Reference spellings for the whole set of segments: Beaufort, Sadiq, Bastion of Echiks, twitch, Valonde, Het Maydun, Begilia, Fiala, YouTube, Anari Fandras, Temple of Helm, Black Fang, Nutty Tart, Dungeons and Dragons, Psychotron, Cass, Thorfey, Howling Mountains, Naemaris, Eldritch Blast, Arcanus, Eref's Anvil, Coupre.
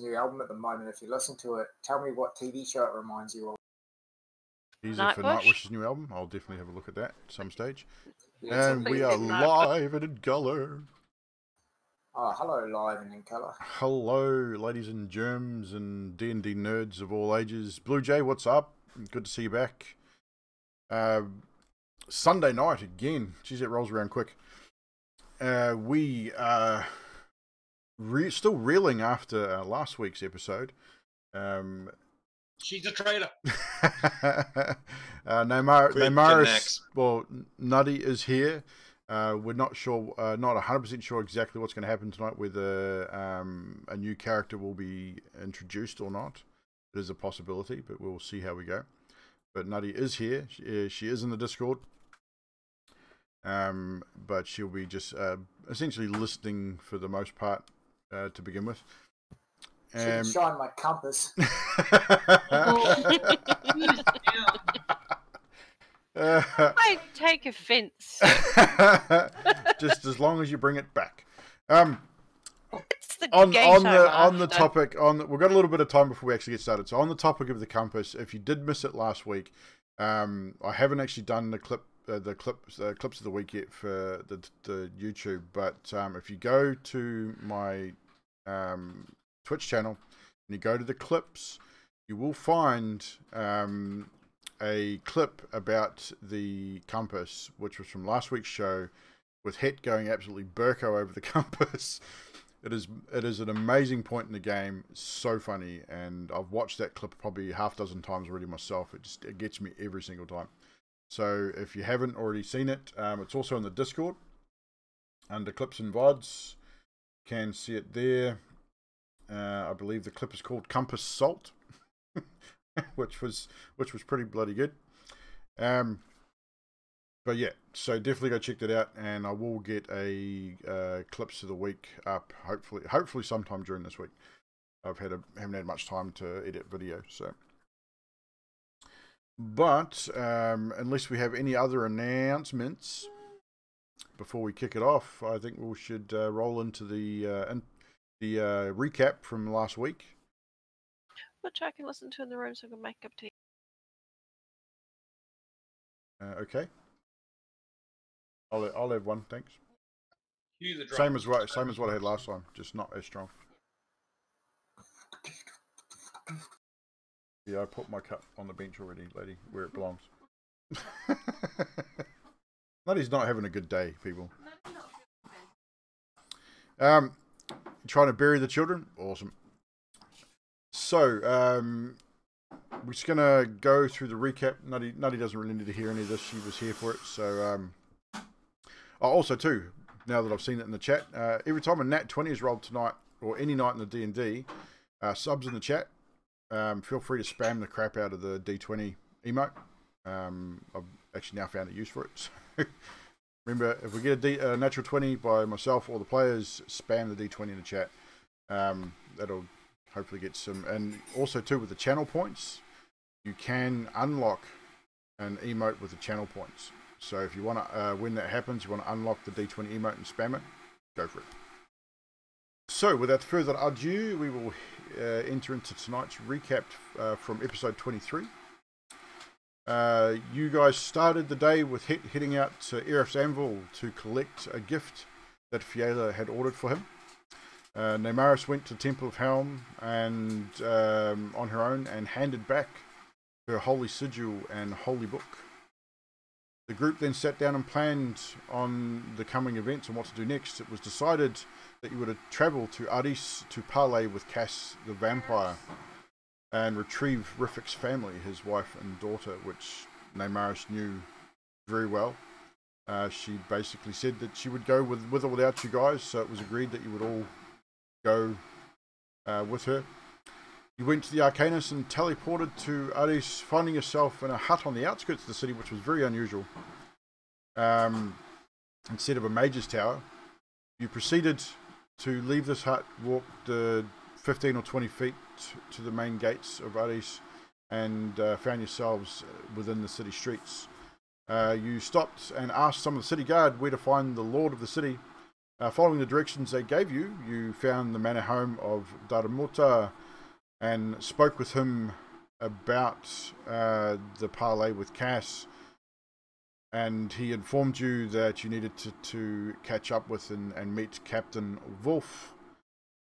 new album at the moment. If you listen to it, tell me what TV show it reminds you of. Easy for Nightwish's new album. I'll definitely have a look at that at some stage. Yeah, and we are live and in colour. Oh, hello, live and in colour. Hello, ladies and germs and D&D nerds of all ages. Blue Jay, what's up? Good to see you back. Sunday night again. Jeez, it rolls around quick. We are still reeling after last week's episode. She's a traitor. Naemaris, well, Nutty is here. We're not sure, not 100% sure exactly what's going to happen tonight, whether a new character will be introduced or not. It is a possibility, but we'll see how we go. But Nutty is here. She is in the Discord. But she'll be just essentially listening for the most part to begin with. Should shine my compass. I take offense. Just as long as you bring it back. It's the on the topic, we've got a little bit of time before we actually get started. So on the topic of the compass, if you did miss it last week, I haven't actually done the clips of the week yet for the YouTube, but if you go to my Twitch channel and you go to the clips, you will find a clip about the compass, which was from last week's show, with Het going absolutely burko over the compass. It is an amazing point in the game, so funny, and I've watched that clip probably half a dozen times already myself. It gets me every single time. So if you haven't already seen it, it's also in the Discord under clips and vods. You can see it there. I believe the clip is called Compass Salt, which was pretty bloody good. But yeah, so definitely go check that out, and I will get a clips of the week up hopefully sometime during this week. Haven't had much time to edit video, so. But unless we have any other announcements before we kick it off, I think we should roll into the recap from last week, which I can listen to in the room, so I can make up tea. Okay, I'll have one, thanks. Same as what I had last time, just not as strong. Yeah, I put my cup on the bench already, lady, where it belongs. Nutty's not having a good day, people. Trying to bury the children? Awesome. So, we're just going to go through the recap. Nutty doesn't really need to hear any of this. She was here for it. So, also, too, now that I've seen it in the chat, every time a Nat 20 is rolled tonight, or any night in the D&D, subs in the chat, feel free to spam the crap out of the D20 emote. I've actually now found a use for it. So. Remember, if we get a natural 20 by myself or the players, spam the D20 in the chat. That'll hopefully get some... And also, too, with the channel points, you can unlock an emote with the channel points. So if you want to, when that happens, you want to unlock the D20 emote and spam it, go for it. So, without further ado, we will enter into tonight's recap from episode 23. You guys started the day with Het heading out to Eref's Anvil to collect a gift that Fiala had ordered for him. Naemaris went to the Temple of Helm and on her own and handed back her holy sigil and holy book. The group then sat down and planned on the coming events and what to do next. It was decided that you would travel to Ardis to parley with Cass the vampire and retrieve Rifik's family, his wife and daughter, which Naemaris knew very well. She basically said that she would go with or without you guys, so it was agreed that you would all go with her. You went to the Arcanus and teleported to Ardis, finding yourself in a hut on the outskirts of the city, which was very unusual. Instead of a mage's tower, you proceeded to leave this hut, walk the 15 or 20 feet to the main gates of Ardis, and found yourselves within the city streets. You stopped and asked some of the city guard where to find the lord of the city, Following the directions they gave you, you found the manor home of Daramota and spoke with him about the parley with Cass. And he informed you that you needed to catch up with and meet Captain Wolf,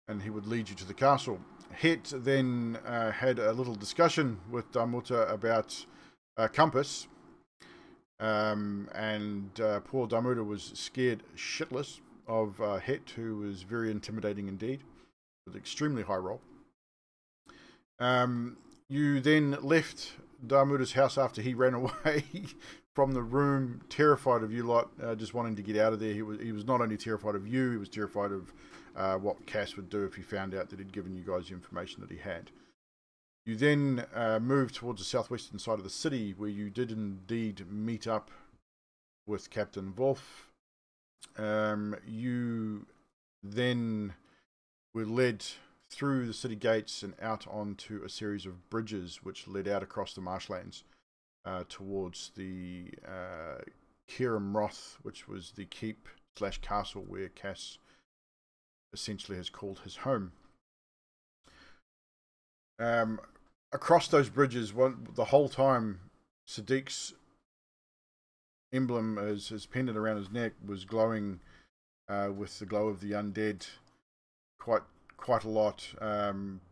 and he would lead you to the castle. Het then had a little discussion with Daramota about Compass, and poor Daramota was scared shitless of Het, who was very intimidating indeed, with extremely high roll. You then left Daramota's house after he ran away from the room, terrified of you lot, just wanting to get out of there. He was not only terrified of you, he was terrified of what Cass would do if he found out that he'd given you guys the information that he had. You then moved towards the southwestern side of the city, where you did indeed meet up with Captain Wolf. You then were led through the city gates and out onto a series of bridges which led out across the marshlands towards the Kiram Roth, which was the keep / castle where Cass essentially has called his home. Across those bridges, the whole time, Sadiq's emblem, as his pendant around his neck, was glowing with the glow of the undead quite a lot,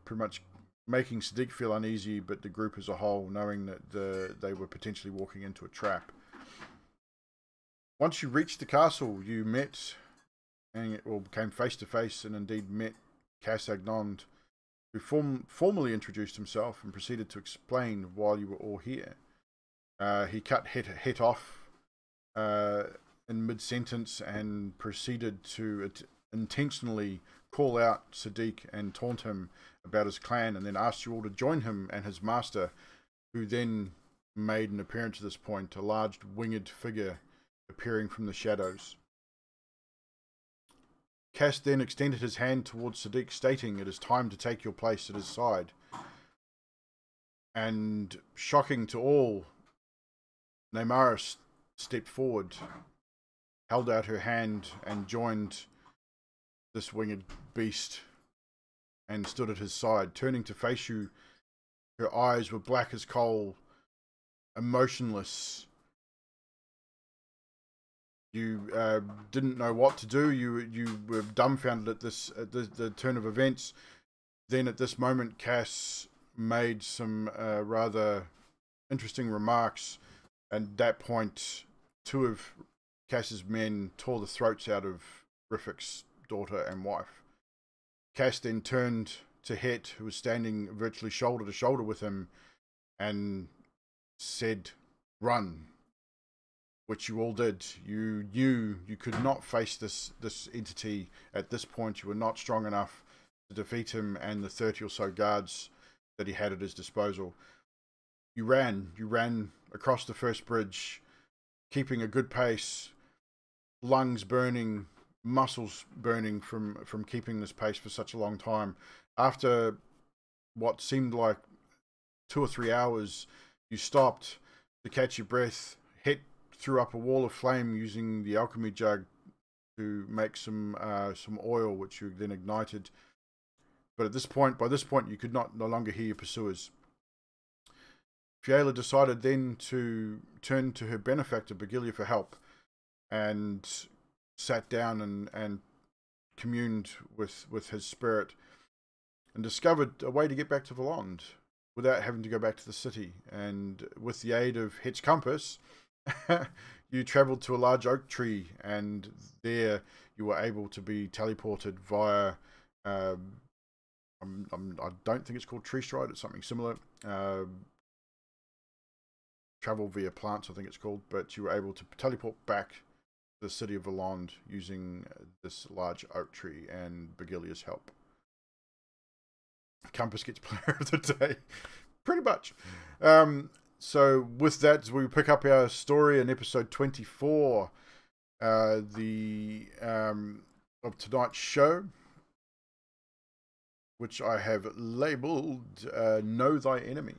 pretty much making Sadiq feel uneasy, but the group as a whole knowing that they were potentially walking into a trap. Once you reached the castle, you met, and it all became face to face, and indeed met Cassagnon, who formally introduced himself and proceeded to explain why you were all here. He cut Het off in mid-sentence and proceeded to intentionally call out Sadiq and taunt him about his clan, and then asked you all to join him and his master, who then made an appearance at this point, a large winged figure appearing from the shadows. Cass then extended his hand towards Sadiq, stating, "It is time to take your place at his side." And shocking to all, Naemaris stepped forward, held out her hand, and joined this winged beast and stood at his side. Turning to face you, her eyes were black as coal, emotionless. You didn't know what to do. You were dumbfounded at this, at the turn of events. Then at this moment, Cass made some rather interesting remarks, and at that point, two of Cass's men tore the throats out of Rifik's daughter and wife. Cass then turned to Het, who was standing virtually shoulder to shoulder with him, and said, "Run," which you all did. You knew you could not face this entity at this point. You were not strong enough to defeat him and the 30 or so guards that he had at his disposal. You ran across the first bridge, keeping a good pace, lungs burning, muscles burning from keeping this pace for such a long time. After what seemed like 2 or 3 hours, you stopped to catch your breath. Het threw up a wall of flame using the alchemy jug to make some oil, which you then ignited. But at this point, you could no longer hear your pursuers. Fiala decided then to turn to her benefactor, Begilia, for help, and sat down and communed with his spirit, and discovered a way to get back to Valonde without having to go back to the city. And with the aid of Het's compass, you travelled to a large oak tree, and there you were able to be teleported via... I don't think it's called tree stride, it's something similar. Travel via plants, I think it's called, but you were able to teleport back to the city of Valonde using this large oak tree and Begilia's help. Compass gets player of the day, pretty much. So with that, we pick up our story in episode 24 of tonight's show, which I have labeled Know Thy Enemy.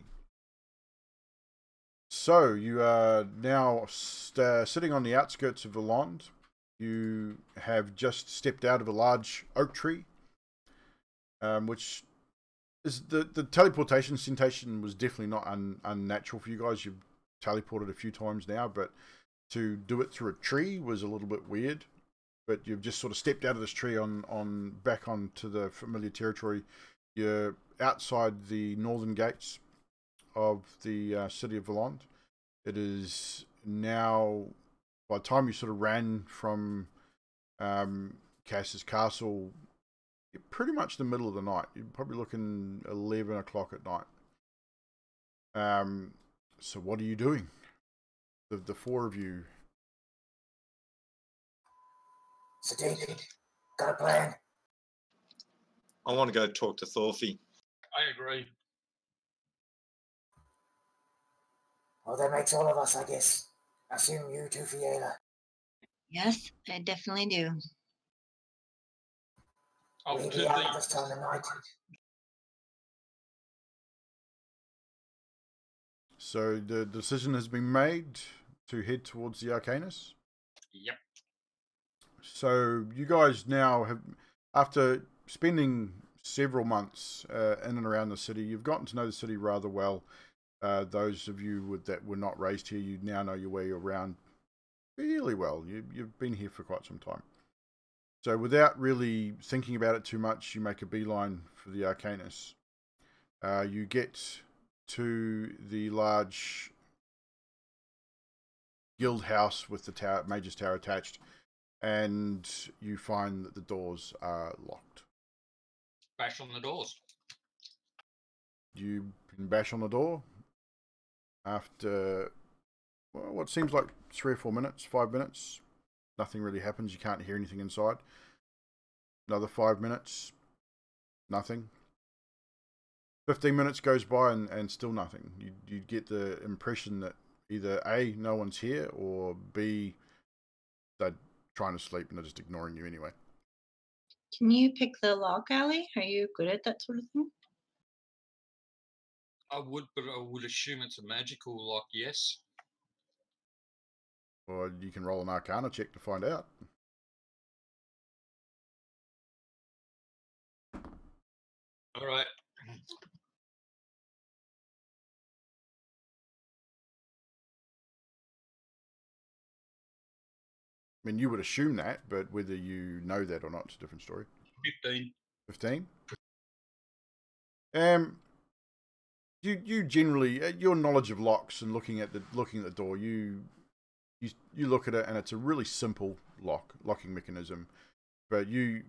So, you are now sitting on the outskirts of Valonde. You have just stepped out of a large oak tree, which is the teleportation sensation was definitely not unnatural for you guys. You've teleported a few times now, but to do it through a tree was a little bit weird. But you've just sort of stepped out of this tree on back onto the familiar territory. You're outside the northern gates of the city of Valonde. It is now, by the time you sort of ran from Cass's castle, you're pretty much the middle of the night. You're probably looking 11 o'clock at night. So what are you doing? The four of you. So David, got a plan? I want to go talk to Thorfey. I agree. Well, that makes all of us, I guess. I assume you too, Fiala. Yes, I definitely do. I'll be out this time of night. So the decision has been made to head towards the Arcanus? Yep. So you guys now have, after spending several months in and around the city, you've gotten to know the city rather well. Those of you that were not raised here, you now know your way around fairly well. You've been here for quite some time. So without really thinking about it too much, you make a beeline for the Arcanus. You get to the large guild house with the tower, Mage's Tower attached, and you find that the doors are locked. Bash on the doors. You can bash on the door. After, well, what seems like 3 or 4 minutes, 5 minutes, nothing really happens. You can't hear anything inside. Another 5 minutes, nothing. 15 minutes goes by and still nothing. You get the impression that either A, no one's here, or B, they're trying to sleep and they're just ignoring you anyway. Can you pick the lock, Ali? Are you good at that sort of thing? I would, but I would assume it's a magical lock, yes. Or you can roll an Arcana check to find out. All right. I mean, you would assume that, but whether you know that or not is a different story. 15. 15? You generally, your knowledge of locks and looking at the door, you look at it and it's a really simple locking mechanism, but you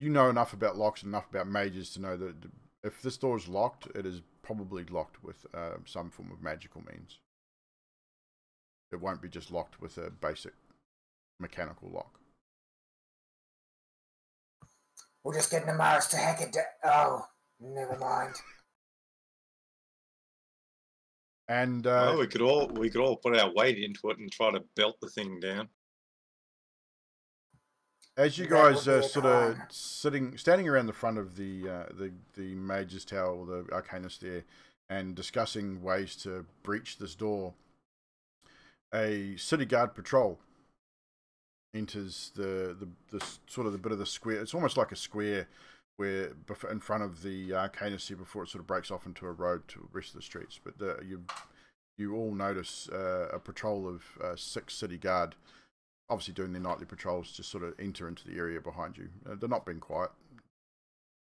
know enough about locks and enough about mages to know that if this door is locked, it is probably locked with some form of magical means. It won't be just locked with a basic mechanical lock. We'll just get Naemaris to hack it. Oh, never mind. And well, we could all put our weight into it and try to belt the thing down. As you guys are sort of standing around the front of the Mage's Tower, or the Arcanus there, and discussing ways to breach this door, a city guard patrol enters the sort of the bit of the square. It's almost like a square where in front of the Arcanus here before it sort of breaks off into a road to the rest of the streets. But you all notice a patrol of 6 city guard, obviously doing their nightly patrols, just sort of enter into the area behind you. They're not being quiet.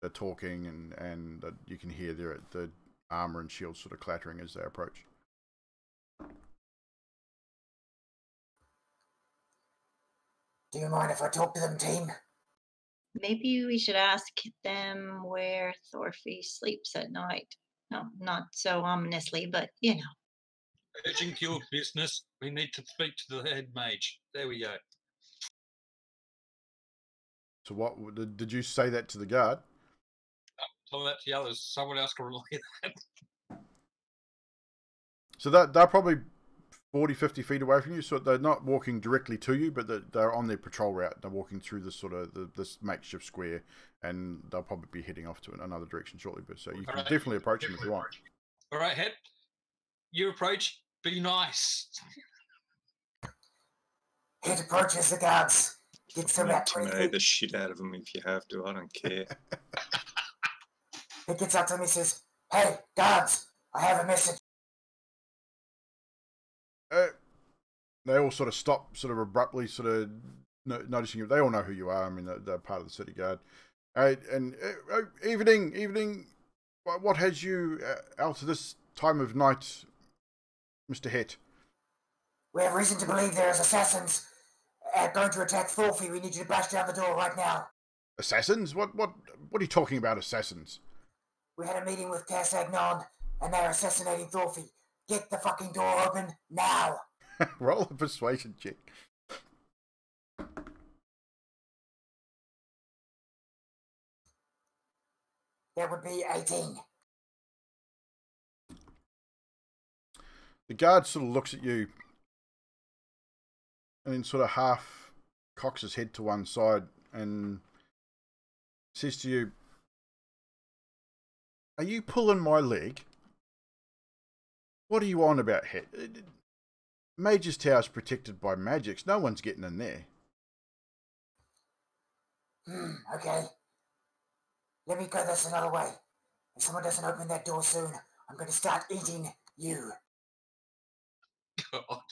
They're talking, and you can hear the armor and shields sort of clattering as they approach. Do you mind if I talk to them, team? Maybe we should ask them where Thorfey sleeps at night. No, not so ominously, but, you know. Urgent guild business. We need to speak to the head mage. There we go. So what, did you say that to the guard? Tell that to the others. Someone else can relay that. So they're probably 40, 50 feet away from you, so they're not walking directly to you, but they're on their patrol route. They're walking through this sort of this makeshift square, and they'll probably be heading off to another direction shortly. But so you can definitely approach them if you want. All right, head. You approach. Be nice. Head approaches the guards. It's a retribution. The shit out of him if you have to. I don't care. He gets up to me and says, "Hey, guards, I have a message." They all sort of stop, sort of abruptly, sort of noticing you. They all know who you are. I mean, they're part of the city guard. Evening. What has you out of this time of night, Mr. Het? We have reason to believe there is assassins going to attack Thorfey. We need you to bash down the door right now. Assassins? What are you talking about, assassins? We had a meeting with Cassagnon, and they're assassinating Thorfey. Get the fucking door open now. Roll a persuasion check. That would be 18. The guard sort of looks at you and then sort of half cocks his head to one side and says to you, "Are you pulling my leg? What are you on about, Het? Mage's Tower's protected by magics. No one's getting in there." Okay. Let me go this another way. If someone doesn't open that door soon, I'm going to start eating you. God.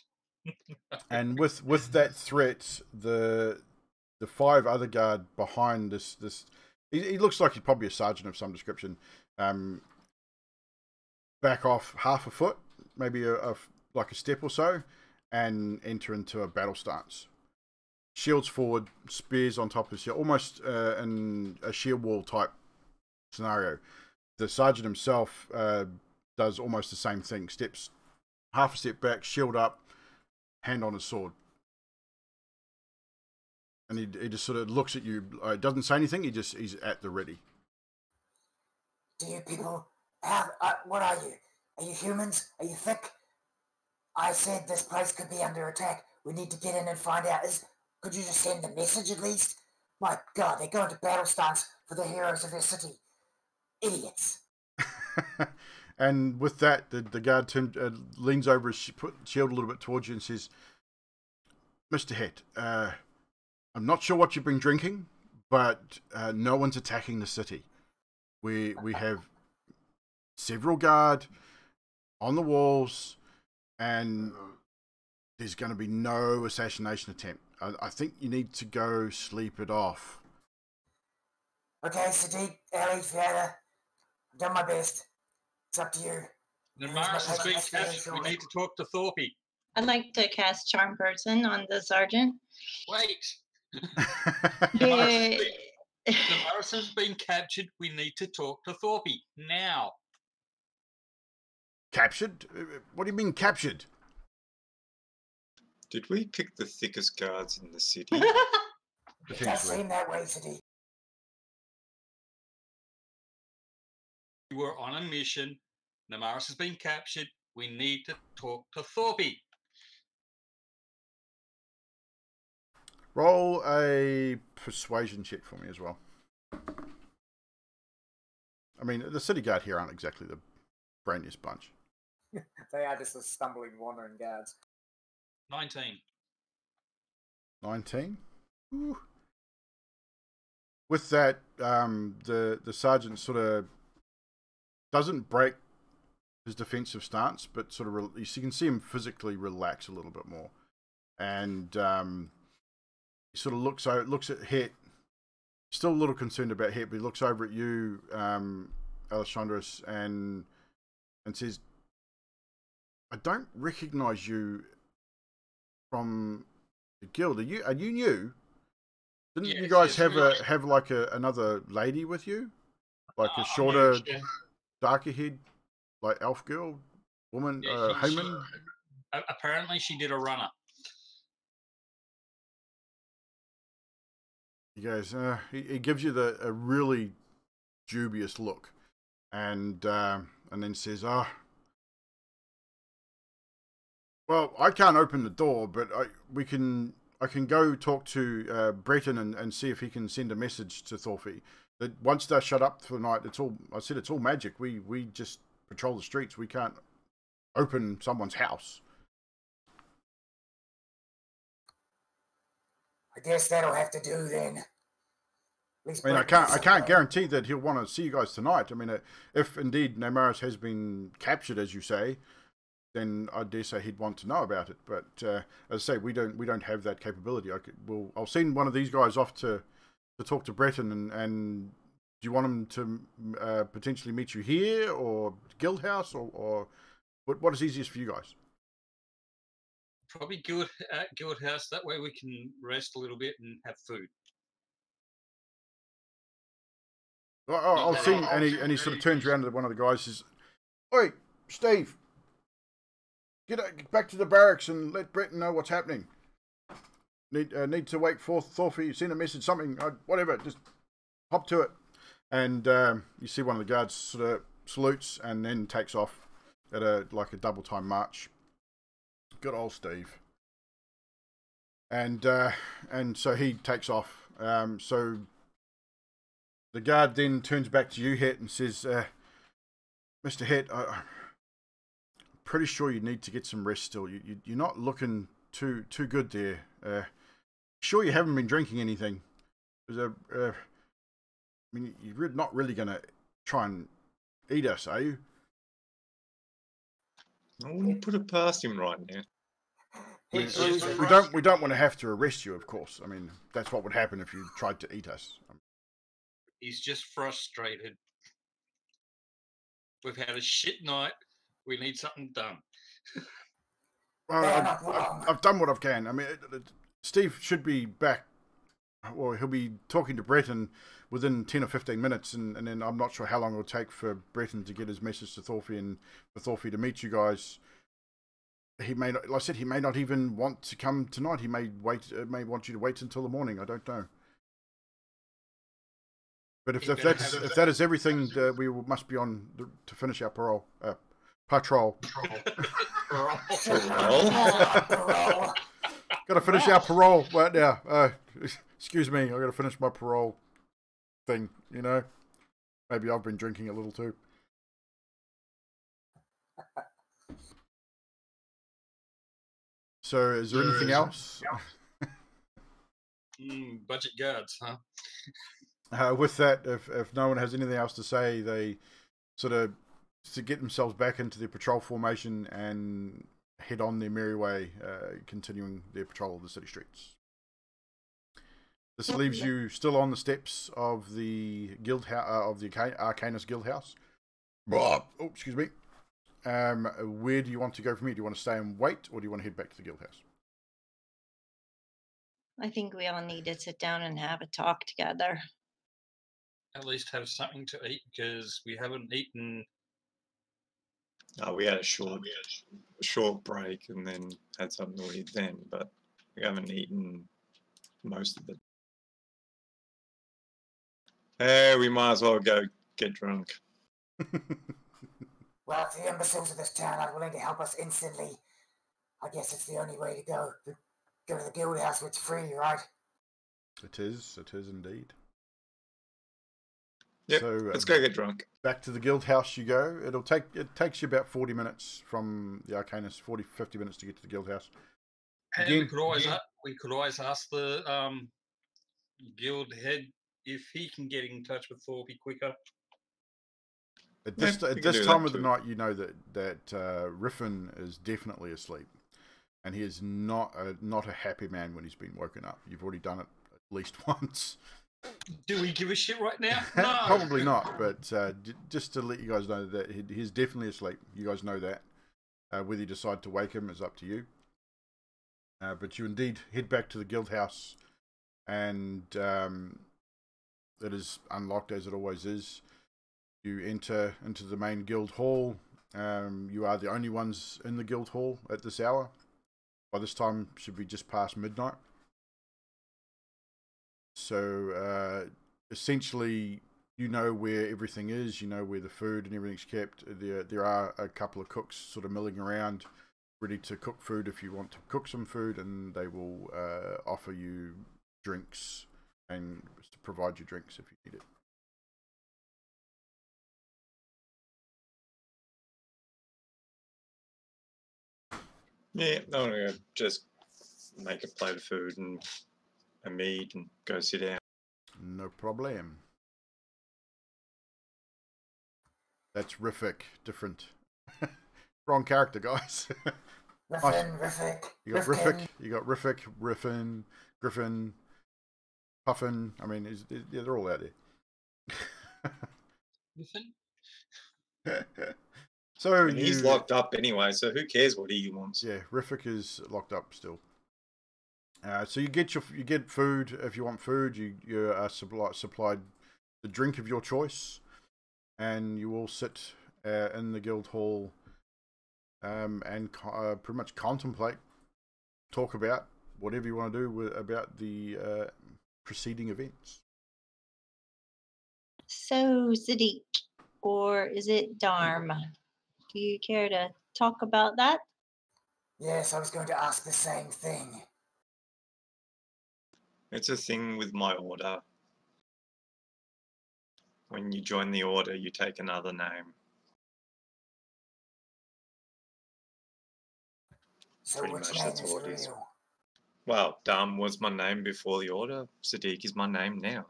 And with that threat, the five other guard behind this, he looks like he's probably a sergeant of some description. Back off half a foot, maybe like a step or so, and enter into a battle stance. Shields forward, spears on top of the shield, almost in a shield wall type scenario. The sergeant himself does almost the same thing. Steps half a step back, shield up, hand on his sword. And he just sort of looks at you. Doesn't say anything. He's at the ready. Do you people have... what are you? Are you humans? Are you thick? I said this place could be under attack. We need to get in and find out. Could you just send the message at least? My God, they go into battle stance for the heroes of their city. Idiots. And with that, the guard leans over his shield a little bit towards you and says, "Mr. Het, I'm not sure what you've been drinking, but no one's attacking the city. We have several guard on the walls, and there's going to be no assassination attempt. I think you need to go sleep it off." Okay, Sadiq, Ali, Fiona, I've done my best. It's up to you. Naemaris has been captured. We need to talk to Thorpey. I'd like to cast Charm Person on the sergeant. Wait! Naemaris has been captured. We need to talk to Thorpey now. Captured? What do you mean captured? Did we pick the thickest guards in the city? It does seem that way today. We were on a mission. Naemaris has been captured. We need to talk to Thorpey. Roll a persuasion check for me as well. I mean, the city guard here aren't exactly the brainiest bunch. They are just a stumbling, wandering guards. 19. 19? Ooh. With that, the sergeant sort of doesn't break his defensive stance, but sort of you can see him physically relax a little bit more. And he sort of looks at Het, still a little concerned about Het, but he looks over at you, Alexandros, and says, "I don't recognize you from the guild. Are you new? Didn't you guys have like another lady with you? Like a shorter, darker head, like elf girl, woman, Haman?" Apparently she did a runner. He goes, he gives you a really dubious look, and then says, "Well, I can't open the door, but I can go talk to Breton and see if he can send a message to Thorfey. That once they're shut up for the night, it's all magic. We just patrol the streets. We can't open someone's house." I guess that'll have to do then. At least I can't guarantee that he'll want to see you guys tonight. I mean, if indeed Naemaris has been captured, as you say, then I dare say he'd want to know about it. But as I say, we don't have that capability. I'll send one of these guys off to talk to Breton, and do you want him to potentially meet you here or Guildhouse, or what is easiest for you guys? Probably Guild at Guildhouse. That way we can rest a little bit and have food. Well, I'll see, and he sort of turns around to one of the guys and says, "Oi, Steve, get back to the barracks and let Breton know what's happening. Need to wake forth Thorfey, send a message, something, whatever. Just hop to it." And you see one of the guards sort of salutes and then takes off at like a double time march. Good old Steve. And so he takes off. So the guard then turns back to you, Het, and says, "Mr. Het, I'm pretty sure you need to get some rest still. You're not looking too good there. Sure you haven't been drinking anything. I mean, you're not really going to try and eat us, are you?" I wouldn't put it past him right now. We don't want to have to arrest you, of course. I mean, that's what would happen if you tried to eat us. He's just frustrated. We've had a shit night. We need something done. Well, I've done what I can. I mean, Steve should be back. Well, he'll be talking to Breton within 10 or 15 minutes, and then I'm not sure how long it'll take for Breton to get his message to Thorfey and for Thorfey to meet you guys. He may not, like I said, he may not even want to come tonight. He may want you to wait until the morning. I don't know. But if that is everything, we must be on to finish our parole. Patrol. Parole. Got to finish our parole right now. Excuse me, I got to finish my parole thing, you know. Maybe I've been drinking a little too. So, is there anything else? Yeah. Budget guards, huh? With that, if no one has anything else to say, they sort of to get themselves back into their patrol formation and head on their merry way, continuing their patrol of the city streets. This leaves you still on the steps of the Arcanus Guildhouse. Oh, excuse me. Where do you want to go from here? Do you want to stay and wait, or do you want to head back to the Guildhouse? I think we all need to sit down and have a talk together. At least have something to eat, because we haven't eaten. Oh, we had a short break and then had something to eat then, but we haven't eaten most of the. Hey, we might as well go get drunk. Well, if the imbeciles of this town are willing to help us instantly, I guess it's the only way to go. Go to the Guildhouse, which is free, right? It is indeed. Yep, so, let's go get drunk. Back to the Guildhouse you go. It takes you about 40 minutes from the Arcanus, 40, 50 minutes to get to the Guildhouse. And again, we could always ask the guild head if he can get in touch with Thorby quicker. At this time of the night, you know that Riffin is definitely asleep, and he is not a happy man when he's been woken up. You've already done it at least once. Do we give a shit right now? No. Probably not, but just to let you guys know that he's definitely asleep. You guys know that. Whether you decide to wake him is up to you. But you indeed head back to the Guildhouse, and it is unlocked as it always is. You enter into the main guild hall. You are the only ones in the guild hall at this hour. By this time, it should be just past midnight. So essentially, you know where everything is. You know where the food and everything's kept. There are a couple of cooks sort of milling around, ready to cook food if you want to cook some food, and they will offer you drinks and provide you drinks if you need it. Yeah, I'm gonna just make a plate of food and a mead and go sit down. No problem. That's Riffic. Different. Wrong character, guys. Riffin, Riffic. You got Riffic. You got Riffic, Riffin, Griffin, Puffin. I mean, yeah, they're all out there. Riffin? So I mean, he's locked up anyway, so who cares what he wants? Yeah, Riffic is locked up still. So you get your food if you want food. You are supplied the drink of your choice, and you all sit in the guild hall and pretty much contemplate, talk about whatever you want to do about the preceding events. So Siddiq, or is it Dharm? Do you care to talk about that? Yes, I was going to ask the same thing. It's a thing with my order. When you join the order, you take another name. So pretty much that's all it is. Well, Dharm was my name before the order. Siddiq is my name now.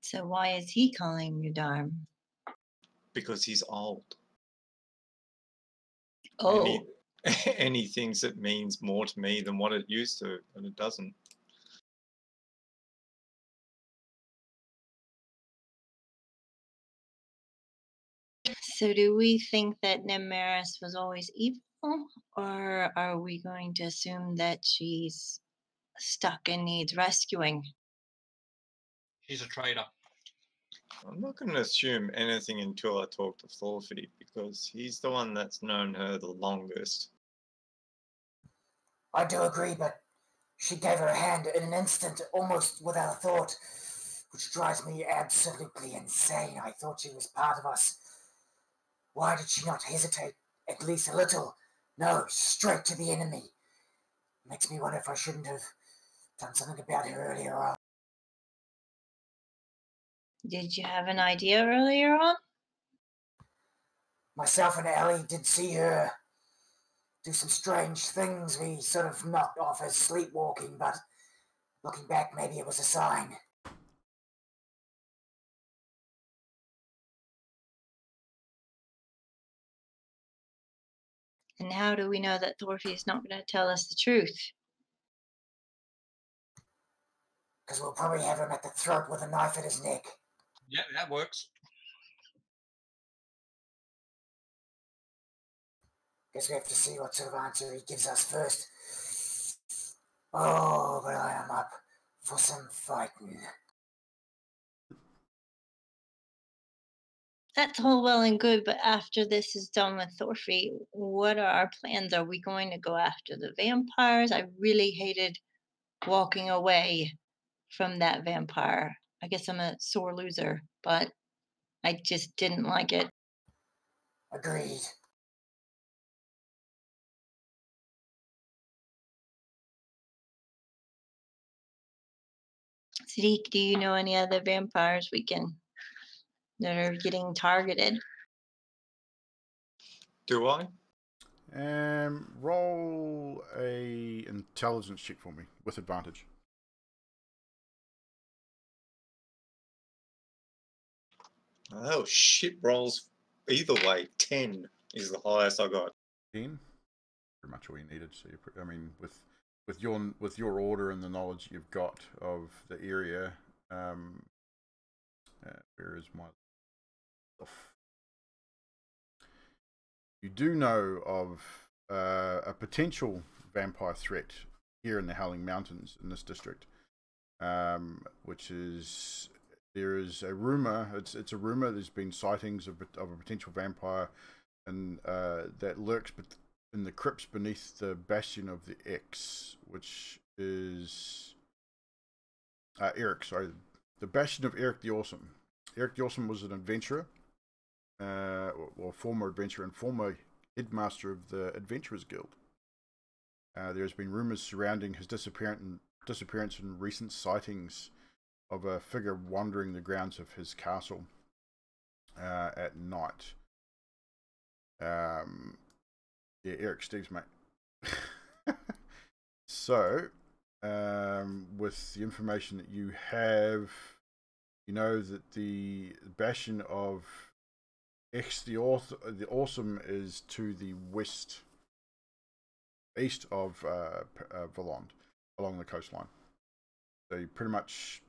So why is he calling you Dharm? Because he's old. Oh. And he thinks it means more to me than what it used to, and it doesn't. So do we think that Naemaris was always evil, or are we going to assume that she's stuck and needs rescuing? She's a traitor. I'm not going to assume anything until I talk to Thorfinn, because he's the one that's known her the longest. I do agree, but she gave her hand in an instant, almost without thought, which drives me absolutely insane. I thought she was part of us. Why did she not hesitate at least a little? No, straight to the enemy. Makes me wonder if I shouldn't have done something about her earlier on. Did you have an idea earlier on? Myself and Ellie did see her do some strange things. We sort of knocked off as sleepwalking, but looking back, maybe it was a sign. And how do we know that Thorfinn is not going to tell us the truth? Because we'll probably have him at the throat with a knife at his neck. Yeah, that works. Guess we have to see what sort of answer he gives us first. Oh, but I am up for some fighting. That's all well and good, but after this is done with Thorfinn, what are our plans? Are we going to go after the vampires? I really hated walking away from that vampire. I guess I'm a sore loser, but I just didn't like it. Agreed. Siddiq, do you know any other vampires that are getting targeted? Do I? Roll a intelligence check for me with advantage. Oh, shit rolls either way. 10 is the highest I got. 10? Pretty much all you needed. So I mean, with your order and the knowledge you've got of the area, where is my stuff? You do know of a potential vampire threat here in the Howling Mountains in this district, which is... There is a rumor. It's a rumor. There's been sightings of a potential vampire, and that lurks in the crypts beneath the Bastion of the Echiks, which is Eric. Sorry, the Bastion of Eric the Awesome. Eric the Awesome was an adventurer, or former adventurer and former headmaster of the Adventurers Guild. There's been rumors surrounding his disappearance and recent sightings of a figure wandering the grounds of his castle at night. Yeah, Eric Steves, mate. So, with the information that you have, you know that the Bastion of Echiks, the Awesome, is to the west, east of Valonde, along the coastline. So you pretty much,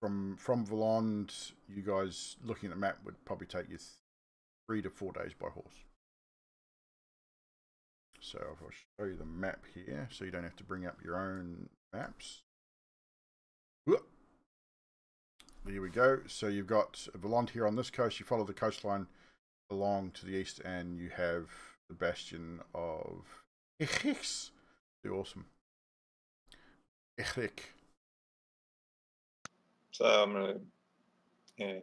from Valonde, you guys looking at the map would probably take you 3 to 4 days by horse. So I'll show you the map here, so you don't have to bring up your own maps. Whoop. There we go. So you've got Valonde here on this coast. You follow the coastline along to the east, and you have the Bastion of Echiks, the Awesome. Echik. So I'm going to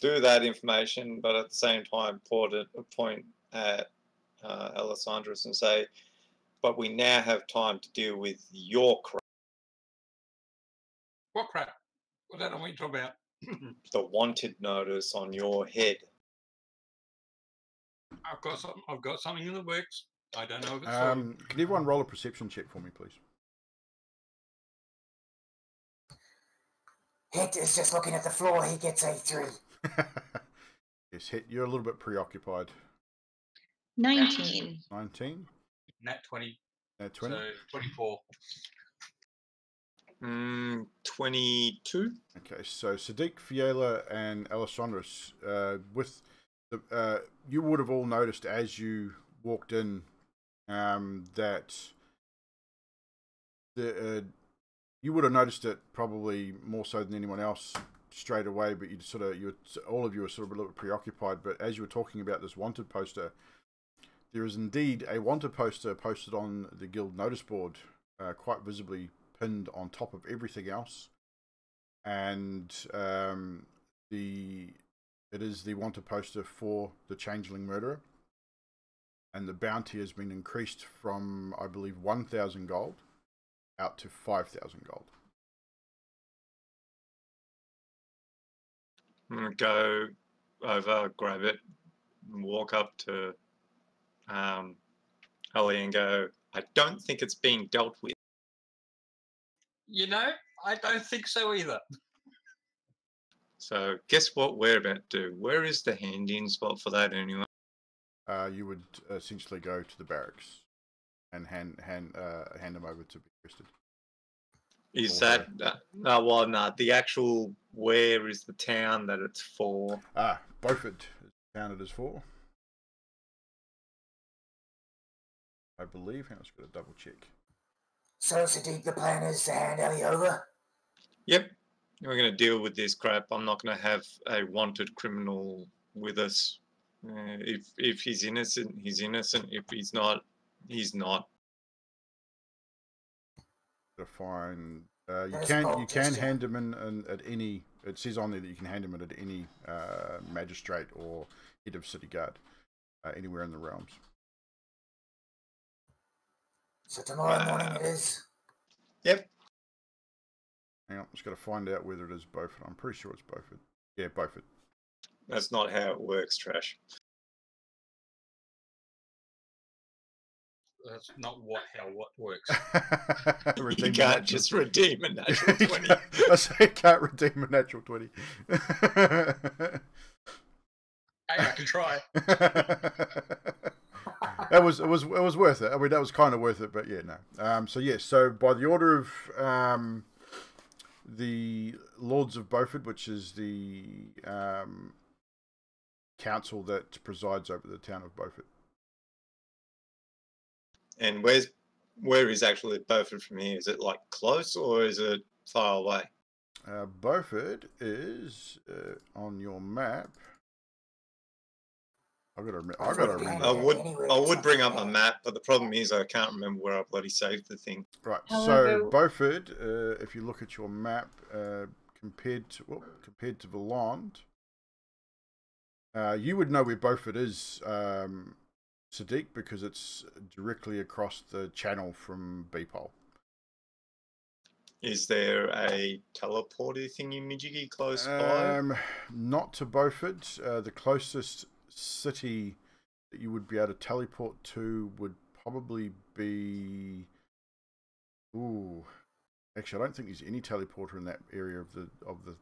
do that information, but at the same time point at Alessandrus and say, but we now have time to deal with your crap. What crap? I don't know what you're talking about. The wanted notice on your head. I've got something in the works. I don't know if it's... can everyone roll a perception check for me, please? Hit is just looking at the floor. He gets a 3. Yes, Hit, you're a little bit preoccupied. 19. 19? Nat 20. Nat 20? So 24. 22. Okay, so Sadiq, Fiala, and Alessandros, with the, you would have all noticed as you walked in that the... you would have noticed it probably more so than anyone else straight away, but you'd sort of, all of you were sort of a little bit preoccupied. But as you were talking about this wanted poster, there is indeed a wanted poster posted on the guild notice board, quite visibly pinned on top of everything else. And it is the wanted poster for the Changeling Murderer. And the bounty has been increased from, I believe, 1,000 gold. Out to 5,000 gold. I'm going to go over, grab it, and walk up to Ellie and go, I don't think it's being dealt with. You know, I don't think so either. So guess what we're about to do? Where is the hand-in spot for that anyway? You would essentially go to the barracks and hand them over to be arrested. Is that no? Well, no. The actual where is the town that it's for? Ah, Beaufort is the town it is for. I believe. I'm just going to double check. So, Sadiq, the plan is to hand Ellie over. Yep, we're going to deal with this crap. I'm not going to have a wanted criminal with us. If he's innocent, he's innocent. If he's not, he's not. Fine. You can hand him in at any. It says on there that you can hand him in at any magistrate or head of city guard anywhere in the realms. So tomorrow morning it is. Yep. Hang on, just got to find out whether it is Beaufort. I'm pretty sure it's Beaufort. Yeah, Beaufort. That's not how it works, Trash. That's not what works. You can't just redeem a natural 20. I say can't redeem a natural 20. Hey, I can try. it was worth it. I mean, that was kind of worth it, but yeah, no. So yes, so by the order of the Lords of Beaufort, which is the council that presides over the town of Beaufort. And where is actually Beaufort from here? Is it like close or is it far away? Beaufort is on your map. I gotta remember. I would bring up a map, but the problem is I can't remember where I bloody saved the thing. Right. So Beaufort, if you look at your map, compared to Valonde, you would know where Beaufort is. Sadiq, because it's directly across the channel from Beepole. Is there a teleporter thingy majiggy close by? Not to Beaufort. The closest city that you would be able to teleport to would probably be Ooh. Actually, I don't think there's any teleporter in that area of the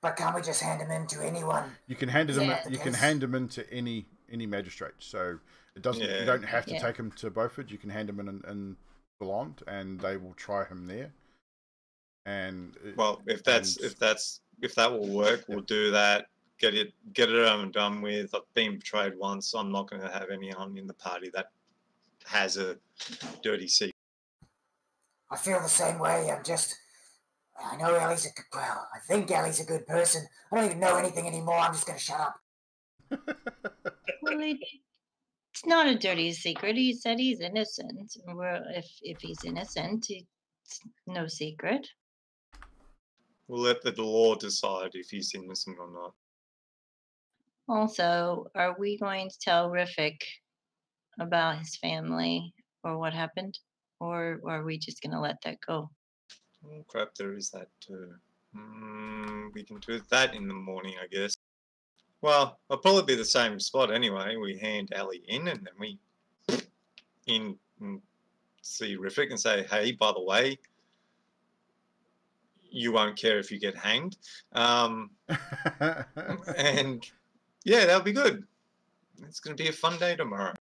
But can't we just hand him in to anyone? You can hand him. You can hand him in to any magistrate. So it doesn't. Yeah. You don't have to take him to Beaufort. You can hand him in Valonde, and they will try him there. And well, if that will work, we'll do that. Get it over and done with. I've been betrayed once. I'm not going to have anyone in the party that has a dirty secret. I feel the same way. I'm just. I know Ellie's I think Ellie's a good person. I don't even know anything anymore. I'm just going to shut up. Well, it's not a dirty secret. He said he's innocent. Well, if he's innocent, it's no secret. We'll let the law decide if he's innocent or not. Also, are we going to tell Riffic about his family or what happened? Or are we just going to let that go? Oh crap, there is that too. We can do that in the morning, I guess. Well, it'll probably be the same spot anyway. We hand Ellie in and then we see Riffic and say, hey, by the way, you won't care if you get hanged. And yeah, that'll be good. It's going to be a fun day tomorrow.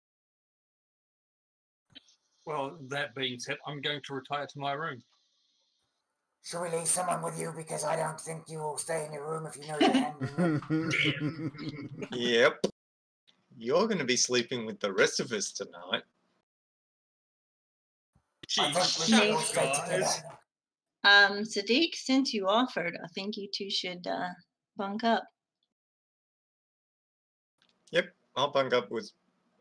Well, that being said, I'm going to retire to my room. Shall we leave someone with you? Because I don't think you will stay in your room if you know you're handling it. Yep. You're going to be sleeping with the rest of us tonight. Jeez, Sadiq, since you offered, I think you two should bunk up. Yep, I'll bunk up with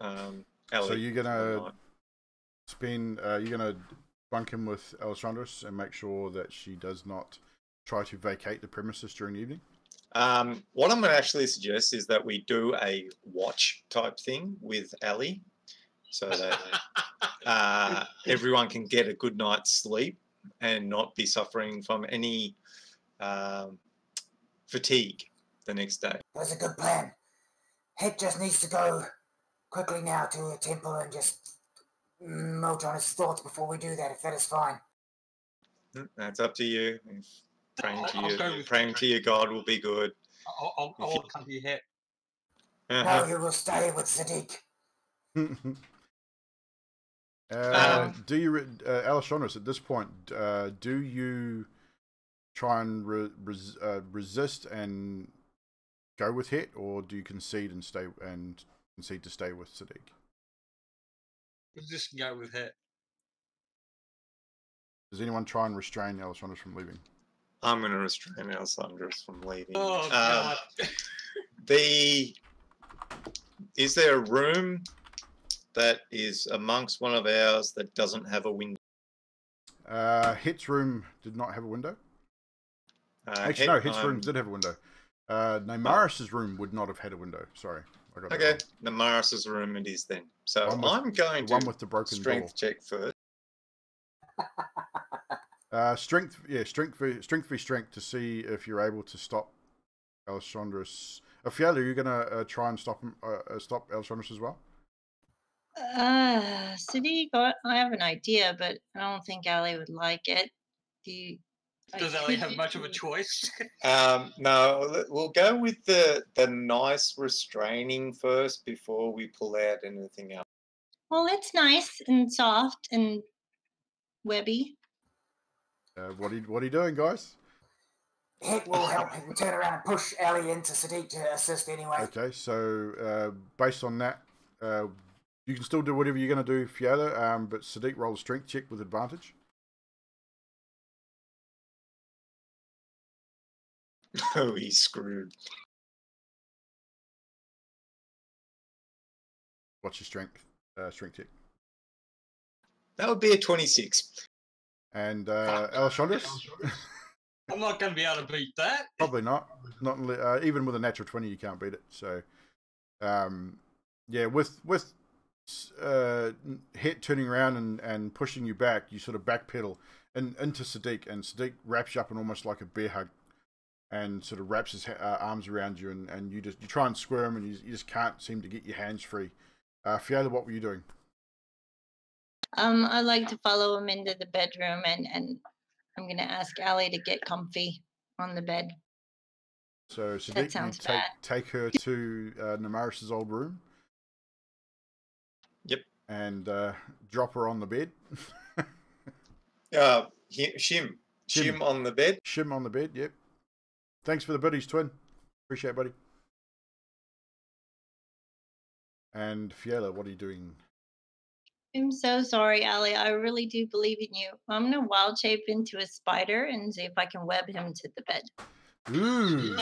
Ellie. So you're going to spend... you're going to... bunk him with Alessandros and make sure that she does not try to vacate the premises during the evening? What I'm going to actually suggest is that we do a watch type thing with Ali so that everyone can get a good night's sleep and not be suffering from any fatigue the next day. That's a good plan. Heck just needs to go quickly now to a temple and just... moat on his thoughts before we do that, if that is fine. That's up to you. Praying to your God will be good. I'll come to your head. No, you will stay with Sadiq. Alessandros, at this point, do you try and resist and go with Het, or do you concede and concede to stay with Sadiq? Just go with Het. Does anyone try and restrain Alessandros from leaving? I'm going to restrain Alessandros from leaving. Oh, God. Is there a room that is amongst one of ours that doesn't have a window? Het's room did not have a window. Actually, no, Het's room did have a window. Naemaris' room would not have had a window. Sorry. Okay, Naemaris' room it is then. So I'm going to strength check first. Strength v strength to see if you're able to stop Alessandros. Ophelia, are you going to try and stop Alessandros as well? Sadiq, I have an idea, but I don't think Ali would like it. Does Ellie have much of a choice? No, we'll go with the nice restraining first before we pull out anything else. Well, it's nice and soft and webby. What are you doing, guys? Het will help him turn around and push Ellie into Sadiq to assist anyway. Okay, so based on that, you can still do whatever you're going to do, Fiala, but Sadiq roll a strength check with advantage. Oh, he's screwed. What's your strength check? That would be a 26. And Alessandros? I'm not going to be able to beat that. Probably not. Even with a natural 20, you can't beat it. So, yeah, with Het turning around and pushing you back, you sort of backpedal into Sadiq, and Sadiq wraps you up in almost like a bear hug. And sort of wraps his arms around you, and you try and squirm, and you just can't seem to get your hands free. Fiala, what were you doing? I'd like to follow him into the bedroom, and I'm going to ask Allie to get comfy on the bed. So Sadiq, you take her to Naemaris' old room. Yep. And drop her on the bed. Shim on the bed. Shim on the bed, yep. Thanks for the buddies, twin. Appreciate it, buddy. And Fiala, what are you doing? I'm so sorry, Allie. I really do believe in you. I'm going to wild shape into a spider and see if I can web him to the bed. Ooh.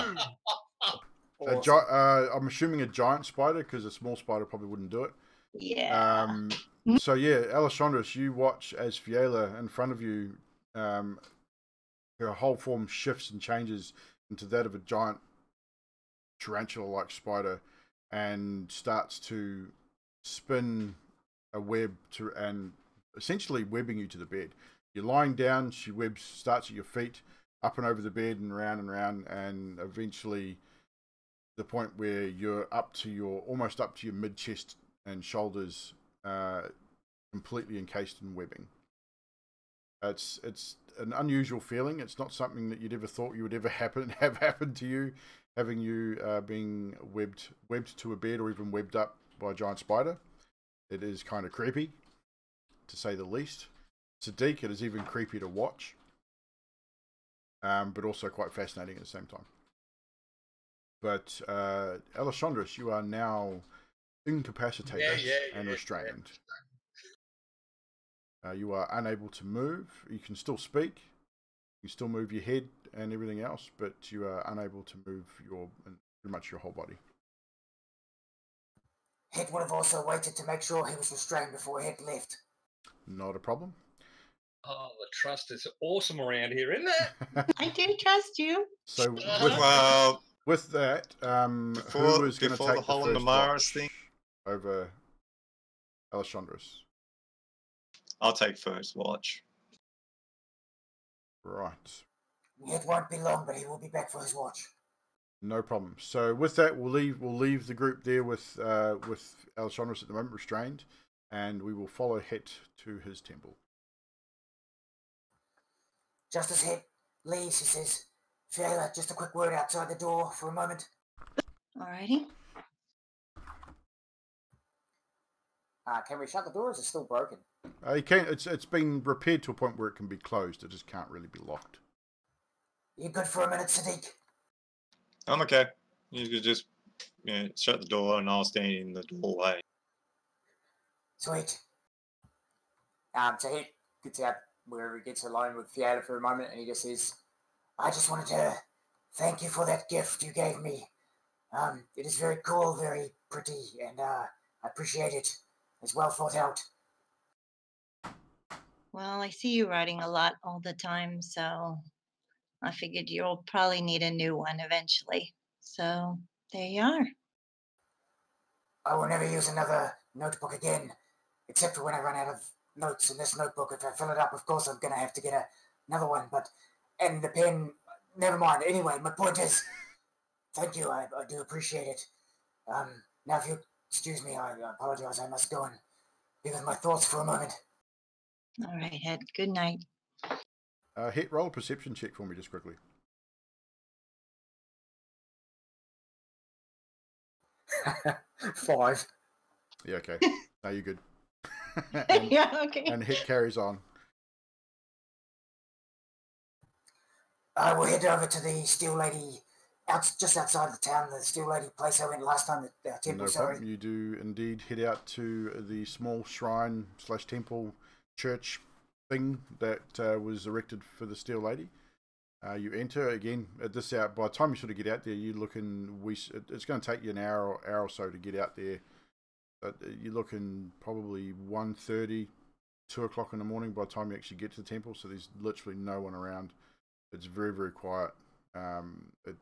I'm assuming a giant spider, because a small spider probably wouldn't do it. Yeah. So, yeah, Alessandris, you watch as Fiala in front of you, her whole form shifts and changes into that of a giant tarantula-like spider and starts to spin a web to, and essentially webbing you to the bed. You're lying down, she webs, starts at your feet, up and over the bed and round, and eventually the point where you're up to your, almost up to your mid chest and shoulders, completely encased in webbing. It's an unusual feeling. It's not something that you'd ever thought you would ever have happen to you, having you being webbed to a bed or even webbed up by a giant spider. It is kind of creepy, to say the least. Sadiq, it is even creepy to watch, but also quite fascinating at the same time. But Alessandris, you are now incapacitated and restrained. You are unable to move. You can still speak. You can still move your head and everything else, but you are unable to move your pretty much your whole body. Head would have also waited to make sure he was restrained before Head left. Not a problem. Oh, the trust is awesome around here, isn't it? I do trust you. So, with that, who is going to take the whole Naemaris thing over Alessandris? I'll take first watch. Right. It won't be long, but he will be back for his watch. No problem. So with that, we'll leave the group there with Alessandris at the moment restrained, and we will follow Het to his temple. Just as Het leaves, he says, Fiala, just a quick word outside the door for a moment. Alrighty. Can we shut the door? Or is it still broken? You can't. It's been repaired to a point where it can be closed. It just can't really be locked. You good for a minute, Sadiq? I'm okay. You could just shut the door and I'll stand in the doorway. Sweet. So he gets out wherever he gets alone with Fiona for a moment, and he just says, I just wanted to thank you for that gift you gave me. It is very cool, very pretty, and I appreciate it. It's well thought out. Well, I see you writing a lot all the time, so I figured you'll probably need a new one eventually. So there you are. I will never use another notebook again, except for when I run out of notes in this notebook. If I fill it up, of course, I'm going to have to get another one. But, and the pen, never mind. Anyway, my point is, thank you. I do appreciate it. Now, if you excuse me, I apologize. I must go and be with my thoughts for a moment. All right, Head. Good night. Hit roll a perception check for me just quickly. Five. Yeah, okay. No, you're good. And, yeah, okay. And Hit carries on. I will head over to the Steel Lady, just outside of the town, the Steel Lady place I went last time, the temple, sorry. No problem. You do indeed head out to the small shrine / temple church thing that was erected for the Steel Lady. You enter again at this hour. By the time you sort of get out there, you look in. It's going to take you an hour or so to get out there. But you're looking probably 1:30, 2 o'clock in the morning by the time you actually get to the temple. So there's literally no one around. It's very, very quiet. The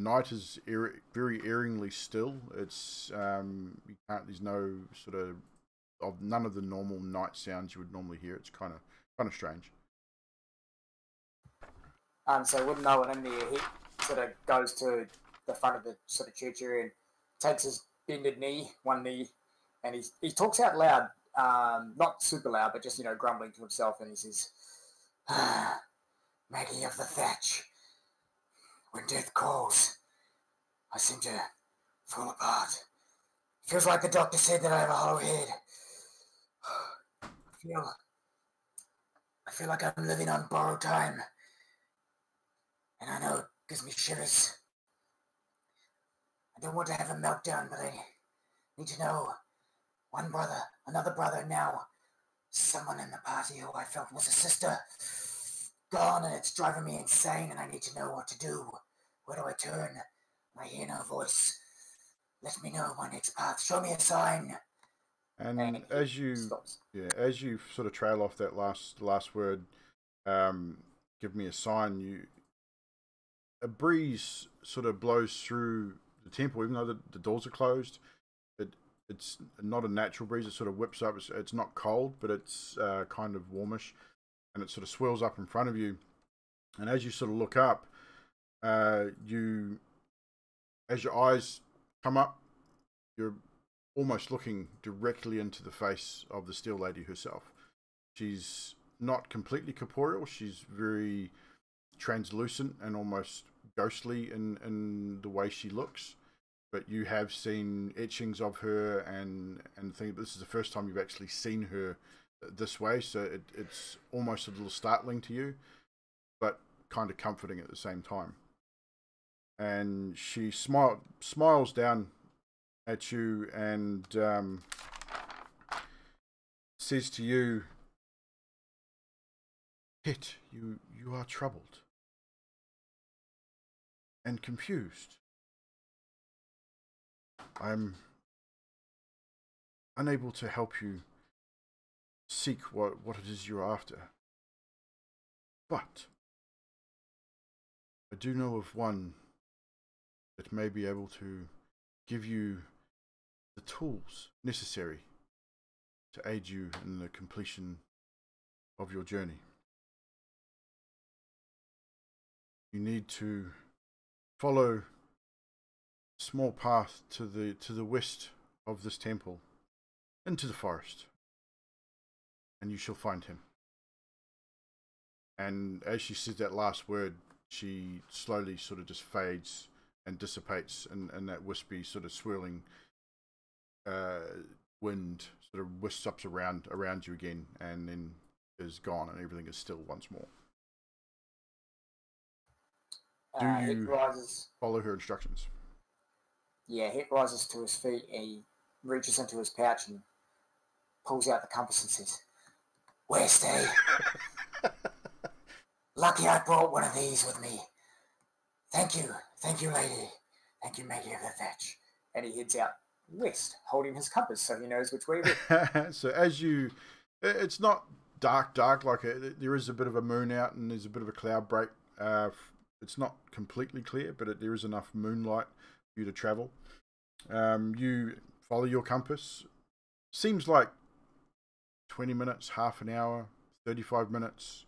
night is very eerily still. It's you can't. There's no sort of none of the normal night sounds you would normally hear. It's kind of strange. So with no one in there, He sort of goes to the front of the sort of church area and takes his bended knee, one knee, and he talks out loud Not super loud, but just, you know, grumbling to himself, and he says, "Ah, Maggie of the Thatch, when death calls, I seem to fall apart. Feels like the doctor said that I have a hollow head. I feel like I'm living on borrowed time, and I know it gives me shivers. I don't want to have a meltdown, but I need to know one brother, another brother now, someone in the party who I felt was a sister, gone, and it's driving me insane, and I need to know what to do. Where do I turn? I hear no voice. Let me know my next path. Show me a sign." And as you stops. Yeah, as you sort of trail off that last word, "Give me a sign," a breeze sort of blows through the temple, even though the doors are closed. It's not a natural breeze. It sort of whips up. It's not cold, but it's kind of warmish, and it sort of swirls up in front of you. And as you sort of look up, as your eyes come up, you're almost looking directly into the face of the Steel Lady herself. She's not completely corporeal. She's very translucent and almost ghostly in the way she looks. But you have seen etchings of her and things. But this is the first time you've actually seen her this way, so it's almost a little startling to you, but kind of comforting at the same time. And she smiles down at you and says to you, "Pet, you are troubled and confused. I am unable to help you seek what it is you're after, but I do know of one that may be able to give you the tools necessary to aid you in the completion of your journey. You need to follow a small path to the west of this temple, into the forest, and you shall find him." And as she said that last word, she slowly sort of just fades and dissipates and that wispy sort of swirling wind sort of whisks up around you again, and then is gone, and everything is still once more. Do you follow her instructions? Yeah, Hit rises to his feet, and he reaches into his pouch and pulls out the compass and says, "West, eh? Lucky I brought one of these with me. Thank you, lady. Thank you, Maggie of the Thatch." And he heads out west, holding his compass so he knows which way to. So as you, it's not dark, like there is a bit of a moon out and there's a bit of a cloud break. It's not completely clear, but there is enough moonlight for you to travel. You follow your compass. Seems like 20 minutes, half an hour, 35 minutes.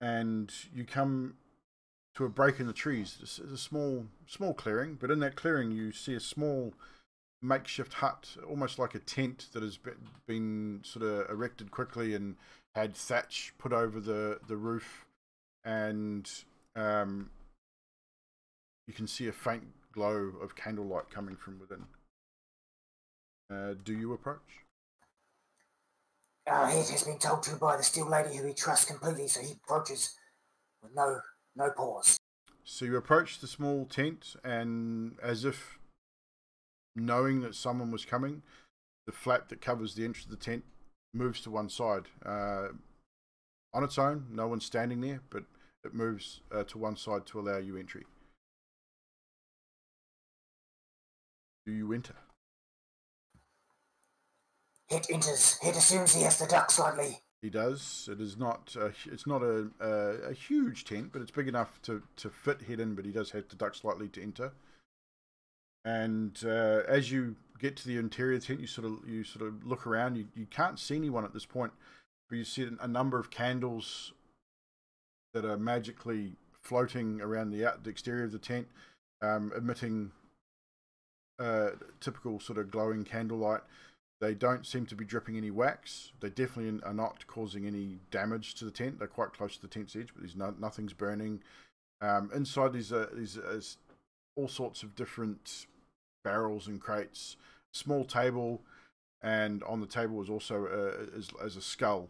And you come to a break in the trees. This is a small clearing, but in that clearing you see a small makeshift hut, almost like a tent that has been sort of erected quickly and had thatch put over the roof, and you can see a faint glow of candlelight coming from within. Do you approach? Our head has been told to by the Steel Lady, who he trusts completely, so he approaches with no pause. So you approach the small tent, and as if knowing that someone was coming, the flap that covers the entrance of the tent moves to one side. On its own, no one's standing there, but it moves to one side to allow you entry. Do you enter? Hit enters. Hit assumes he has to duck slightly. He does. It is not. It's not a huge tent, but it's big enough to fit Head in. But he does have to duck slightly to enter. And as you get to the interior tent, you sort of look around. You can't see anyone at this point, but you see a number of candles that are magically floating around the exterior of the tent, emitting typical sort of glowing candlelight They don't seem to be dripping any wax. They definitely are not causing any damage to the tent. They're quite close to the tent's edge, but there's nothing's burning. Inside there's all sorts of different barrels and crates. Small table, and on the table is also a skull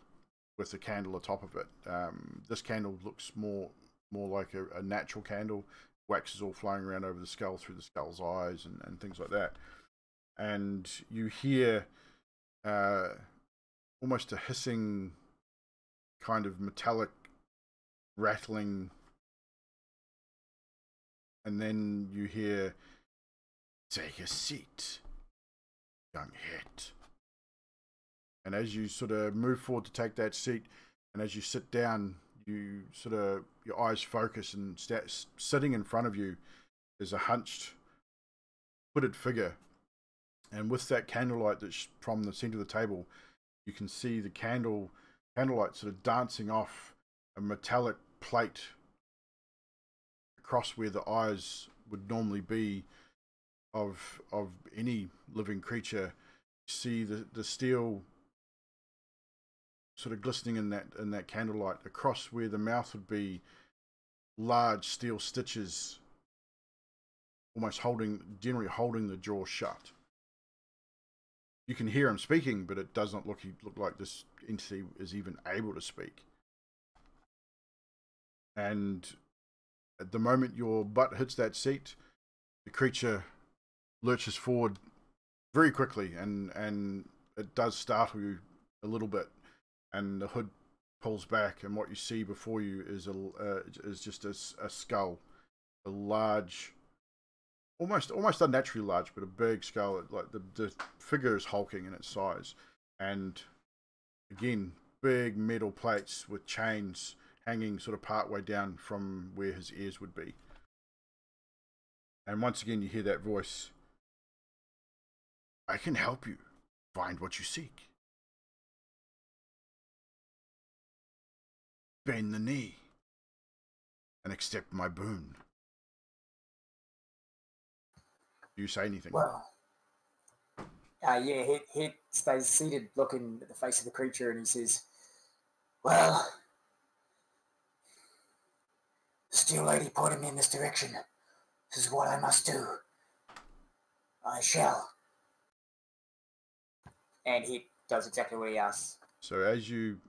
with a candle atop of it. This candle looks more like a natural candle. Wax is all flowing around over the skull through the skull's eyes and things like that. And you hear almost a hissing kind of metallic rattling, and then you hear, "Take a seat, young head." And as you sort of move forward to take that seat, and as you sit down, you sort of, your eyes focus, and sitting in front of you is a hunched, hooded figure. And with that candlelight that's from the center of the table, you can see the candlelight sort of dancing off a metallic plate across where the eyes would normally be of any living creature. You see the steel sort of glistening in that candlelight. Across where the mouth would be, large steel stitches, almost generally holding the jaw shut. You can hear him speaking, but it does not look like this entity is even able to speak. And at the moment your butt hits that seat, the creature lurches forward very quickly, and it does startle you a little bit. And the hood pulls back, and what you see before you is just a skull, a large, almost unnaturally large, but a big skull. Like the figure is hulking in its size, and again, big metal plates with chains hanging sort of partway down from where his ears would be. And once again, you hear that voice, "I can help you find what you seek. Bend the knee and accept my boon." Do you say anything? Well, yeah, he stays seated, looking at the face of the creature, and he says, "Well, the Steel Lady pointed me in this direction. This is what I must do. I shall." And he does exactly what he asks. So as you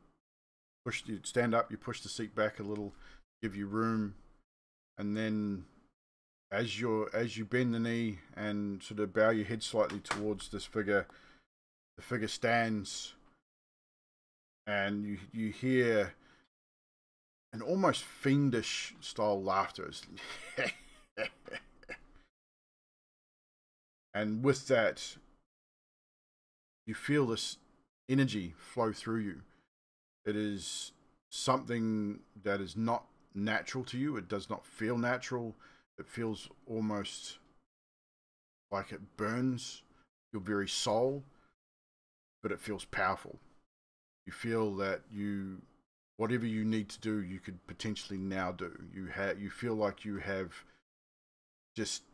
stand up, you push the seat back a little, give you room, and then as you bend the knee and sort of bow your head slightly towards this figure, the figure stands, and you hear an almost fiendish style laughter. And with that, you feel this energy flow through you. It is something that is not natural to you. It does not feel natural. It feels almost like it burns your very soul, but it feels powerful. You feel that whatever you need to do, you could potentially now do. You feel like you have just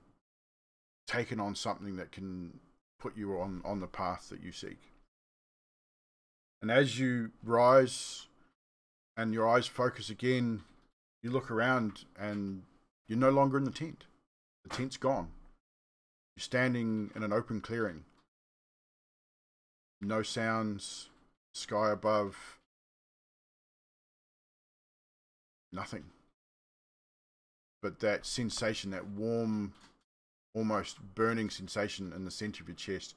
taken on something that can put you on the path that you seek. And as you rise and your eyes focus again, you look around and you're no longer in the tent. The tent's gone. You're standing in an open clearing. No sounds, sky above, nothing. But that sensation, that warm, almost burning sensation in the center of your chest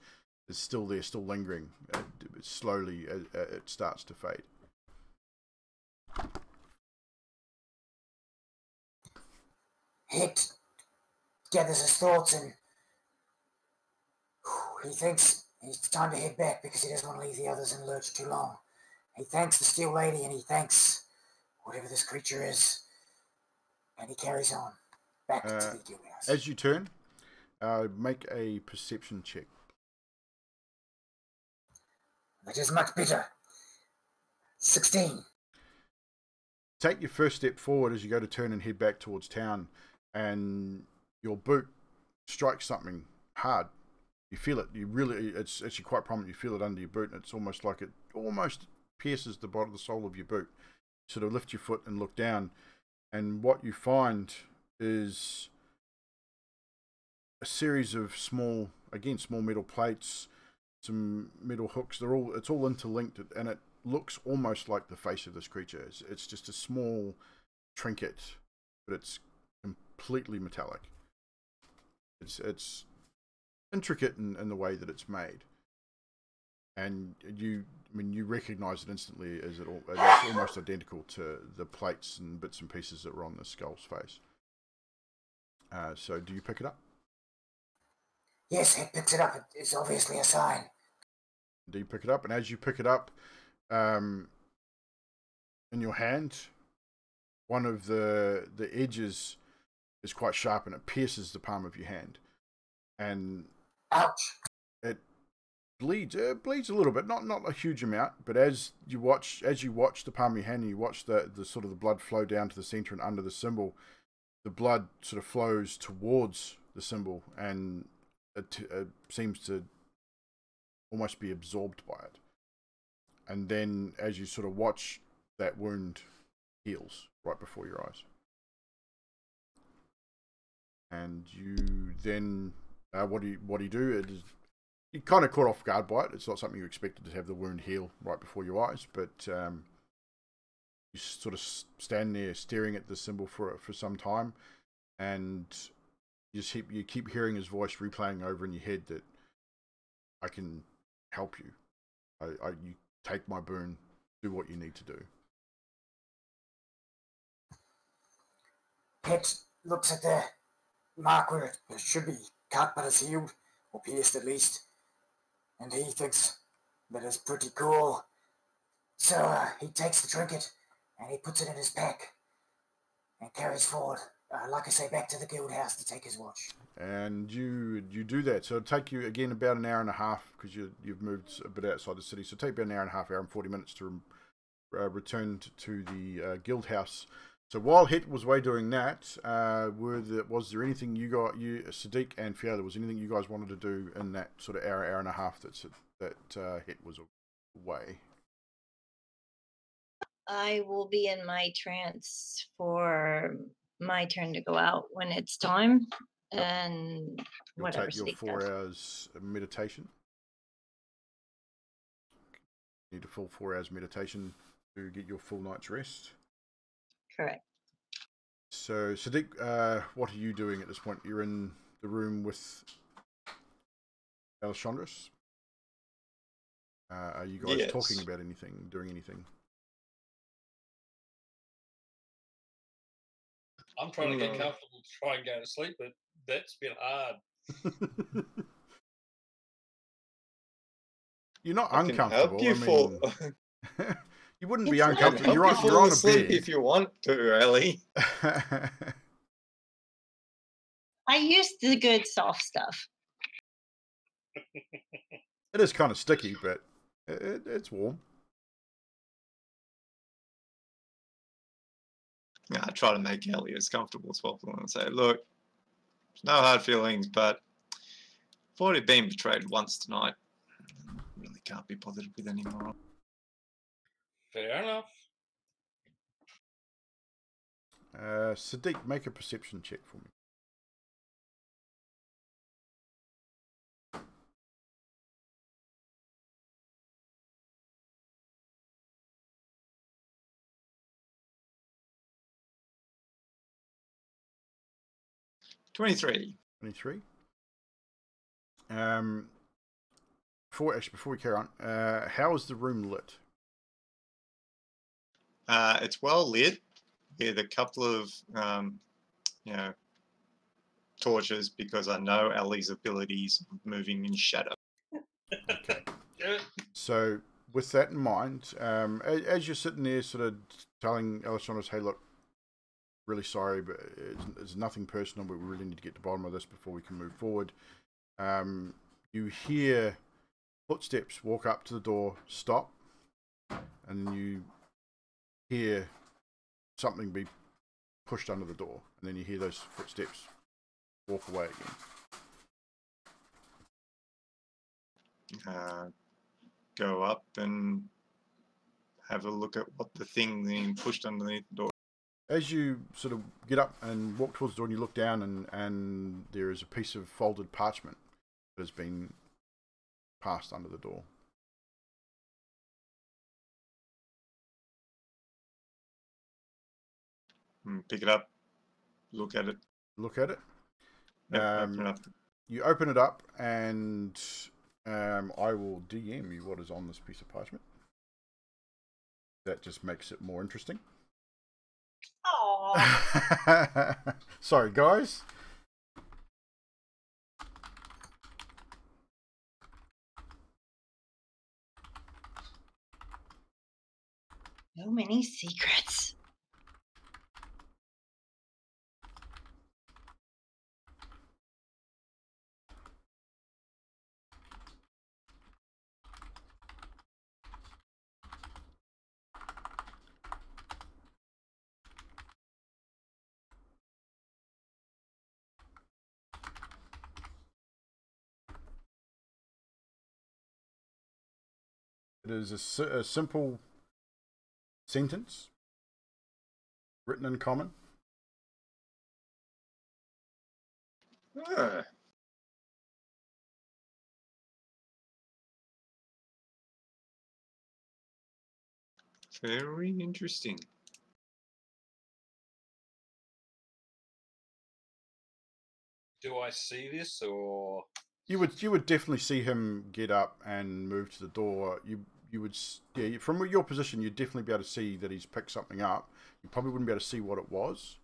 is still there, still lingering. Slowly, it starts to fade. Hit gathers his thoughts, and he thinks it's time to head back because he doesn't want to leave the others and lurch too long. He thanks the Steel Lady, and he thanks whatever this creature is, and he carries on back to the guild house. As you turn, make a perception check. That is much better. 16. Take your first step forward as you go to turn and head back towards town, and your boot strikes something hard. You feel it. You really, it's actually quite prominent. You feel it under your boot, and it's almost like it almost pierces the bottom of the sole of your boot. Sort of lift your foot and look down, and what you find is a series of small, again, small metal plates, some metal hooks. They're all, it's all interlinked, and it looks almost like the face of this creature. It's just a small trinket, but it's completely metallic. It's intricate in the way that it's made, and you, I mean, you recognise it instantly as it all, it's almost identical to the plates and bits and pieces that were on the skull's face. So, do you pick it up? Yes, it picks it up. It's obviously a sign. Do you pick it up? And as you pick it up, in your hand, one of the edges is quite sharp, and it pierces the palm of your hand. And ouch! It bleeds. It bleeds a little bit, not a huge amount. But as you watch the palm of your hand, and you watch the sort of the blood flow down to the center and under the symbol, the blood sort of flows towards the symbol, and it seems to almost be absorbed by it. And then, as you sort of watch, that wound heals right before your eyes. And you then, what do you do? It is, you're kind of caught off guard by it. It's not something you expected, to have the wound heal right before your eyes. But you sort of stand there staring at the symbol for some time, and you keep hearing his voice replaying over in your head that I can help you. You take my boon. Do what you need to do. Pet looks at the mark where it should be cut, but it's healed, or pierced at least, and he thinks that is pretty cool. So he takes the trinket and he puts it in his pack and carries forward, like I say, back to the guild house to take his watch. And you do that. So it'll take you again about an hour and a half, because you've moved a bit outside the city. So it'll take about an hour and a half, hour and 40 minutes to return to the guild house. So while Het was away doing that, was there anything Sadiq and Fiala, was anything you guys wanted to do in that sort of hour and a half that Het was away? I will be in my trance for my turn to go out when it's time, and you'll whatever take your Sadiq 4 hours of meditation. You need a full 4 hours meditation to get your full night's rest. Correct. So, Sadiq, what are you doing at this point? You're in the room with Alexandros. Are you guys talking about anything, doing anything? I'm trying to get comfortable to try and go to sleep, but that's been hard. You're not uncomfortable. I can help you, I mean... You wouldn't be uncomfortable. You're on a bed if you want to, Ellie. I used the good soft stuff. It is kind of sticky, but it's warm. Yeah, I try to make Ellie as comfortable as possible and say, "Look, there's no hard feelings, but I've already been betrayed once tonight. I really can't be bothered with anymore." Fair enough. Sadiq, make a perception check for me. Twenty-three. Before we carry on, how is the room lit? It's well lit with a couple of, torches, because I know Ellie's abilities of moving in shadow. Okay. So with that in mind, as you're sitting there sort of telling Alexandros, "Hey, look, really sorry, but it's nothing personal, but we really need to get to the bottom of this before we can move forward." You hear footsteps walk up to the door, stop, and you hear something be pushed under the door, and then you hear those footsteps walk away again. go up and have a look at what the thing being pushed underneath the door. As you sort of get up and walk towards the door, and you look down, and there is a piece of folded parchment that has been passed under the door. Pick it up, look at it. Look at it. Yep, you open it up, and I will DM you what is on this piece of parchment. That just makes it more interesting. Aww. Sorry, guys. So many secrets. It is a simple sentence written in common. Very interesting. Do I see this, or? You would definitely see him get up and move to the door. You would, yeah, from your position, you'd definitely be able to see that he's picked something up. You probably wouldn't be able to see what it was,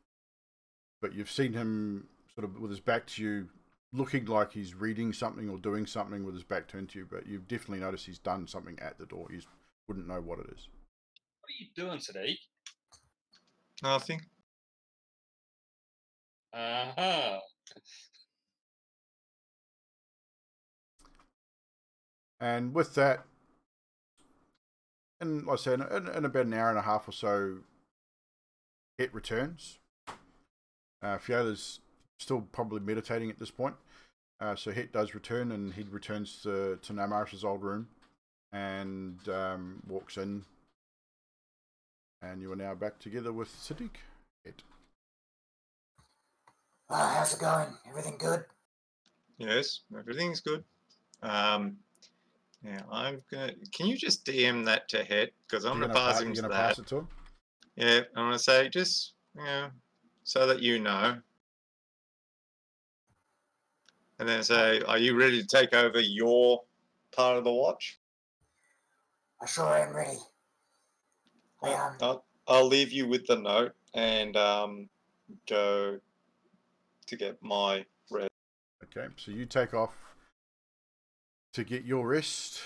but you've seen him sort of with his back to you, looking like he's reading something or doing something with his back turned to you, but you've definitely noticed he's done something at the door. You wouldn't know what it is. What are you doing today? Nothing. Uh-huh. And with that, and like I said, in about an hour and a half or so, it returns. Fiona's still probably meditating at this point. So Het does return, and he returns to Naemaris' old room and walks in. And you are now back together with Siddiq. Het. How's it going? Everything good? Yes, everything's good. Yeah, I'm gonna. Can you just DM that to Het? Because I'm gonna pass him to that. Pass it to him? Yeah, I'm gonna say just, you know, so that you know, and then say, "Are you ready to take over your part of the watch?" I sure am ready. I'll leave you with the note and go to get my rest. Okay, so you take off to get your rest.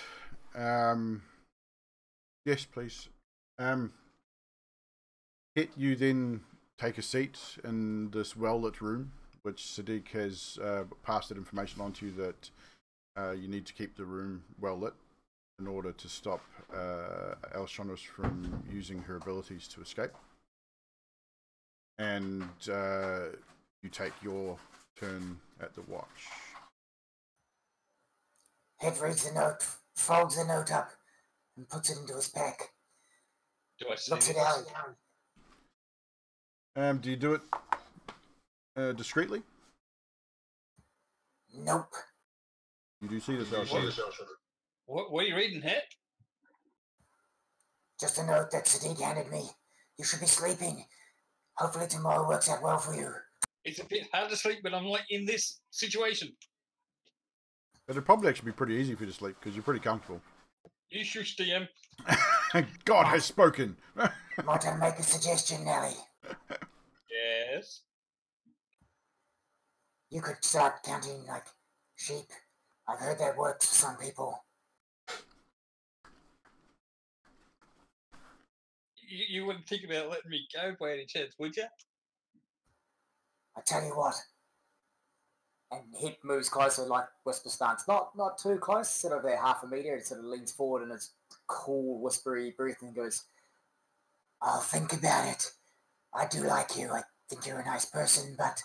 Yes, please. You then take a seat in this well-lit room, which Siddiq has passed that information on to you, that you need to keep the room well-lit in order to stop Alshonris from using her abilities to escape. And you take your turn at the watch. Het reads the note, folds the note up, and puts it into his pack. Do I see? Looks it out. Do you do it discreetly? Nope. You do see this, Alshonris. What are you reading, Het? Just a note that Siddiq handed me. You should be sleeping. Hopefully tomorrow works out well for you. It's a bit hard to sleep, but I'm like in this situation. It'd probably actually be pretty easy for you to sleep, because you're pretty comfortable. You should, DM. God has spoken. Might I make a suggestion, Nelly? Yes? You could start counting, like, sheep. I've heard that works for some people. You wouldn't think about letting me go by any chance, would you? I tell you what. And Het moves closer, like whisper stance. Not too close, sort of about half a meter. It sort of leans forward in its cool, whispery breath and goes, "I'll think about it. I do like you. I think you're a nice person, but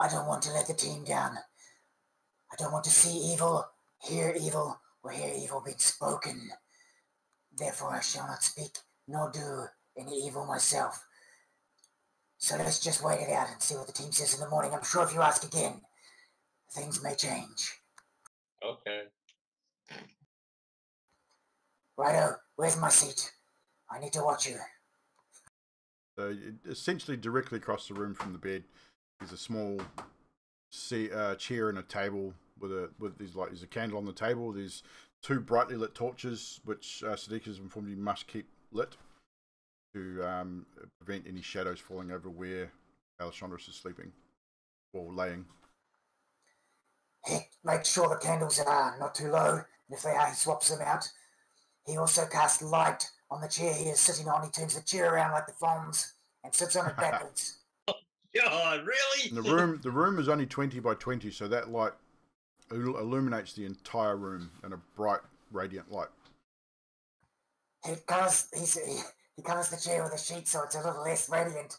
I don't want to let the team down. I don't want to see evil. Hear evil, or hear evil being spoken. Therefore I shall not speak, nor do any evil myself. So let's just wait it out and see what the team says in the morning. I'm sure if you ask again, things may change. Okay. Righto, where's my seat? I need to watch you. Essentially directly across the room from the bed is a small chair and a table with a candle on the table. There's two brightly lit torches, which Sadiq has informed you must keep lit to prevent any shadows falling over where Alexandros is sleeping or laying. He makes sure the candles are not too low, and if they are, he swaps them out. He also casts light on the chair he is sitting on. He turns the chair around like the Fonz and sits on it backwards. God, really? And the room is only 20 by 20, so that light illuminates the entire room in a bright, radiant light. He covers the chair with a sheet so it's a little less radiant.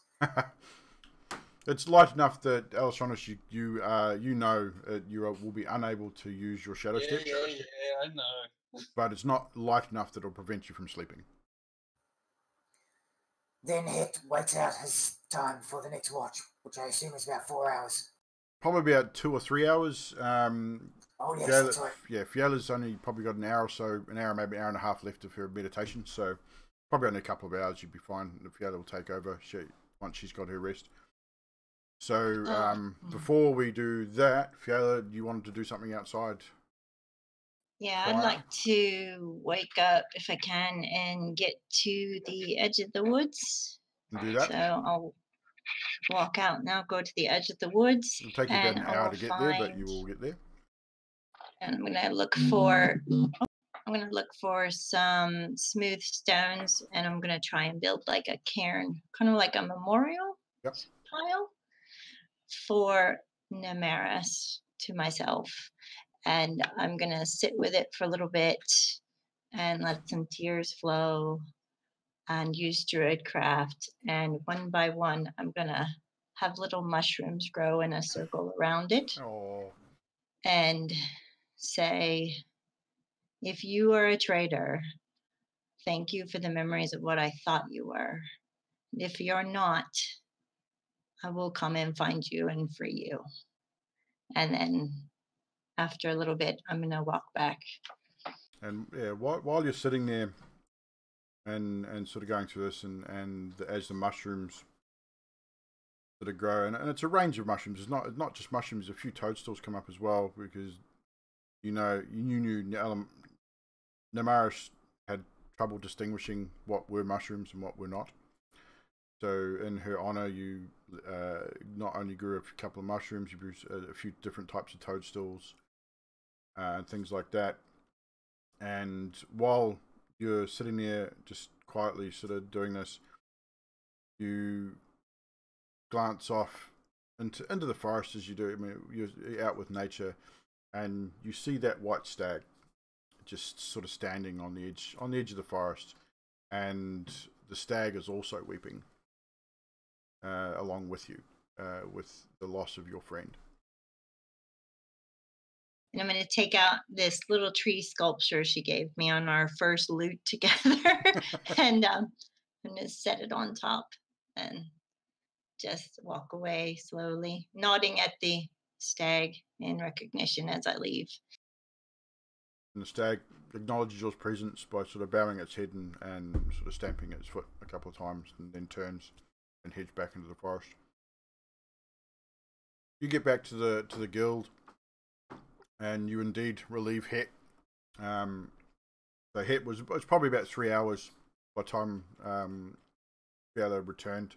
It's light enough that, Alexandros, you know you will be unable to use your shadow step. Yeah, I know. But it's not light enough that it'll prevent you from sleeping. Then Het waits out his time for the next watch, which I assume is about 4 hours. Probably about 2 or 3 hours. Oh, yes, Fiala, that's right. Yeah, Fiala's only probably got an hour or so, maybe an hour and a half left of her meditation, so probably only a couple of hours, you'd be fine. And Fiala will take over once she's got her rest. So before we do that, Fiala, you wanted to do something outside? Yeah, I'd like to wake up if I can and get to the edge of the woods. Do that. So I'll walk out now, go to the edge of the woods. It'll take you about an hour to get there, but you will get there. And I'm gonna look for some smooth stones, and I'm gonna try and build like a cairn, kind of like a memorial pile for Naemaris to myself. And I'm going to sit with it for a little bit and let some tears flow and use druidcraft. And one by one, I'm going to have little mushrooms grow in a circle around it. Aww. And say, if you are a traitor, thank you for the memories of what I thought you were. If you're not, I will come and find you and free you. And then after a little bit, I'm going to walk back. And yeah, while you're sitting there and sort of going through this as the mushrooms sort of grow, and it's a range of mushrooms. It's not just mushrooms. A few toadstools come up as well because, you knew Naemaris had trouble distinguishing what were mushrooms and what were not. So in her honor, you not only grew a couple of mushrooms, you grew a few different types of toadstools and things like that. And while you're sitting there just quietly sort of doing this, you glance off into the forest as you do. I mean, you're out with nature, and you see that white stag just sort of standing on the edge of the forest, and the stag is also weeping. Along with you, with the loss of your friend. And I'm going to take out this little tree sculpture she gave me on our first loot together, and I'm going to set it on top and just walk away slowly, nodding at the stag in recognition as I leave. And the stag acknowledges your presence by sort of bowing its head and sort of stamping its foot a couple of times, and then turns and heads back into the forest. You get back to the guild, and you indeed relieve Het. So Het was probably about 3 hours by the time Fiala returned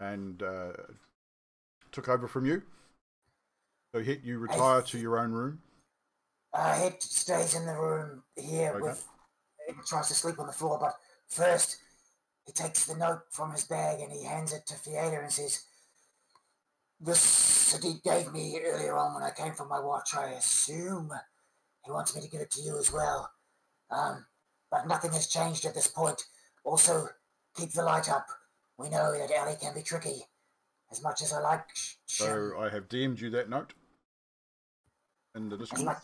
and took over from you. So Het, you retire to your own room. Het stays in the room here. Okay. He tries to sleep on the floor, but first he takes the note from his bag and he hands it to Fiala and says, "This Sadiq gave me earlier on when I came for my watch. I assume he wants me to give it to you as well. But nothing has changed at this point. Also, keep the light up. We know that Ali can be tricky. As much as I like... So I have DM'd you that note? And the Discord?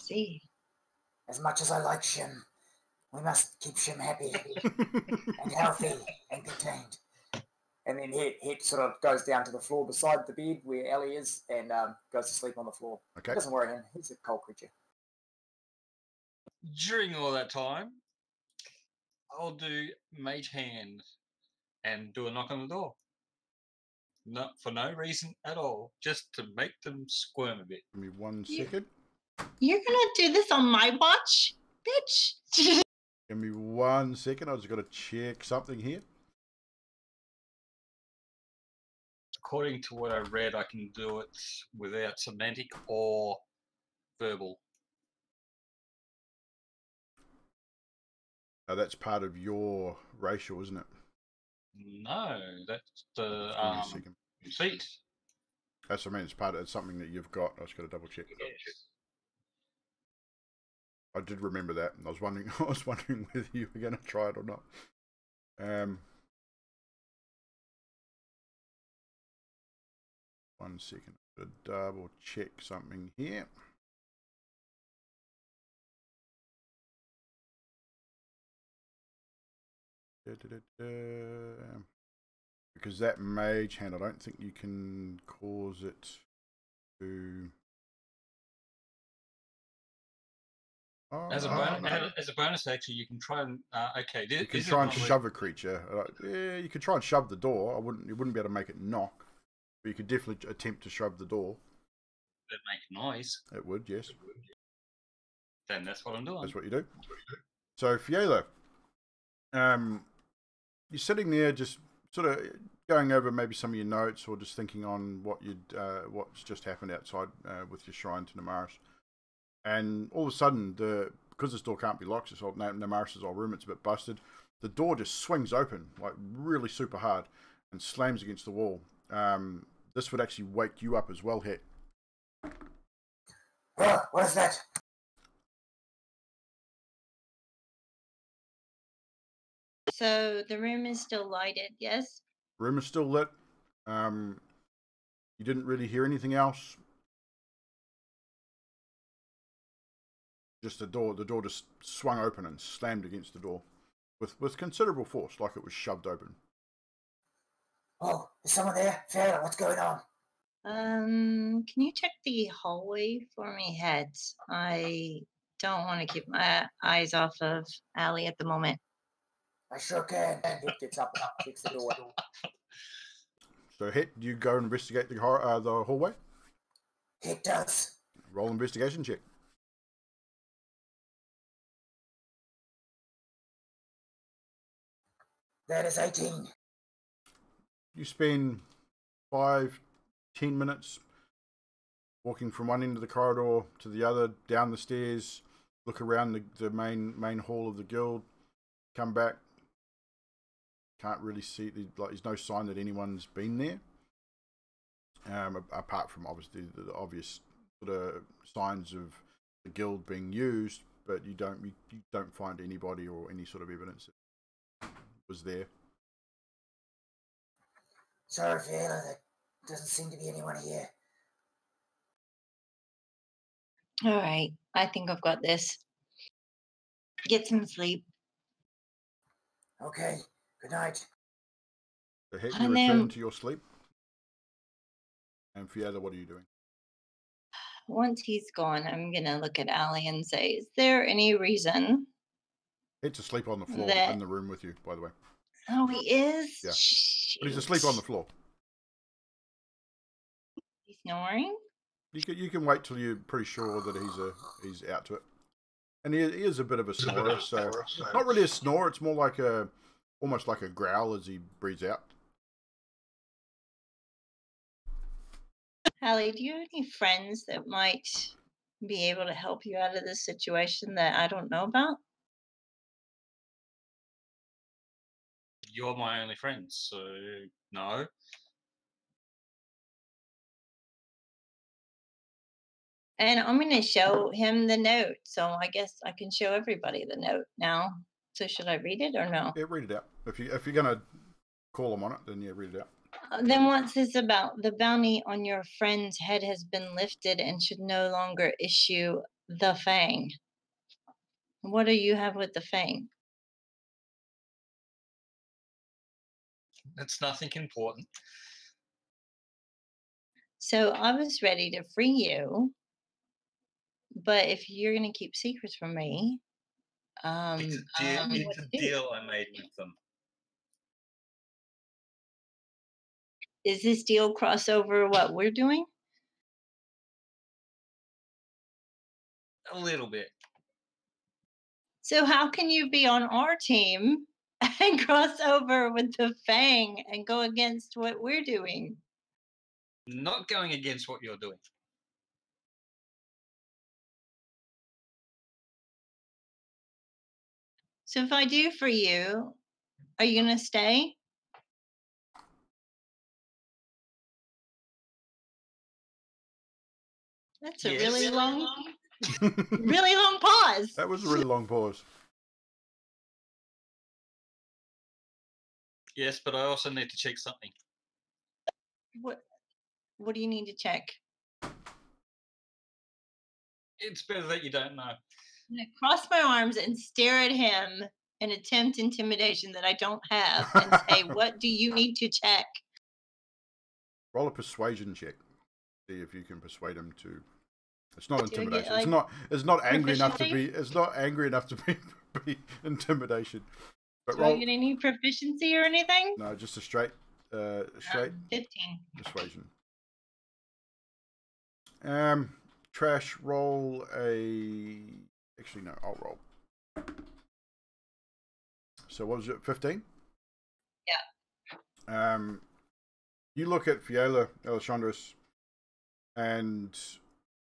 As much as I like Shim, we must keep Shim happy and healthy and contained. And then he sort of goes down to the floor beside the bed where Ellie is and goes to sleep on the floor. Okay. Doesn't worry him. He's a cold creature. During all that time, I'll do mage hand and do a knock on the door. Not for no reason at all, just to make them squirm a bit. Give me 1 second. You're gonna do this on my watch, bitch. Give me 1 second. I just gotta check something here. According to what I read, I can do it without semantic or verbal. Oh, that's part of your racial, isn't it? No, that's the feet. That's what I mean. It's part of it's something that you've got. I just got to double check. Yes. I did remember that, and I was wondering whether you were going to try it or not. One second, to double check something here. Because that mage hand, I don't think you can cause it to. Oh, as a bonus action, you can try and okay. You can try and shove a creature. Yeah, you could try and shove the door. You wouldn't be able to make it knock, but you could definitely attempt to shove the door. It'd make noise. It would, yes. It would. Then that's what I'm doing. That's what you do. So Fiala, you're sitting there just sort of going over maybe some of your notes or just thinking on what you'd what's just happened outside with your shrine to Naemaris. And all of a sudden, because this door can't be locked, it's old Naemaris' old room, it's a bit busted, the door just swings open, like really super hard, and slams against the wall. This would actually wake you up as well, Het. What is that? So the room is still lighted, yes? Room is still lit. You didn't really hear anything else. Just the door just swung open and slammed against the door with considerable force, like it was shoved open. Oh, is someone there? Fiona, what's going on? Can you check the hallway for me, Head? I don't want to keep my eyes off of Allie at the moment. I sure can. It gets up and kicks the door. So, Head, do you go and investigate the hallway? It does. Roll investigation check. That is 18. You spend 5–10 minutes walking from one end of the corridor to the other, down the stairs, look around the main hall of the guild, come back. Can't really see, like there's no sign that anyone's been there. Apart from obviously the obvious sort of signs of the guild being used, but you don't find anybody or any sort of evidence was there. Sorry, Fiona, there doesn't seem to be anyone here. All right, I think I've got this. Get some sleep. Okay, good night. So, Heck, you return to your sleep. And Fiona, what are you doing? Once he's gone, I'm going to look at Allie and say, is there any reason... He's asleep on the floor in the room with you, by the way. Oh, he is? Yeah. Shoot. But he's asleep on the floor. He's snoring? You can wait till you're pretty sure that he's out to it. And he is a bit of a snorer, so not really a snore, it's more like almost like a growl as he breathes out. Hallie, do you have any friends that might be able to help you out of this situation that I don't know about? You're my only friend, so no. And I'm going to show him the note, so I guess I can show everybody the note now. So should I read it or no? Yeah, read it out. If you're going to call him on it, then yeah, read it out. Then what's this about? The bounty on your friend's head has been lifted and should no longer issue the Fang. What do you have with the Fang? It's nothing important. So I was ready to free you, but if you're going to keep secrets from me, it's a deal I made with them. Is this deal crossover what we're doing? A little bit. So how can you be on our team and cross over with the Fang and go against what we're doing? Not going against what you're doing. So if I do for you, are you going to stay? That's a really long pause. That was a really long pause. Yes, but I also need to check something. What do you need to check? It's better that you don't know. I'm going to cross my arms and stare at him and attempt intimidation that I don't have and say, what do you need to check? Roll a persuasion check. See if you can persuade him to... It's not intimidation. Get, like, it's not angry enough to be... It's not angry enough to be intimidation. But roll... Do I get any proficiency or anything? No, just a straight... 15. Persuasion. Trash, roll a... Actually, no, I'll roll. So what was it, 15? Yeah. You look at Fiola Alexandros and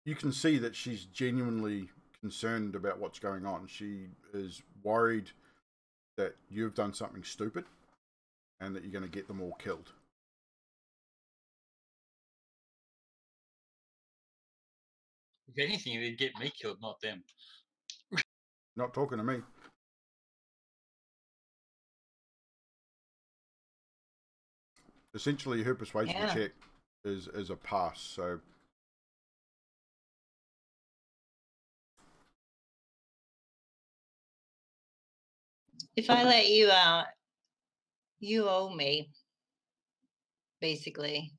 you can see that she's genuinely concerned about what's going on. She is worried that you've done something stupid and that you're going to get them all killed. If anything, they'd get me killed, not them. Not talking to me. Essentially, her persuasion check is a pass, so... If I let you out, you owe me, basically.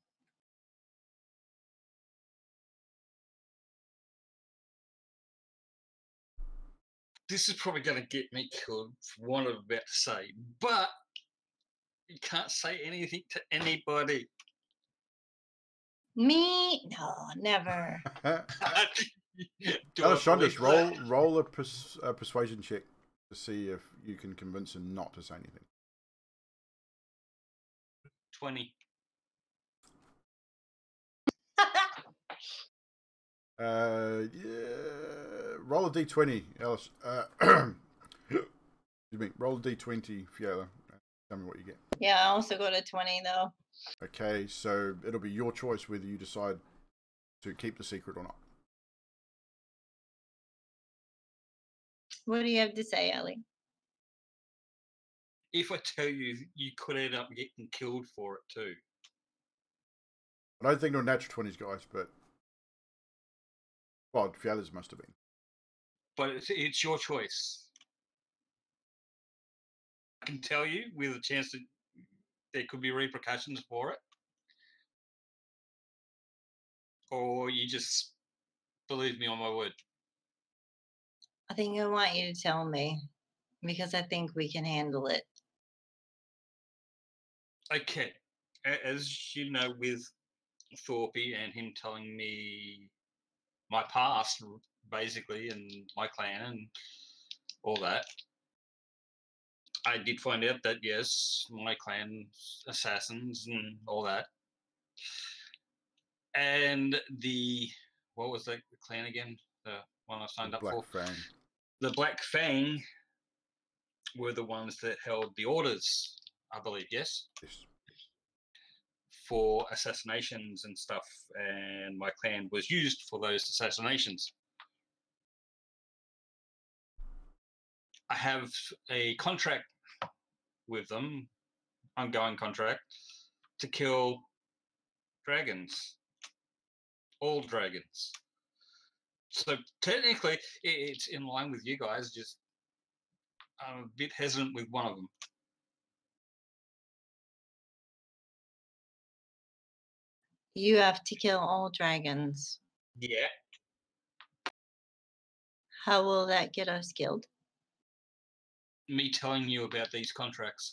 This is probably going to get me killed for what I'm about to say, but you can't say anything to anybody. Me? No, never. Alexandros, roll a persuasion check to see if you can convince him not to say anything. 20. Yeah. Roll a d20, Alice. Excuse me. Roll a d20, Fiola. Tell me what you get. Yeah, I also got a 20, though. Okay, so it'll be your choice whether you decide to keep the secret or not. What do you have to say, Ellie? If I tell you, you could end up getting killed for it, too. I don't think they're natural 20s, guys, but... Well, Fiala's must have been. But it's your choice. I can tell you with a chance that there could be repercussions for it. Or you just believe me on my word. I think I want you to tell me because I think we can handle it. Okay. As you know, with Thorpe and him telling me my past, basically, and my clan and all that. I did find out that, yes, my clan, assassins and all that. And the, what was that clan again? The one I signed up for? Black Fang. The Black Fang were the ones that held the orders, I believe, yes? Yes. For assassinations and stuff, and my clan was used for those assassinations. I have a contract with them, ongoing contract, to kill dragons, all dragons. So technically, it's in line with you guys, just I'm a bit hesitant with one of them. You have to kill all dragons. Yeah. How will that get us killed? Me telling you about these contracts.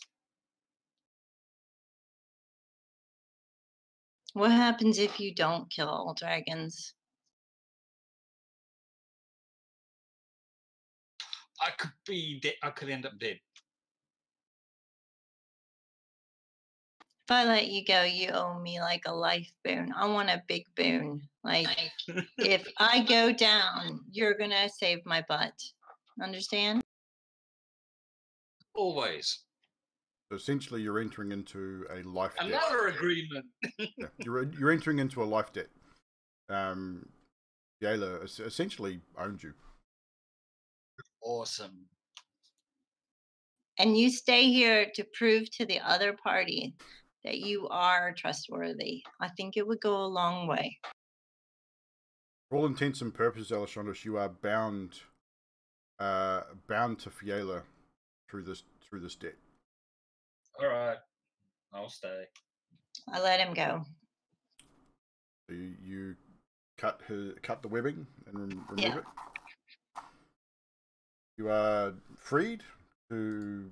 What happens if you don't kill all dragons? I could be dead. I could end up dead. If I let you go, you owe me like a life boon. I want a big boon. Like, if I go down, you're going to save my butt. Understand? Always. Essentially, you're entering into a life debt. Another agreement. Yeah, you're entering into a life debt. Yayla essentially owned you. Awesome. And you stay here to prove to the other party that you are trustworthy. I think it would go a long way. For all intents and purposes, Alexandros, you are bound, bound to Fiala through this debt. All right, I'll stay. I let him go. So you cut the webbing and remove it. You are freed to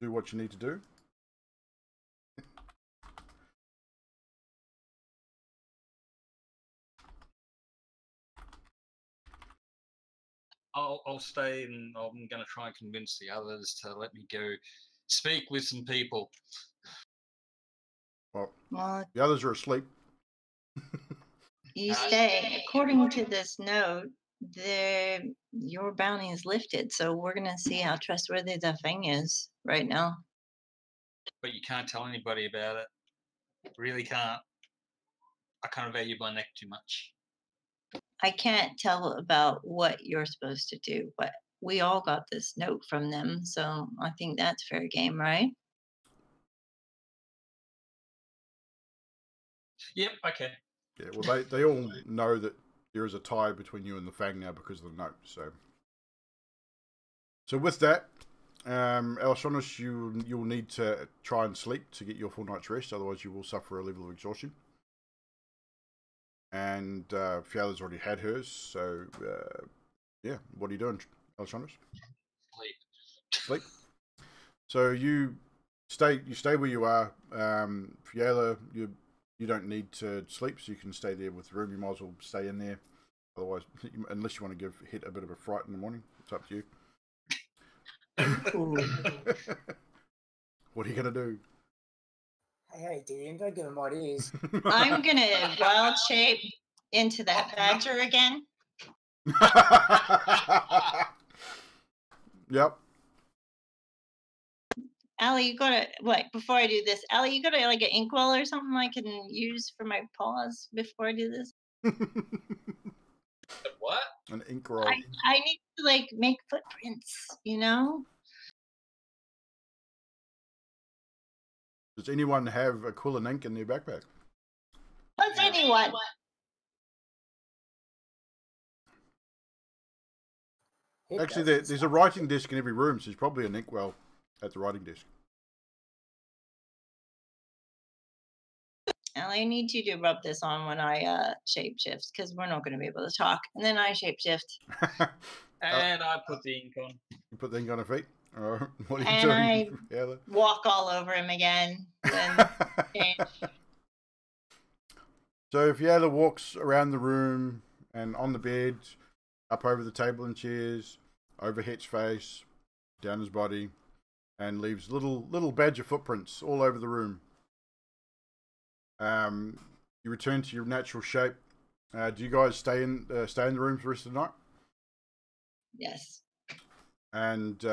do what you need to do. I'll stay, and I'm going to try and convince the others to let me go speak with some people. Well, the others are asleep. You stay. According to this note, your bounty is lifted, so we're going to see how trustworthy the thing is right now. But you can't tell anybody about it. Really can't. I can't value my neck too much. I can't tell about what you're supposed to do, but we all got this note from them, so I think that's fair game, right? Yep, okay. Yeah, well, they all know that there is a tie between you and the Fang now because of the note, so. So with that, Alexandros, you'll need to try and sleep to get your full night's rest, otherwise you will suffer a level of exhaustion. And Fiala's already had hers, so yeah. What are you doing, Alexandros? Sleep. So you stay where you are. Fiala, you don't need to sleep, so you can stay there with the room. You might as well stay in there, otherwise, unless you want to give Hit a bit of a fright in the morning. It's up to you. What are you gonna do? Hey, dude, don't give him what it is. I'm going to wild shape into that badger again. Yep. Allie, you got to, wait, before I do this, Allie, you got to, like, an inkwell or something I can use for my paws before I do this? What? An inkwell. I need to, like, make footprints, you know? Does anyone have a quill and ink in their backpack? Does anyone? Actually, there's a writing desk in every room, so there's probably an inkwell at the writing desk. Allie, I need you to rub this on when I shapeshift, because we're not going to be able to talk. And then I shapeshift. And I put the ink on. You put the ink on her feet? What are you doing? I walk all over him again. So Fiala walks around the room and on the bed, up over the table and chairs, over Het's face, down his body, and leaves little badger footprints all over the room. You return to your natural shape. Do you guys stay in the room for the rest of the night? Yes. And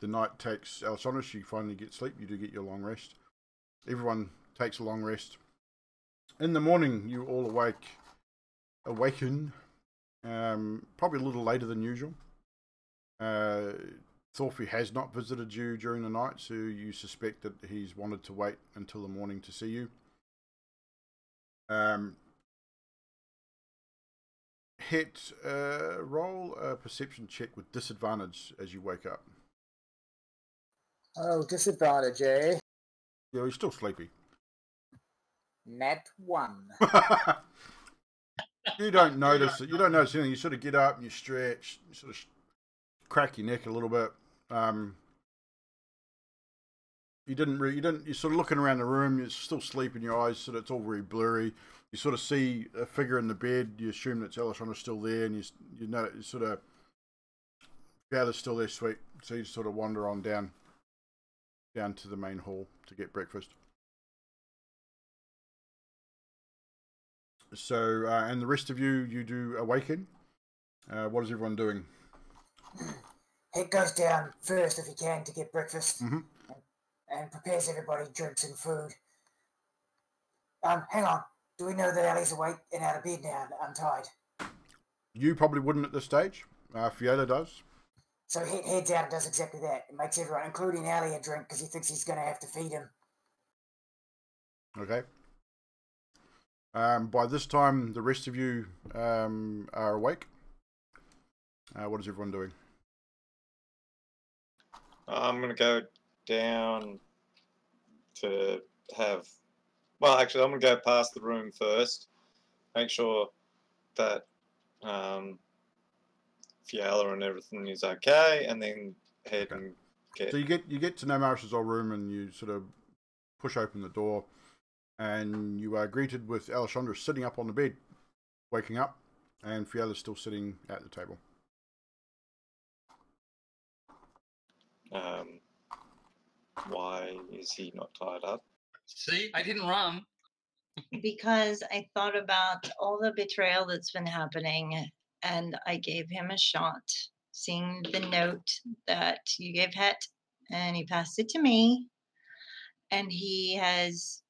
the night takes Alexandros, you finally get sleep. You do get your long rest. Everyone takes a long rest. In the morning, you all awaken, probably a little later than usual. Thorfey has not visited you during the night, so you suspect that he's wanted to wait until the morning to see you. Hit, roll a perception check with disadvantage as you wake up. Oh, disadvantage, eh? Yeah, he's still sleepy. Nat 1. You don't notice it. You don't notice anything. You sort of get up and you stretch, you sort of crack your neck a little bit. You're sort of looking around the room. You're still sleeping. Your eyes sort of, it's all very blurry. You sort of see a figure in the bed. You assume that Elishandra's still there, and you know, you sort of gather still there, sweet. So you sort of wander on down to the main hall to get breakfast. So, and the rest of you, you do awaken. What is everyone doing? Head goes down first, if he can, to get breakfast. Mm-hmm. And prepares everybody drinks and food. Hang on. Do we know that Ali's awake and out of bed now, untied? You probably wouldn't at this stage. Fiona does. So he heads out and does exactly that. It makes everyone, including Ali, a drink because he thinks he's going to have to feed him. Okay. By this time, the rest of you are awake. What is everyone doing? I'm going to go down to have... Well, actually, I'm going to go past the room first. Make sure that Fiala and everything is okay, and then head and get... So you get to Naemaris' old room, and you sort of push open the door, and you are greeted with Alessandra sitting up on the bed, waking up, and Fiala's still sitting at the table. Why is he not tied up? See, I didn't run. Because I thought about all the betrayal that's been happening, and I gave him a shot, seeing the note that you gave Het, and he passed it to me, and he has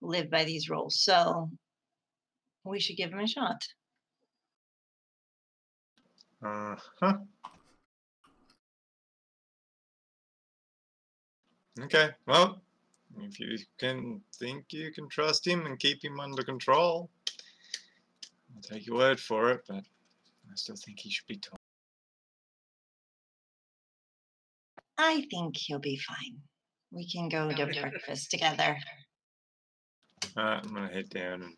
lived by these rules, so we should give him a shot. Uh-huh. Okay, well, if you can think you can trust him and keep him under control, I'll take your word for it, but I still think he should be told. I think he'll be fine. We can go to breakfast together. I'm going to head down. And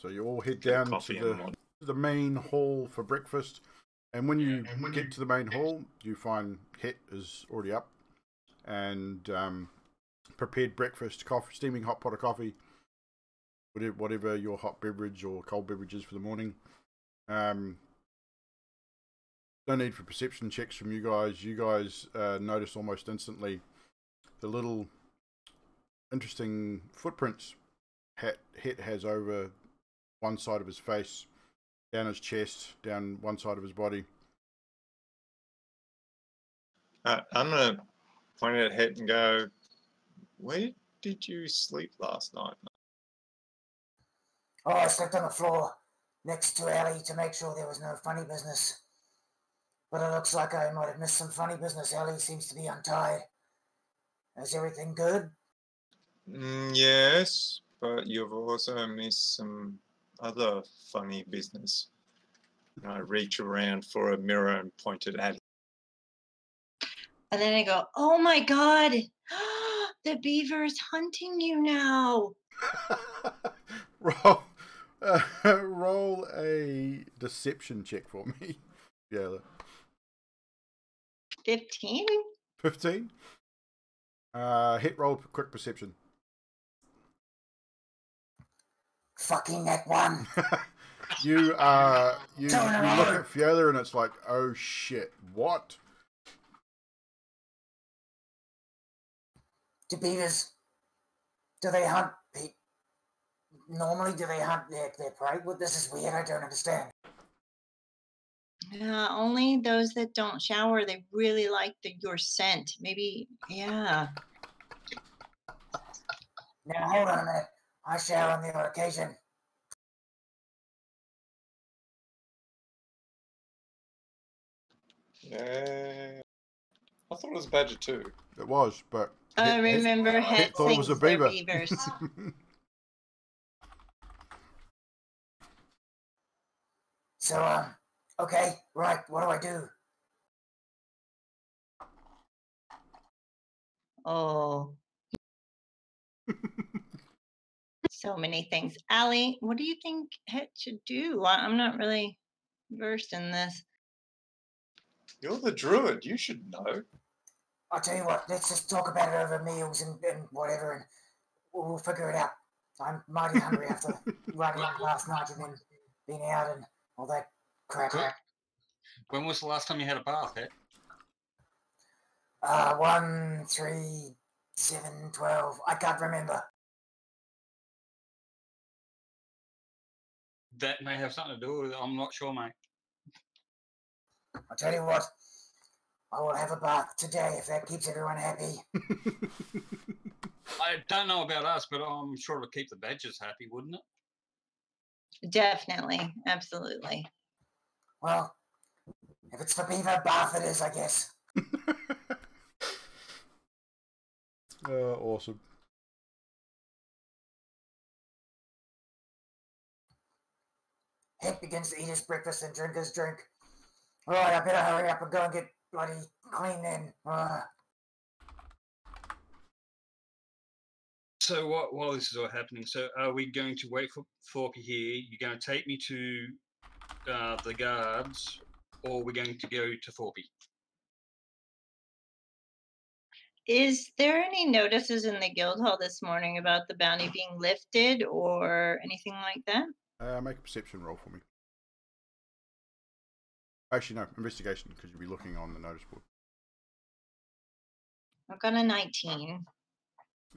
so you all head down to the main hall for breakfast, and when you get to the main hall, you find Het is already up, and... prepared breakfast, coffee, steaming hot pot of coffee, whatever your hot beverage or cold beverage is for the morning. No need for perception checks from you guys. You guys notice almost instantly the little interesting footprints Het has over one side of his face, down his chest, down one side of his body. I'm going to point at Het and go, where did you sleep last night? Oh, I slept on the floor next to Ali to make sure there was no funny business. But it looks like I might have missed some funny business. Ali seems to be untied. Is everything good? Yes, but you've also missed some other funny business. And I reach around for a mirror and point it at it. And then I go, oh my God! The beaver is hunting you now. roll a deception check for me. Yeah. 15. 15. Hit roll quick perception. Fucking that one. you look at Fiona and it's like, oh shit, what? Do beavers, do they hunt, normally do they hunt their prey? Well, this is weird, I don't understand. Yeah, only those that don't shower, they really like your scent. Maybe, yeah. Now, hold on a minute. I shower on the other occasion. Yeah. I thought it was a badger too. It was, but... I remember Het thought it was a beaver. Beavers. So, okay, right, what do I do? Oh. So many things. Allie, what do you think it should do? I'm not really versed in this. You're the druid. You should know. I'll tell you what. Let's just talk about it over meals and whatever, and we'll figure it out. I'm mighty hungry after riding up last night and then being out and all that crap. Cool. When was the last time you had a bath, eh? 1, 3, 7, 12. I can't remember. That may have something to do with it. I'm not sure, mate. I'll tell you what. I will have a bath today if that keeps everyone happy. I don't know about us, but I'm sure it'll keep the badgers happy, wouldn't it? Definitely. Absolutely. Well, if it's the beaver bath, it is, I guess. Awesome. Hank begins to eat his breakfast and drink his drink. All right, I better hurry up and go and get bloody clean then. So while this is all happening, so are we going to wait for Forky here? You're going to take me to the guards, or we're going to go to Forky? Is there any notices in the guild hall this morning about the bounty being lifted or anything like that? Make a perception roll for me. Actually, no, investigation, because you'll be looking on the notice board. I've got a 19.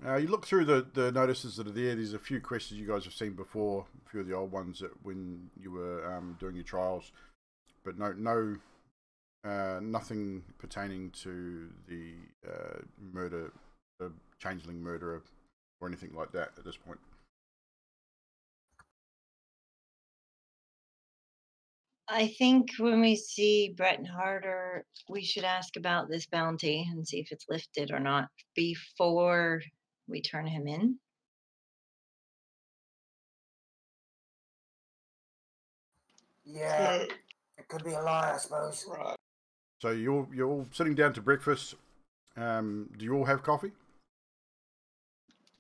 You look through the notices that are there. There's a few questions you guys have seen before, a few of the old ones that when you were doing your trials, but nothing pertaining to the the changeling murderer, or anything like that at this point. I think when we see Brett and Harder, we should ask about this bounty and see if it's lifted or not before we turn him in. Yeah, it could be a lie, I suppose. Right. So you're all sitting down to breakfast. Do you all have coffee?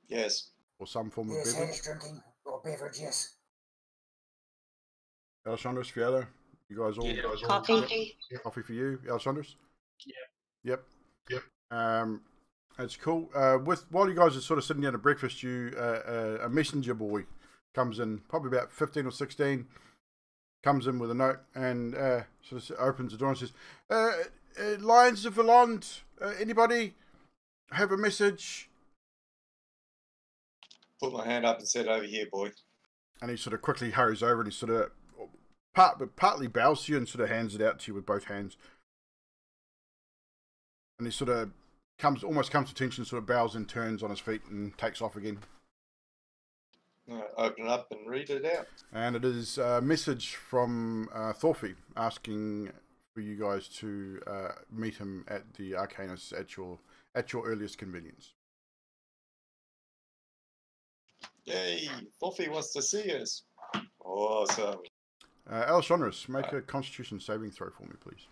Yes. Or some form of beverage? Yes, drinking or beverage, yes. Alessandros, Fiala, you guys all... Yeah. Coffee. Coffee for you, Alessandros? Yeah. Yep. That's cool. While you guys are sort of sitting down to breakfast, a messenger boy comes in, probably about 15 or 16, comes in with a note and sort of opens the door and says, Lions of Valonde, anybody have a message? Put my hand up and said, over here, boy. And he sort of quickly hurries over and he sort of... partly bows to you and sort of hands it out to you with both hands. And he sort of almost comes to attention, sort of bows and turns on his feet and takes off again. Right, open it up and read it out. And it is a message from Thorfey asking for you guys to meet him at the Arcanus at your earliest convenience. Yay! Thorfey wants to see us. Awesome. Alessandros, make a Constitution saving throw for me, please.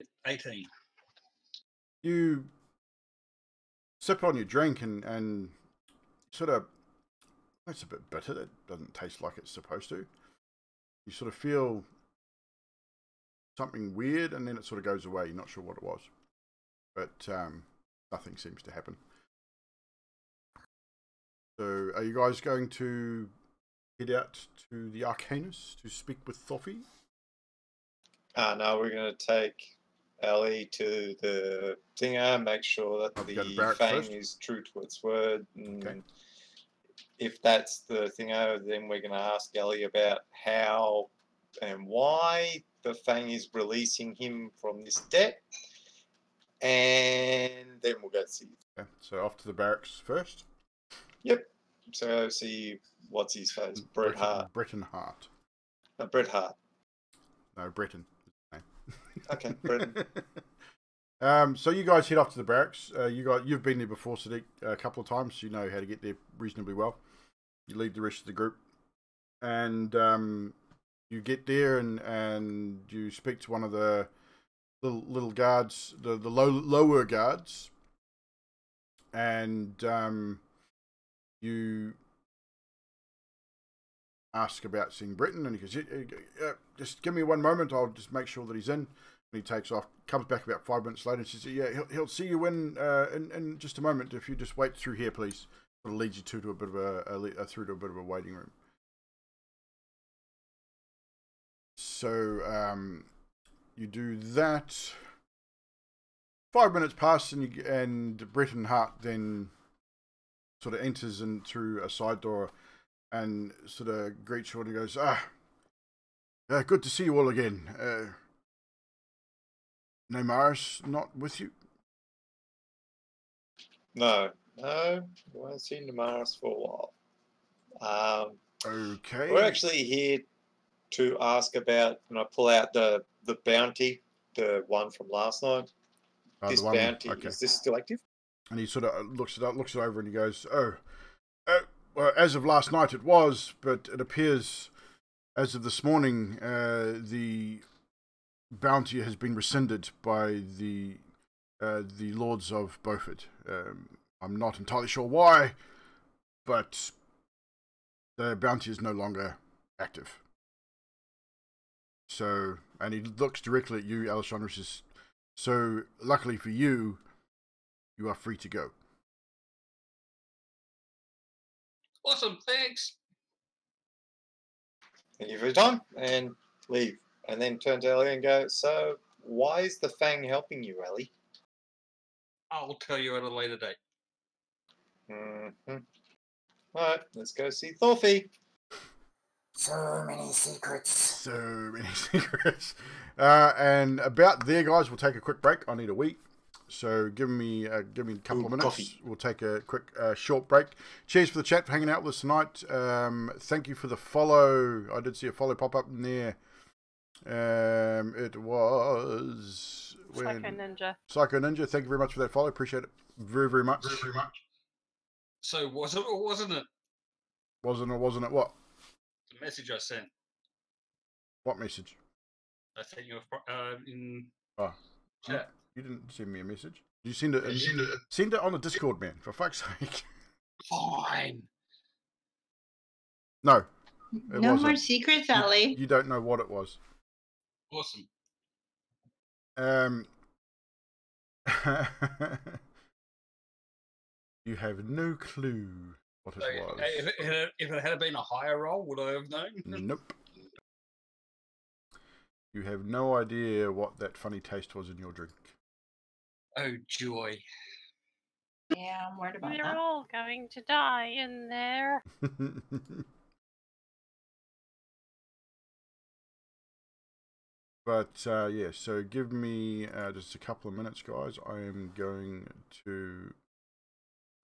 It's 18. You sip on your drink and sort of, that's a bit bitter. That doesn't taste like it's supposed to. You sort of feel something weird, and then it sort of goes away. You're not sure what it was, but nothing seems to happen. So, are you guys going to head out to the Arcanus to speak with Thorfey? No, we're going to take Ellie to the Dinger, make sure that the Fang is true to its word. And okay. If that's the Dinger, then we're going to ask Ellie about how and why the Fang is releasing him from this debt. And then we'll go see. Okay, so off to the barracks first. Yep. So see what's his face, Breton. Okay, Breton. So you guys head off to the barracks. You've been there before, Sadiq, a couple of times. So you know how to get there reasonably well. You lead the rest of the group, and you get there and you speak to one of the little guards, the lower guards, and you ask about seeing Breton, and he goes, just give me one moment, I'll just make sure that he's in. And he takes off, comes back about 5 minutes later, and says, yeah, he'll see you in just a moment. If you just wait through here, please. It'll lead you to a bit of a through to a bit of a waiting room. So you do that. 5 minutes pass, and Breton Hart then sort of enters in through a side door and sort of greets you and goes, good to see you all again. Naemaris not with you? No, we haven't seen Naemaris for a while. Okay. We're actually here to ask about, and I pull out the bounty, the one from last night. This bounty, okay. Is this still active? And he sort of looks it over and he goes, well, as of last night it was, but it appears as of this morning the bounty has been rescinded by the Lords of Beaufort. I'm not entirely sure why, but the bounty is no longer active. So, and he looks directly at you, Alexandra, says, so luckily for you, you are free to go. Awesome, thanks. Thank you for your time, and leave. And then turn to Ellie and go, so why is the Fang helping you, Ellie? I'll tell you at a later date. Mm-hmm. All right, let's go see Thorfey. So many secrets. So many secrets. And about there, guys, we'll take a quick break. I need a week, so give me a couple of minutes. Coffee. We'll take a quick short break. Cheers for the chat for hanging out with us tonight. Thank you for the follow. I did see a follow pop up in there. It was Psycho Ninja. Psycho Ninja. Thank you very much for that follow. Appreciate it very, very much. Very, very much. So was it or wasn't it? Wasn't or wasn't it what? The message I sent. What message? I sent you in. Oh, chat. You didn't send me a message. You send it. Send it on the Discord, man. For fuck's sake. Fine. No. No wasn't. More secrets, Ellie. You don't know what it was. Awesome. You have no clue. What it was. If it had been a higher roll, would I have known? Nope. You have no idea what that funny taste was in your drink. Oh, joy. Yeah, I'm worried about that. We're all going to die in there. But, yeah, so give me just a couple of minutes, guys. I am going to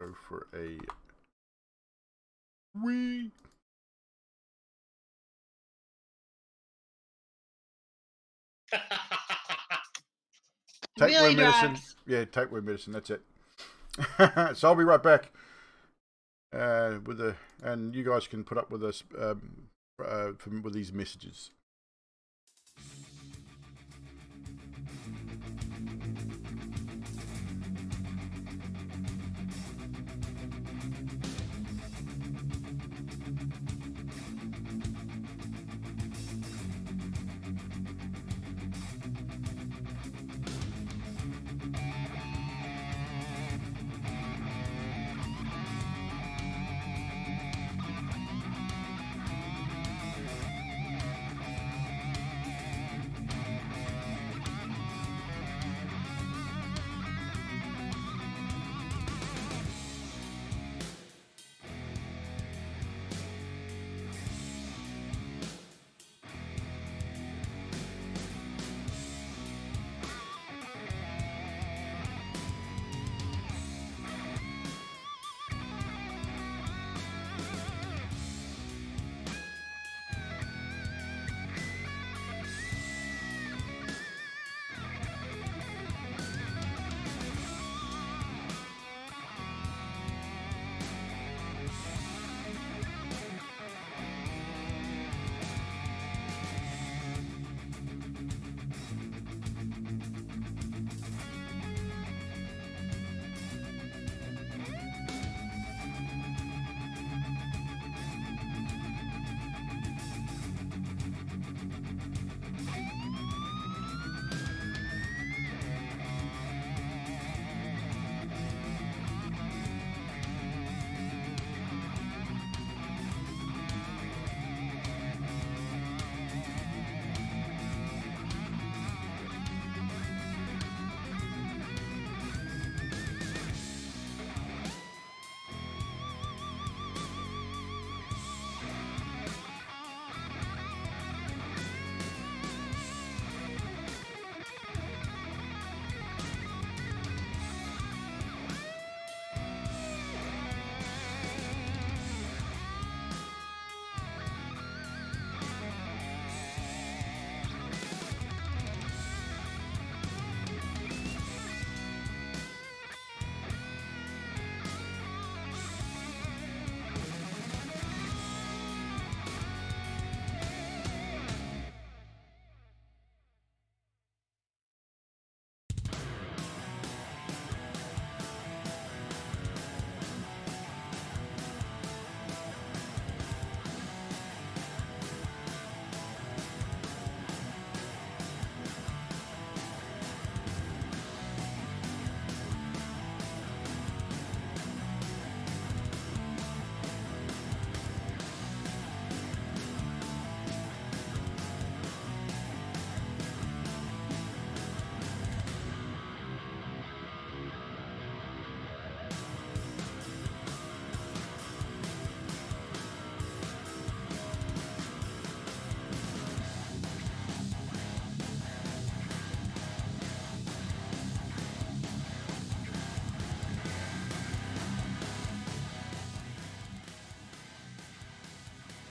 go for a... Wee. Take really weird medicine. Yeah, take weird medicine. That's it. So I'll be right back. And you guys can put up with us with these messages.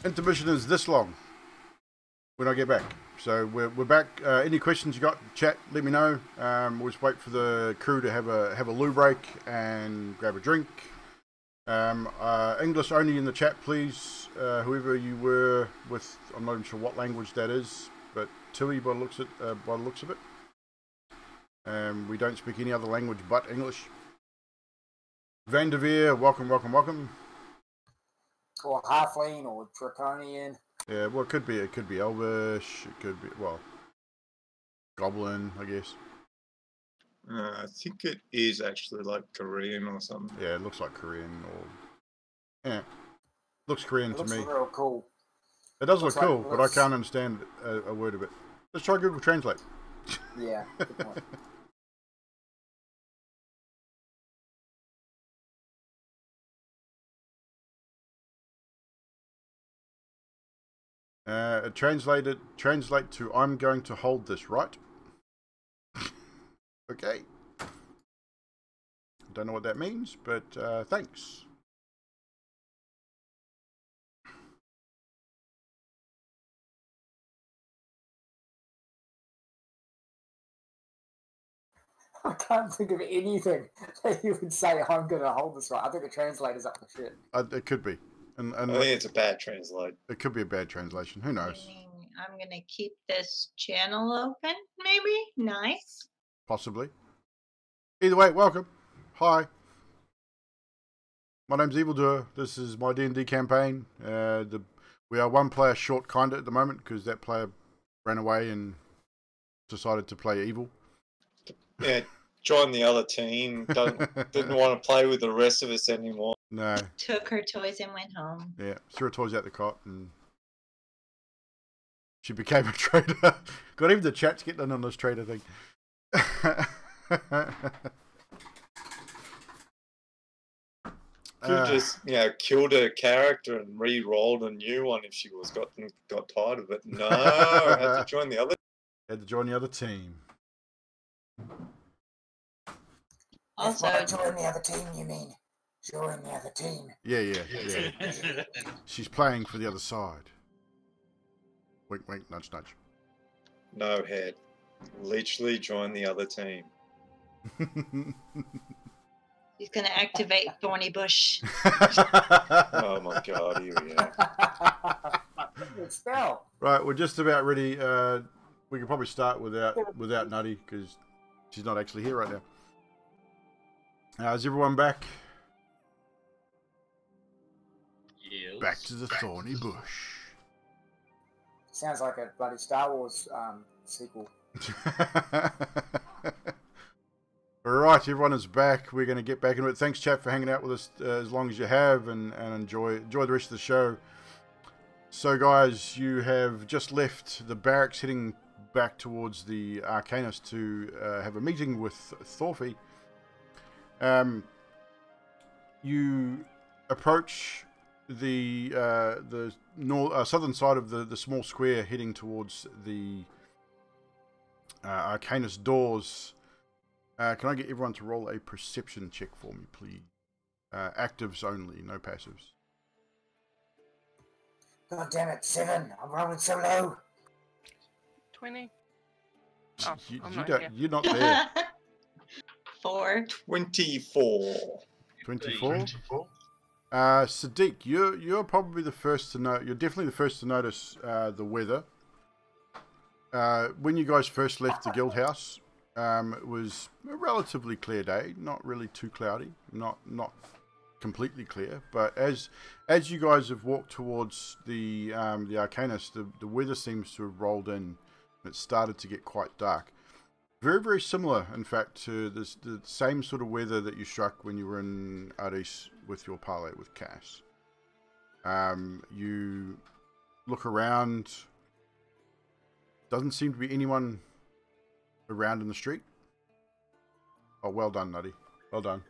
intermission is this long when I get back. So we're back. Any questions you got, chat, let me know. We'll just wait for the crew to have a loo break and grab a drink. English only in the chat, please. Whoever you were with, I'm not even sure what language that is, but Tui by the looks of it. We don't speak any other language but English. Van de Veer, welcome, welcome, welcome. Or Halfling or Draconian. Yeah, well, it could be Elvish, it could be, well, Goblin, I guess. I think it is actually like Korean or something. Yeah, it looks like Korean or... Yeah, looks Korean to me. It looks real cool. It does look cool, but I can't understand a word of it. Let's try Google Translate. Yeah, good point. Translate to I'm going to hold this, right? Okay. Don't know what that means, but thanks. I can't think of anything that you would say, I'm going to hold this right. I think the translator's up for shit. It could be. And I think it's a bad translation. It could be a bad translation. Who knows? I'm going to keep this channel open, maybe? Nice. Possibly. Either way, welcome. Hi. My name's Evildoer. This is my D&D campaign. We are one player short, kinda, at the moment, because that player ran away and decided to play evil. Yeah, joined the other team. Didn't want to play with the rest of us anymore. No. Took her toys and went home. Yeah, threw her toys out the cot and she became a trader. God, even the chat's getting in on this trader thing. Just, you know, killed her character and re-rolled a new one if she was got tired of it. No, had to join the other team. Also, join the other team, you mean? Join the other team. Yeah. She's playing for the other side. Wink, wink, nudge, nudge. No head. Literally join the other team. He's going to activate Thorny Bush. Oh my god, here we are. Good spell. Right, we're just about ready. We could probably start without Nutty, because she's not actually here right now. Is everyone back? Yes. Back to the Thorny Bush. Sounds like a bloody Star Wars sequel. Right, everyone is back. We're going to get back into it. Thanks, chat, for hanging out with us as long as you have, and enjoy the rest of the show. So, guys, you have just left the barracks, heading back towards the Arcanus to have a meeting with Thorfey. You approach the southern side of the small square, heading towards the Arcanus doors. Can I get everyone to roll a perception check for me, please? Actives only, no passives. God damn it, 7! I'm rolling so low. 20. Oh, you're not there. 4. 24. 24. Sadiq, you're probably the first to know. You're definitely the first to notice the weather. When you guys first left the guild house, it was a relatively clear day, not really too cloudy, not completely clear. But as you guys have walked towards the Arcanus, the weather seems to have rolled in, and it started to get quite dark. Very, very similar, in fact, to the same sort of weather that you struck when you were in Ardis with your parlay with Cass. You look around. Doesn't seem to be anyone around in the street. Oh, well done, Nutty. Well done.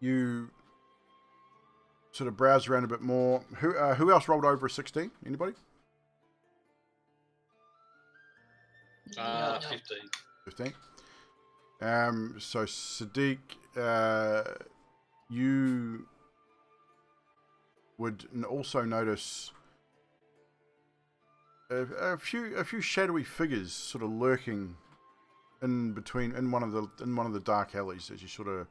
You sort of browse around a bit more. Who else rolled over a 16? Anybody? 15. 15. So Sadiq, you would also notice a few shadowy figures sort of lurking in between in one of the dark alleys. As you sort of,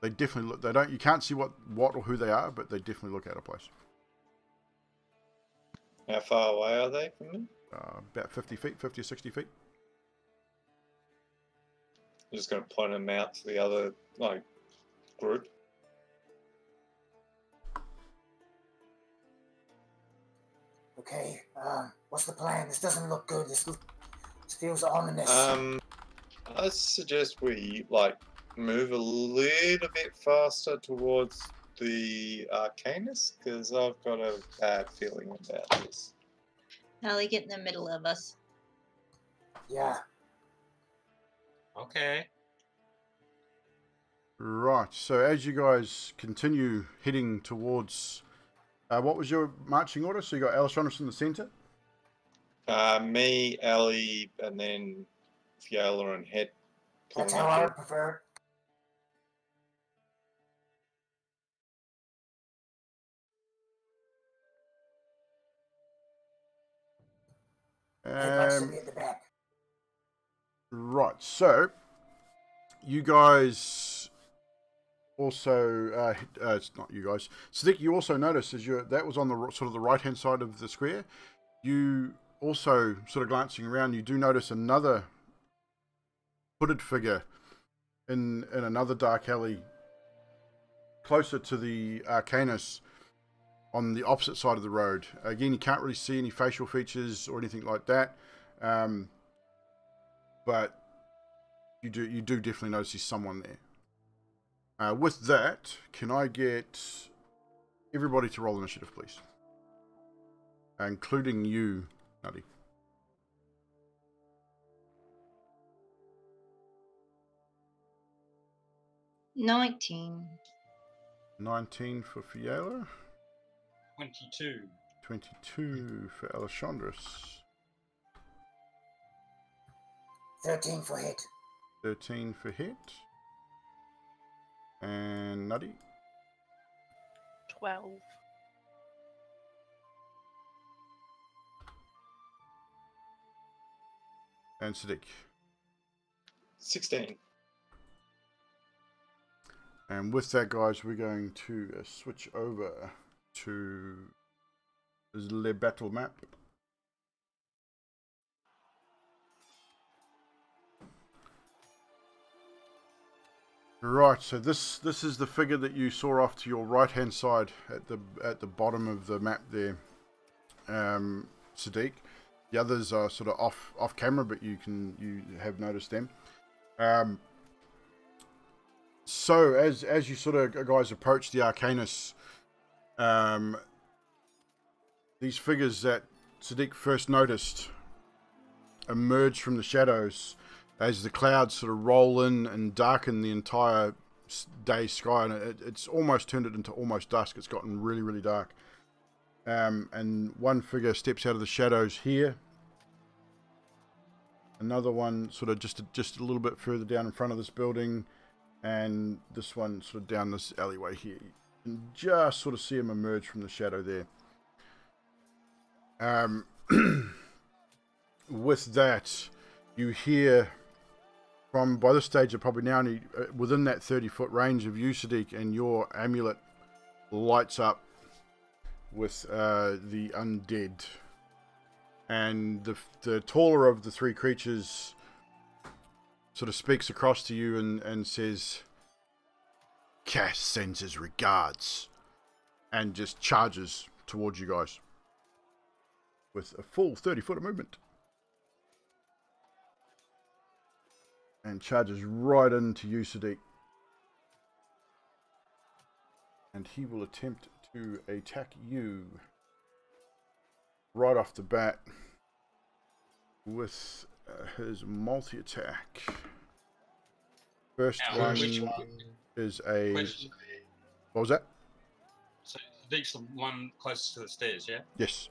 they definitely look. They don't. You can't see what or who they are, but they definitely look out of place. How far away are they from me? About 50 feet, 50 or 60 feet. I'm just going to point them out to the other group. Okay, what's the plan? This doesn't look good. This feels ominous. I suggest we move a little bit faster towards the Arcanus, because I've got a bad feeling about this. Now they get in the middle of us. Yeah. Okay. Right. So as you guys continue heading towards. What was your marching order? So you got Alishonus in the centre? Me, Ali, and then Fiola and Head. That's how I prefer. Right, so you guys... Also, it's not you guys. Sadiq, you also noticed as that was on the sort of the right-hand side of the square. You also sort of glancing around, you do notice another hooded figure in another dark alley, closer to the Arcanus, on the opposite side of the road. Again, you can't really see any facial features or anything like that, but you do definitely notice there's someone there. With that, can I get everybody to roll initiative, please? Including you, Nutty. Nineteen for Fiala. 22. 22 for Alexandros. 13 for Hit. 13 for Hit. And Nutty? 12. And Sadiq? 16. And with that, guys, we're going to switch over to the battle map. Right, so this is the figure that you saw off to your right-hand side at the bottom of the map there, Sadiq. The others are sort of off camera, but you have noticed them. So as you sort of guys approach the Arcanus, these figures that Sadiq first noticed emerge from the shadows. As the clouds sort of roll in and darken the entire day sky, and it's almost turned it into almost dusk. It's gotten really, really dark. And one figure steps out of the shadows here. Another one sort of just a little bit further down in front of this building, and this one sort of down this alleyway here. You can just sort of see him emerge from the shadow there. With that, you hear. From by this stage, you're probably now within that 30-foot range of you, Sadiq, and your amulet lights up with the undead. And the taller of the three creatures sort of speaks across to you and says, "Cass sends his regards," and just charges towards you guys with a full 30-foot of movement. And charges right into you, Sadiq. And he will attempt to attack you right off the bat with his multi-attack. First one is a... What was that? So Sadiq's the one closest to the stairs, yeah? Yes.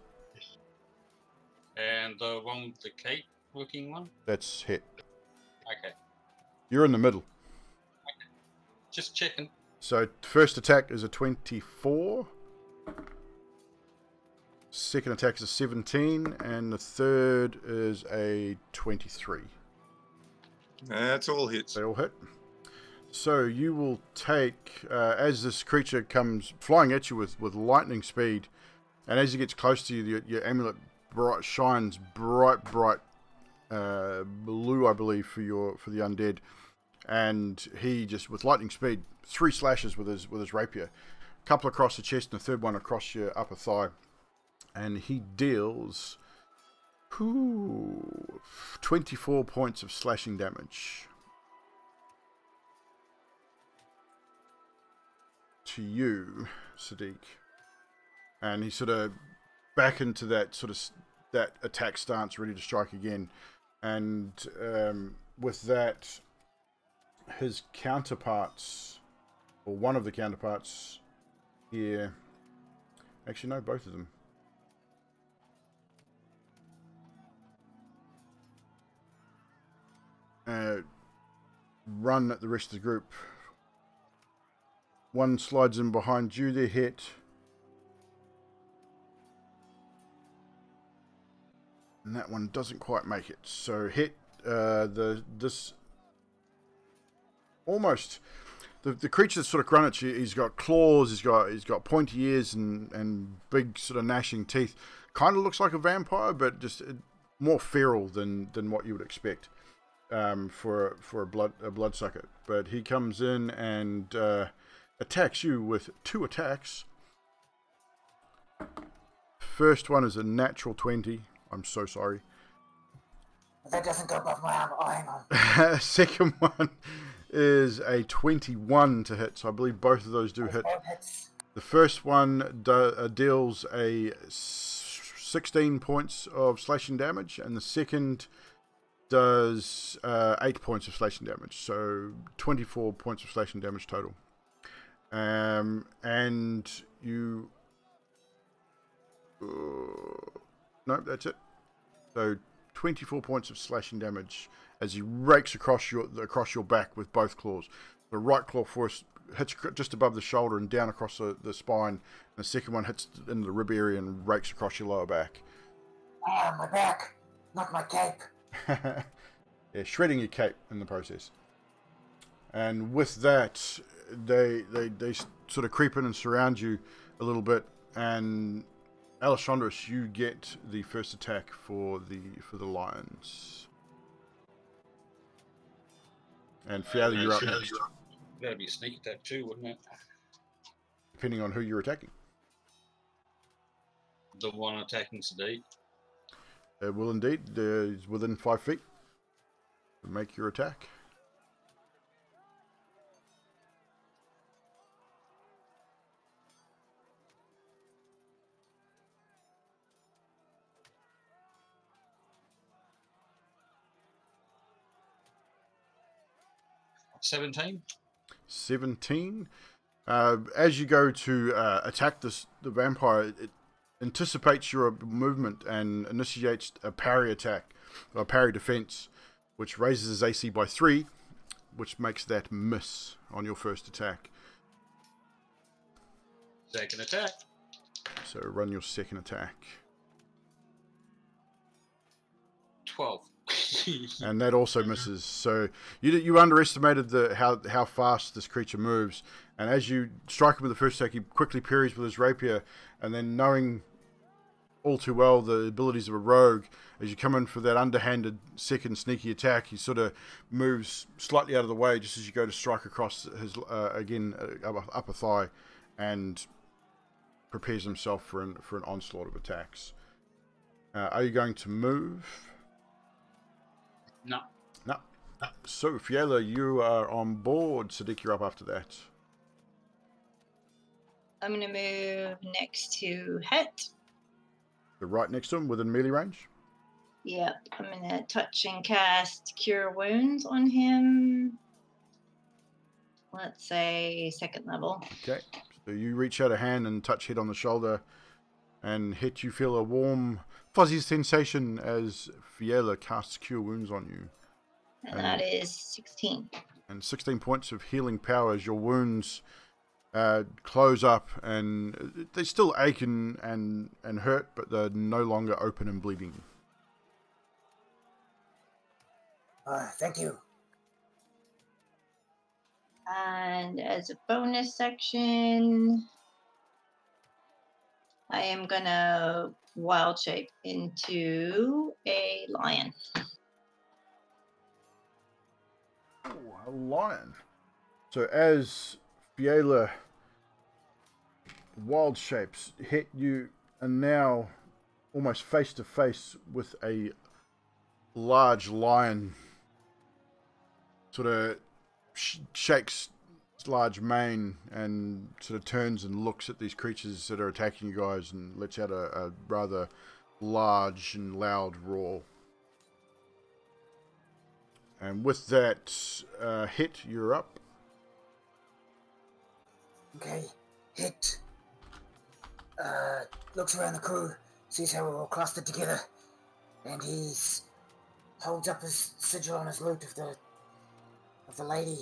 And the one with the cape-looking one? That's Hit. Okay. You're in the middle. Okay. Just checking. So first attack is a 24 Second attack is a 17, and the third is a 23. That's all hits. They all hit. So you will take, as this creature comes flying at you with lightning speed, and as it gets close to you, your amulet shines bright blue, I believe, for the undead. And he just, with lightning speed, 3 slashes with his rapier, a couple across the chest and the third one across your upper thigh, and he deals 24 points of slashing damage to you, Sadiq. And he's sort of back into that attack stance, ready to strike again. And with that, his counterparts, or one of the counterparts here, actually no, both of them. Run at the rest of the group. One slides in behind you, they're hit. And that one doesn't quite make it. So hit the creature's sort of crunch. He's got claws. He's got pointy ears and big sort of gnashing teeth. Kind of looks like a vampire, but just more feral than what you would expect for a bloodsucker. But he comes in and attacks you with 2 attacks. First one is a natural 20. I'm so sorry. That doesn't go above my armor. Oh, hang on. Second one is a 21 to hit, so I believe both of those do hit. The first one deals a 16 points of slashing damage, and the second does 8 points of slashing damage, so 24 points of slashing damage total. And you... nope, that's it. So 24 points of slashing damage as he rakes across your back with both claws. The right claw first hits just above the shoulder and down across the spine. And the second one hits in the rib area and rakes across your lower back. Ah, my back, not my cape. Yeah, shredding your cape in the process. And with that, they sort of creep in and surround you a little bit. And Alexandros, you get the first attack for the lions. And Fiala, you're up next. That'd be a sneak attack too, wouldn't it? Depending on who you're attacking. The one attacking Sadiq. It will indeed. It's within 5 feet. Make your attack. Seventeen. As you go to attack the vampire, it anticipates your movement and initiates a parry attack, or parry defense, which raises his AC by 3, which makes that miss on your first attack. Second attack. So run your second attack. 12. And that also misses. So you underestimated how fast this creature moves. And as you strike him with the first attack, he quickly parries with his rapier. And then, knowing all too well the abilities of a rogue, as you come in for that underhanded second sneaky attack, he sort of moves slightly out of the way just as you go to strike across his upper thigh, and prepares himself for an onslaught of attacks. Are you going to move? No. So, Fiala, you are on board. Sadiq, you're up after that. I'm going to move next to Het. You're right next to him, within melee range? Yeah, I'm going to touch and cast Cure Wounds on him. Let's say 2nd level. Okay. So you reach out a hand and touch Het on the shoulder, and Het, you feel a warm, fuzzy sensation as Fiala casts Cure Wounds on you. And that is 16. And 16 points of healing power as your wounds close up, and they still ache and hurt, but they're no longer open and bleeding. Thank you. And as a bonus section, I am gonna wild shape into a lion. Oh, a lion. So as Fiala wild shapes hit you, and now almost face to face with a large lion, sort of shakes its large mane and sort of turns and looks at these creatures that are attacking you guys and lets out a rather large and loud roar. And with that hit, you're up. Okay, hit. Looks around the crew, sees how we're all clustered together, and he holds up his sigil on his loot of the lady,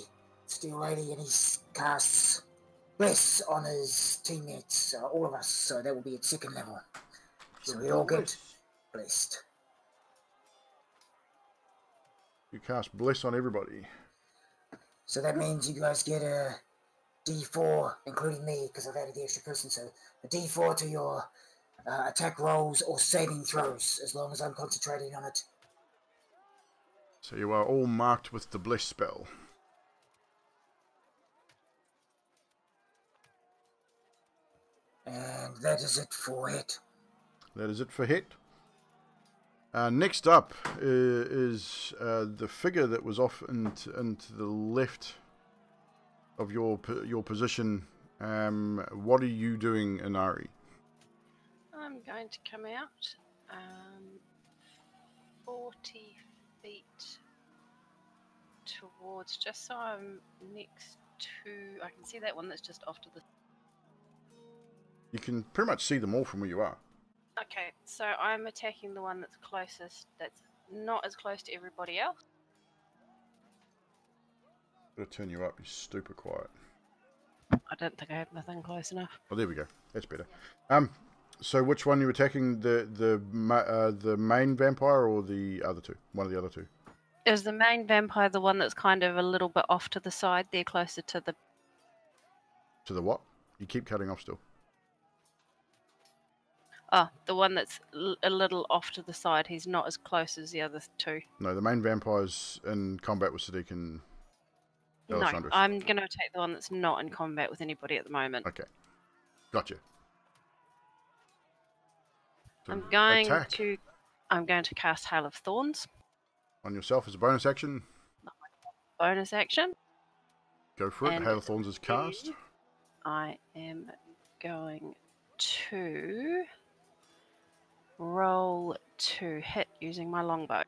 Steel Lady, and he casts Bless on his teammates, all of us, so that will be at second level. So we all get blessed. You cast Bless on everybody. So that means you guys get a D4, including me, because I've added the extra person, so a D4 to your attack rolls or saving throws, as long as I'm concentrating on it. So you are all marked with the Bless spell. And that is it for hit. That is it for hit. Next up is the figure that was off and to the left of your position. What are you doing, Inari? I'm going to come out 40 feet towards, just so I'm next to, I can see that one that's just off to the... You can pretty much see them all from where you are. Okay, so I'm attacking the one that's closest, that's not as close to everybody else. Gotta turn you up, you're super quiet. I don't think I have my thing close enough. Oh, there we go. That's better. So which one are you attacking? The main vampire or the other two? One of the other two. Is the main vampire the one that's kind of a little bit off to the side? They're closer to the... To the what? You keep cutting off still. Oh, the one that's a little off to the side. He's not as close as the other two. No, the main vampire's in combat with Sadiq and... No, I'm going to take the one that's not in combat with anybody at the moment. Okay. Gotcha. So I'm going to cast Hail of Thorns. On yourself as a bonus action? Bonus action. Go for it. Hail of Thorns is cast. I am going to... roll to hit using my longbow.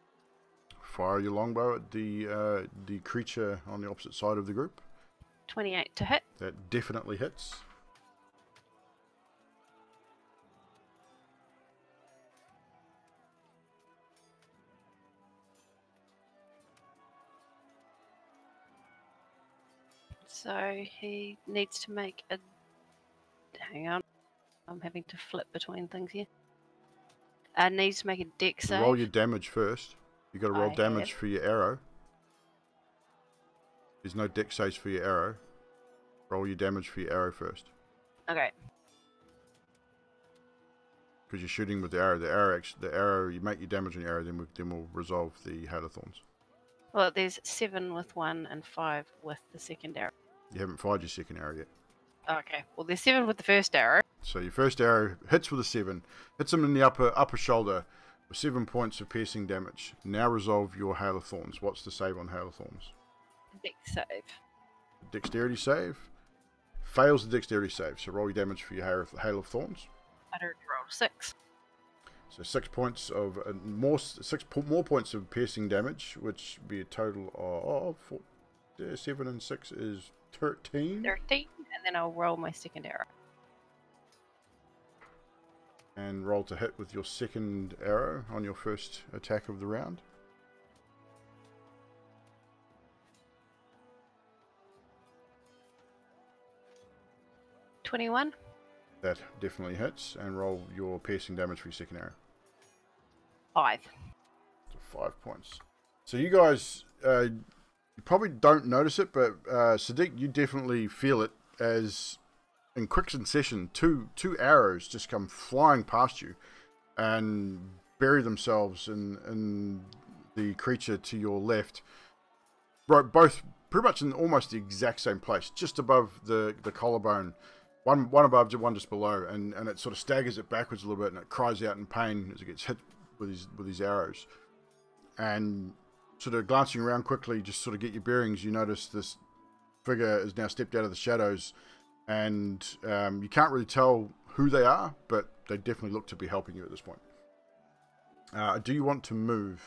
Fire your longbow at the creature on the opposite side of the group. 28 to hit. That definitely hits. So he needs to make a... Hang on. I'm having to flip between things here. Needs to make a dex save. Roll your damage first. You got to roll damage for your arrow. There's no dex saves for your arrow. Roll your damage for your arrow first. Okay. Because you're shooting with the arrow. The arrow. You make your damage on your arrow, then we'll resolve the Hail of Thorns. Well, there's 7 with one and 5 with the second arrow. You haven't fired your second arrow yet. Okay. Well, there's 7 with the first arrow. So your first arrow hits with a 7, hits him in the upper shoulder with 7 points of piercing damage. Now resolve your Hail of Thorns. What's the save on Hail of Thorns? Dex save. Dexterity save. Fails the dexterity save. So roll your damage for your Hail of Thorns. I don't roll 6. So 6 points of more points of piercing damage, which would be a total of 7 and 6 is 13. 13, and then I'll roll my second arrow. And roll to hit with your second arrow on your first attack of the round. 21. That definitely hits, and roll your piercing damage for your second arrow. 5. 5 points. So you guys, you probably don't notice it, but Sadiq, you definitely feel it as in quick succession, two arrows just come flying past you and bury themselves in the creature to your left. Right, both pretty much in almost the exact same place, just above the collarbone. One above, one just below, and it sort of staggers it backwards a little bit, and it cries out in pain as it gets hit with these arrows. And sort of glancing around quickly, just sort of get your bearings, you notice this figure is now stepped out of the shadows, and you can't really tell who they are, but they definitely look to be helping you at this point. Do you want to move?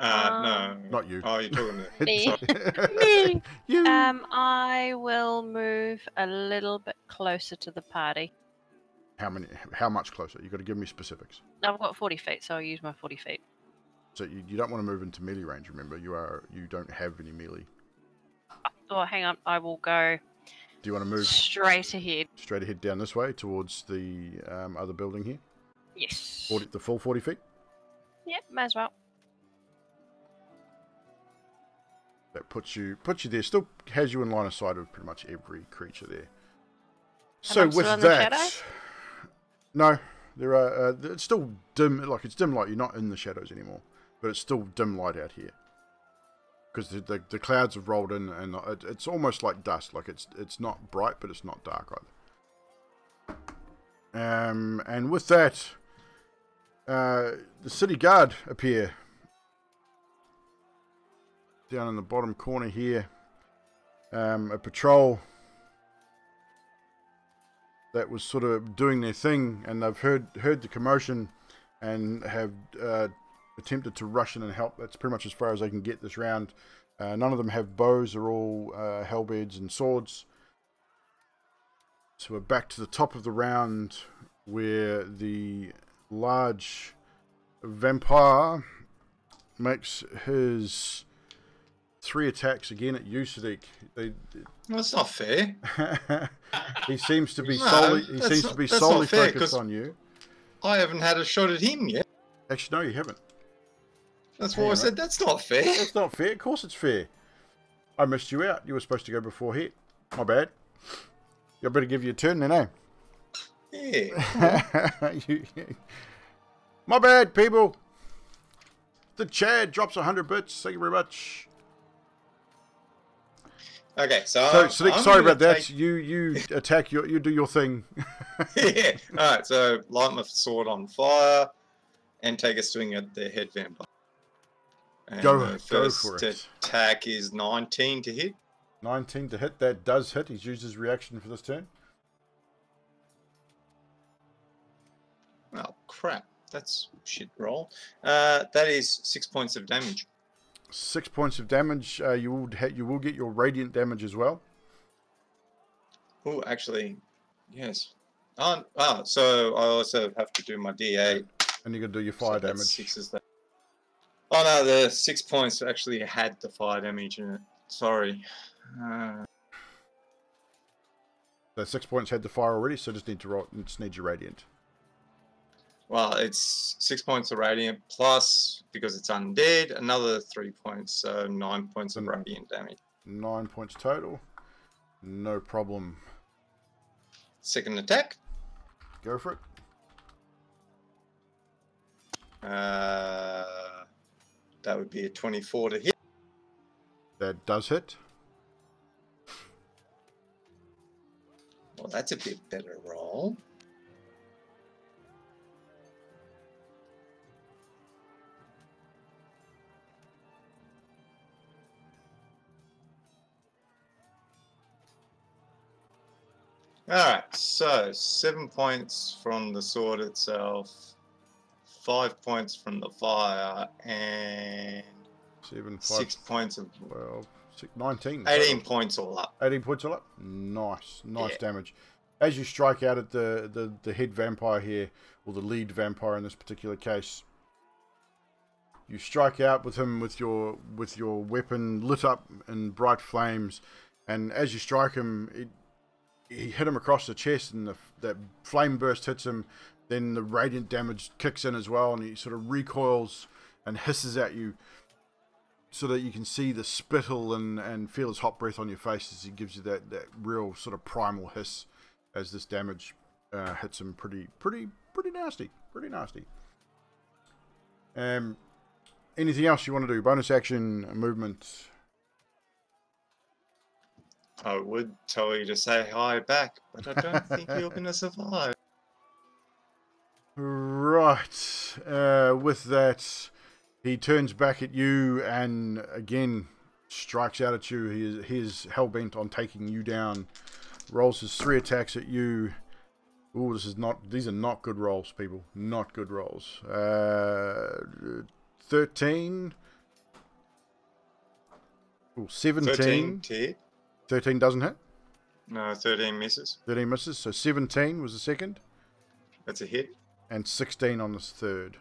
No. Not you. Oh, you're talking to me. Me. You. I will move a little bit closer to the party. How much closer? You've got to give me specifics. I've got 40 feet, so I'll use my 40 feet. So you don't want to move into melee range, remember? You don't have any melee. Oh, hang on. I will go. Do you want to move straight ahead? Straight ahead down this way towards the other building here? Yes. The full 40 feet? Yep, might as well. That puts you there. Still has you in line of sight of pretty much every creature there. So with that, no, there are. It's still dim. Like it's dim light. You're not in the shadows anymore, but it's still dim light out here because the clouds have rolled in, and it's almost like dust. Like it's not bright, but it's not dark either. And with that, the city guard appear. Down in the bottom corner here, a patrol that was sort of doing their thing, and they've heard the commotion and have attempted to rush in and help. That's pretty much as far as they can get this round. None of them have bows; they're all halberds and swords. So we're back to the top of the round, where the large vampire makes his 3 attacks again at you, Sadiq. That's not fair. He seems to be solely focused on you. I haven't had a shot at him yet. Actually, no, you haven't. That's why I said that's not fair. That's not fair. Of course it's fair. I missed you out. You were supposed to go before hit. My bad. I better give you a turn then, eh? Yeah. My bad, people. The Chad drops 100 bits. Thank you very much. Okay, so Sadiq, sorry about that. You attack you do your thing. Yeah. All right. So light my sword on fire, and take a swing at the head vampire. And go for it. Attack is 19 to hit. 19 to hit. That does hit. He's used his reaction for this turn. Oh crap! That's shit roll. That is 6 points of damage. 6 points of damage. You will get your radiant damage as well. Oh, actually, yes. So I also have to do my D8. And you're gonna do your fire damage. That's 6 is that. Oh no, the 6 points actually had the fire damage in it. Sorry. The 6 points had the fire already, so just need to roll. Just need your radiant. Well, it's 6 points of radiant plus, because it's undead, another 3 points, so 9 points of radiant damage. 9 points total. No problem. Second attack. Go for it. That would be a 24 to hit. That does hit. Well, that's a bit better roll. Alright, so 7 points from the sword itself, 5 points from the fire, and 6 points of 12, 19. 18 points all up. 18 points all up? Nice yeah. Damage. As you strike out at the head vampire here, or the lead vampire in this particular case, you strike out with him with your weapon lit up in bright flames, and as you strike him, he hit him across the chest, and that flame burst hits him. Then the radiant damage kicks in as well, and he sort of recoils and hisses at you, so that you can see the spittle and feel his hot breath on your face as he gives you that real sort of primal hiss as this damage hits him. Pretty nasty. Pretty nasty. Anything else you want to do? Bonus action, movement. I would tell you to say hi back, but I don't think you're going to survive. Right. With that, he turns back at you and again strikes out at you. He is hell-bent on taking you down. Rolls his 3 attacks at you. Ooh, this is not. These are not good rolls, people. Not good rolls. 13. Ooh, 17. 13 doesn't hit. No, 13 misses. 13 misses. So 17 was the second. That's a hit. And 16 on the third.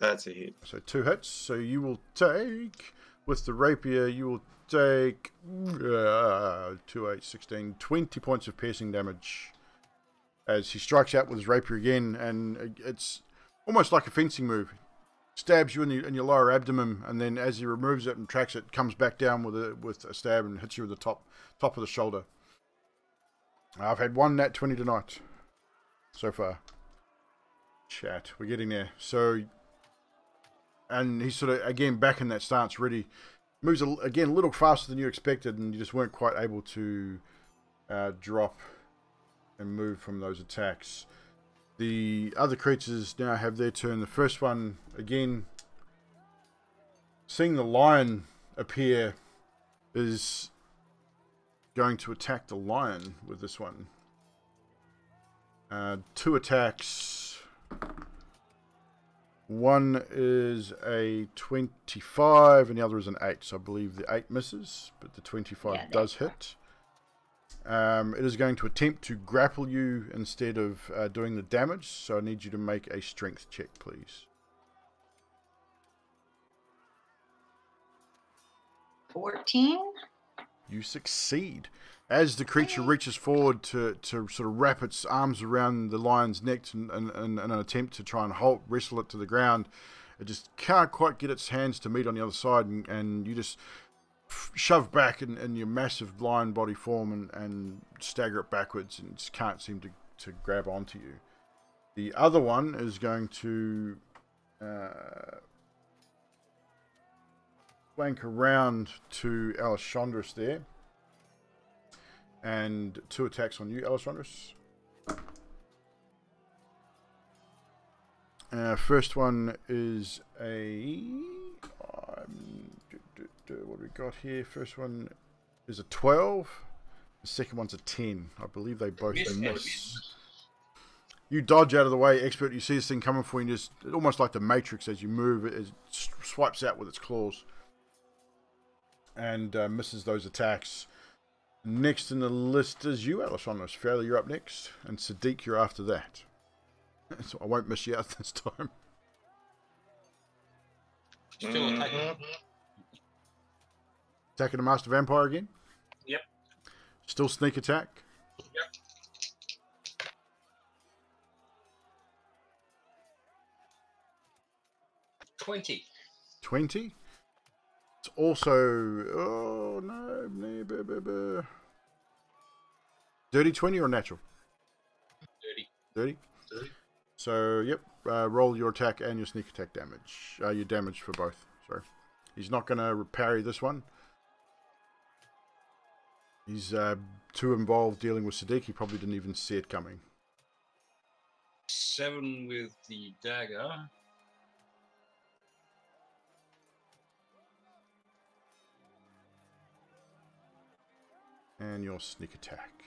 That's a hit. So 2 hits. So you will take, with the rapier, you will take 2, 8, 16, 20 points of piercing damage. As he strikes out with his rapier again, and it's almost like a fencing move. Stabs you in your lower abdomen, and then as he removes it and tracks it, comes back down with a stab and hits you with the top of the shoulder. I've had 1 nat 20 tonight, so far. Chat, we're getting there. So, and he's sort of again back in that stance, ready. Moves again a little faster than you expected, and you just weren't quite able to drop and move from those attacks. The other creatures now have their turn. The first one, again, seeing the lion appear, is going to attack the lion with this one. 2 attacks. One is a 25 and the other is an 8. So I believe the 8 misses, but the 25 does hit. It is going to attempt to grapple you instead of doing the damage, so I need you to make a strength check, please. 14. You succeed. As the creature reaches forward to sort of wrap its arms around the lion's neck in an attempt to try and wrestle it to the ground, it just can't quite get its hands to meet on the other side, and you just shove back in your massive lion body form and stagger it backwards, and just can't seem to grab onto you. The other one is going to flank around to Alexandros there, and 2 attacks on you, Alexandros. First one is a what do we got here? First one is a 12. The second one's a 10. I believe they both miss. You dodge out of the way, expert. You see this thing coming for you, and just almost like the Matrix as you move, it swipes out with its claws and misses those attacks. Next in the list is you, Alexandros. Fairly, you're up next, and Sadiq, you're after that. So I won't miss you out this time. Still attacking. Attacking the Master Vampire again? Yep. Still sneak attack? Yep. Twenty? It's also... Oh, no. Dirty 20 or natural? Dirty. So, yep. Roll your attack and your sneak attack damage. Your damage for both. Sorry. He's not going to parry this one. He's too involved dealing with Sadiq. He probably didn't even see it coming. 7 with the dagger. And your sneak attack.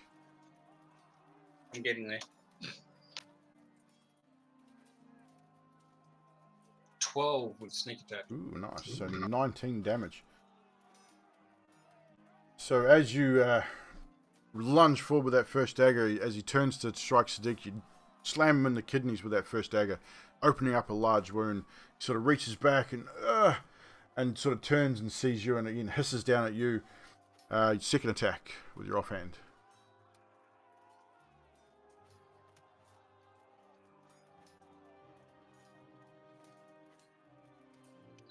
I'm getting there. 12 with sneak attack. Ooh, nice. So 19 damage. So as you lunge forward with that first dagger, as he turns to strike Sadiq, you slam him in the kidneys with that first dagger, opening up a large wound. He sort of reaches back and sort of turns and sees you, and again hisses down at you. Second attack with your offhand.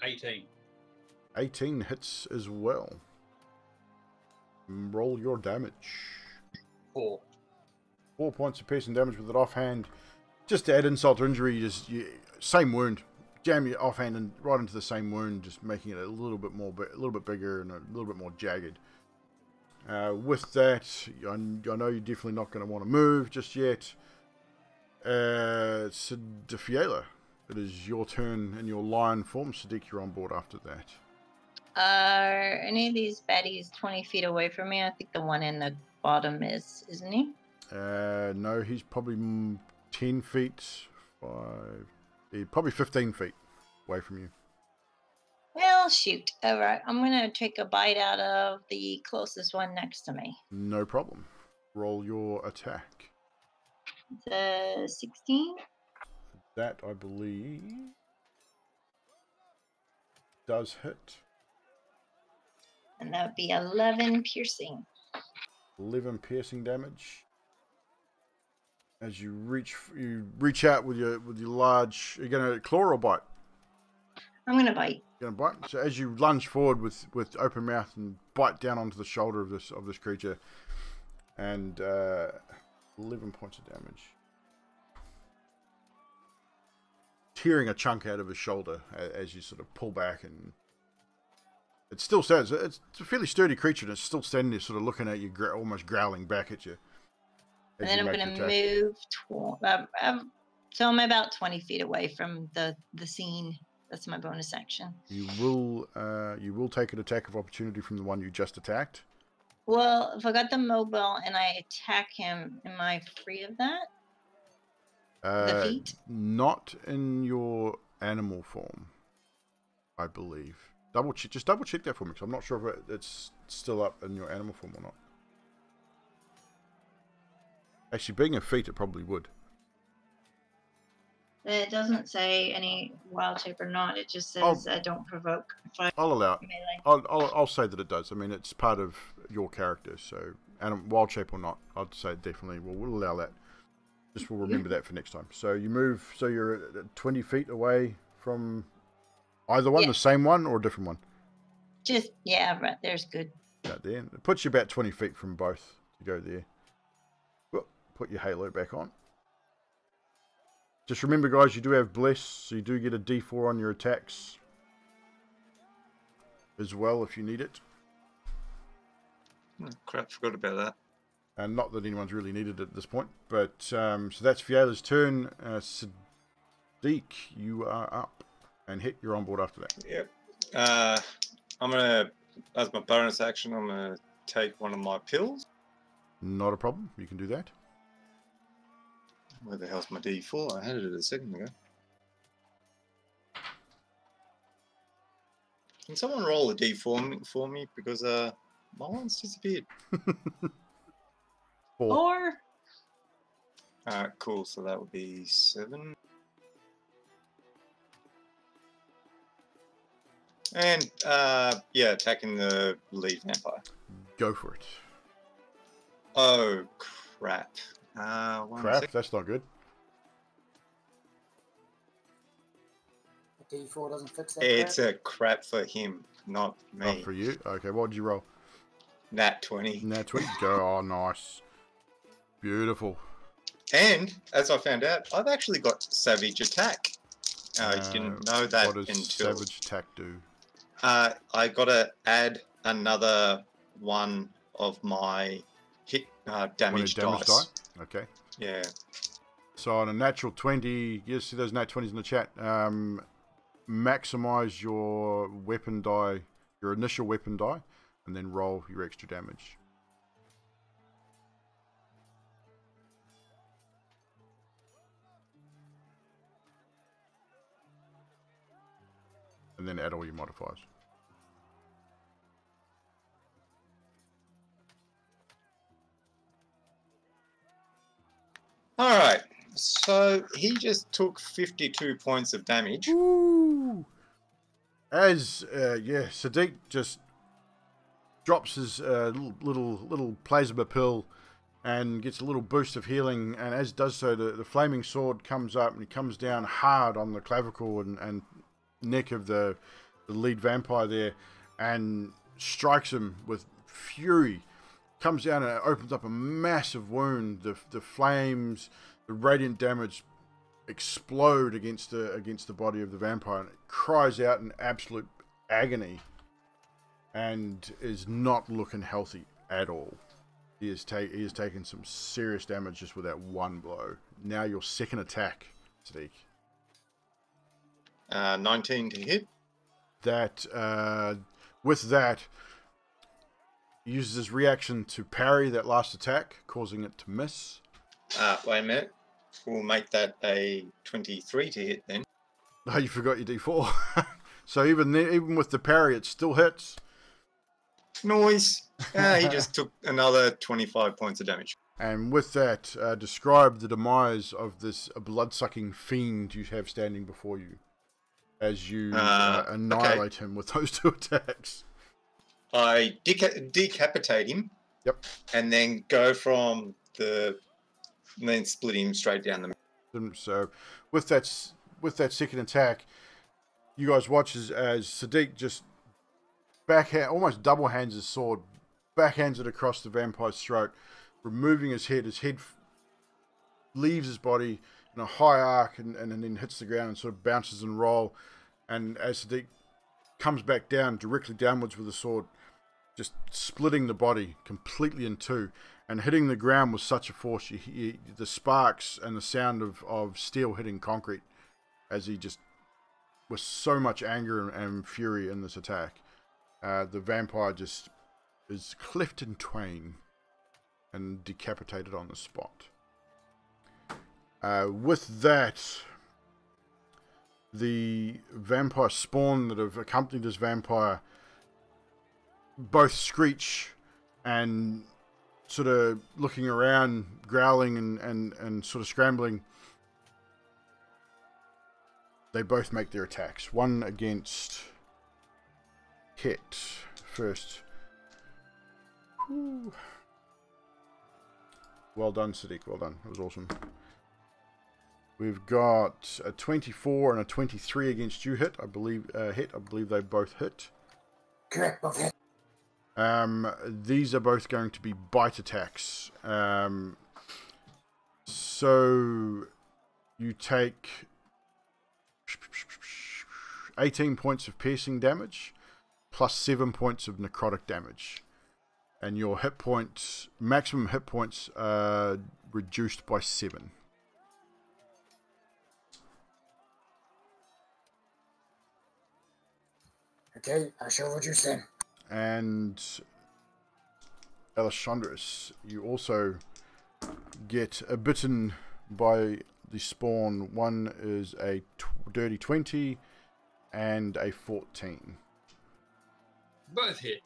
18. 18 hits as well. Roll your damage. 4. 4 points of piercing damage with it offhand. Just to add insult to injury, same wound. Jam your offhand and right into the same wound, just making it a little bit bigger and a little bit more jagged. With that, I know you're definitely not going to want to move just yet. Sedifiela, it is your turn in your lion form. Sadiq, you're on board after that. Are any of these baddies 20 feet away from me? I think the one in the bottom is, isn't he? No, he's probably 10 feet, probably 15 feet away from you. Well, shoot. All right, I'm going to take a bite out of the closest one next to me. No problem. Roll your attack. The 16? That, I believe, does hit. And that would be 11 piercing. 11 piercing damage. As you reach out with your large. You're going to claw or bite? I'm going to bite. You're going to bite. So as you lunge forward with open mouth and bite down onto the shoulder of this creature, and 11 points of damage, tearing a chunk out of his shoulder as you sort of pull back, and it still stands. It's a fairly sturdy creature, and it's still standing there, sort of looking at you, almost growling back at you. And then I'm going to move so I'm about 20 feet away from the scene. That's my bonus action. You will take an attack of opportunity from the one you just attacked. Well, if I got the mobile and I attack him, am I free of that? The feet? Not in your animal form, I believe. Just double check that for me, because I'm not sure if it's still up in your animal form or not. Actually, being a feat, it probably would. It doesn't say any wild shape or not. It just says I don't provoke. I'll allow it. I'll say that it does. I mean, it's part of your character, so wild shape or not, I'd say definitely. We'll allow that. Just we'll remember that for next time. So you move. So you're 20 feet away from either one, yeah. The same one or a different one. Just yeah, right there's good. Right there, it puts you about 20 feet from both to go there. Put your halo back on. Just remember, guys, you do have Bless, so you do get a D4 on your attacks as well if you need it. Oh, crap, forgot about that. And not that anyone's really needed it at this point, but so that's Fiala's turn. Sadiq, you are up. And Hit, you're on board after that. Yep. I'm going to, as my bonus action, I'm going to take one of my pills. Not a problem, you can do that. Where the hell's my D4? I had it a second ago. Can someone roll a D4 for me? Because my one's disappeared. 4. Alright, cool. So that would be 7. And, yeah, attacking the lead vampire. Go for it. Oh, crap. Crap, that's not good. D4 doesn't fix that. It's a crap for him, not me. Not for you? Okay, what did you roll? Nat 20. Nat 20? Oh, nice. Beautiful. And, as I found out, I've actually got Savage Attack. I didn't know that until... What does Savage Attack do? I got to add another one of my hit damage dice. Okay. Yeah. So on a natural 20, you see those nat 20s in the chat. Maximize your weapon die, your initial weapon die, and then roll your extra damage. And then add all your modifiers. Alright, so he just took 52 points of damage. Ooh. As, Sadiq just drops his little plasma pill and gets a little boost of healing, and as does so, the flaming sword comes up and it comes down hard on the clavicle and neck of the the lead vampire there, and strikes him with fury. Comes down and opens up a massive wound. The flames, the radiant damage, explode against the body of the vampire, and it cries out in absolute agony and is not looking healthy at all. He has taken some serious damage just with that one blow. Now your second attack, Sadiq. 19 to hit. That with that, uses his reaction to parry that last attack, causing it to miss. Wait a minute. We'll make that a 23 to hit then. Oh, you forgot your D4. So even with the parry, it still hits. Noise. He just took another 25 points of damage. And with that, describe the demise of this blood-sucking fiend you have standing before you as you annihilate him with those two attacks. I decapitate him. Yep. And then go from the... and then split him straight down the middle. So with that second attack, you guys watch as Sadiq just backhand, almost double hands his sword, backhands it across the vampire's throat, removing his head. His head leaves his body in a high arc and then hits the ground and sort of bounces and rolls. And as Sadiq comes back down, directly downwards with the sword, just splitting the body completely in two and hitting the ground with such a force, you hear the sparks and the sound of steel hitting concrete as he just, with so much anger and fury in this attack. The vampire just is cleft in twain and decapitated on the spot. With that, the vampire spawn that have accompanied this vampire both screech and sort of looking around, growling and sort of scrambling. They both make their attacks. One against Hit first. Whew. Well done, Sadiq. Well done. That was awesome. We've got a 24 and a 23 against you, Hit. I believe they both hit. Correct, both hit. These are both going to be bite attacks. So you take 18 points of piercing damage plus 7 points of necrotic damage, and your hit points, maximum hit points, are reduced by 7. Okay, I shall reduce them. And Alexandros, you also get bitten by the spawn. One is a dirty 20 and a 14. Both hit.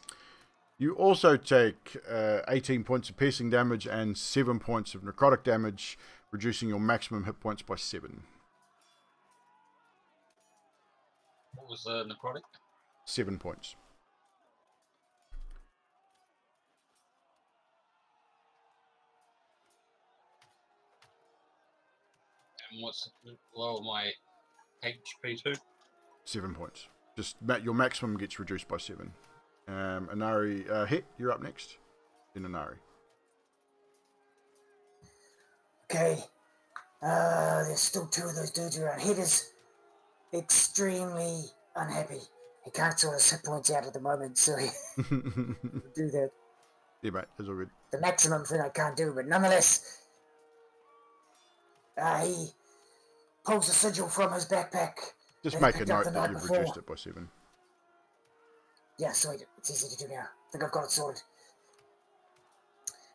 You also take 18 points of piercing damage and 7 points of necrotic damage, reducing your maximum hit points by 7. What was the necrotic? 7 points. What's well my HP to? 7 points. Just your maximum gets reduced by 7. Inari, Hit, you're up next. Then Inari. Okay. There's still 2 of those dudes around. Hit is extremely unhappy. He can't sort his hit points out at the moment, so he do that. Yeah, mate, that's all good. The maximum thing I can't do, but nonetheless, he pulls a sigil from his backpack. Just make a note that you've reduced it by 7. Yeah, sweet. It's easy to do now. I think I've got it sorted.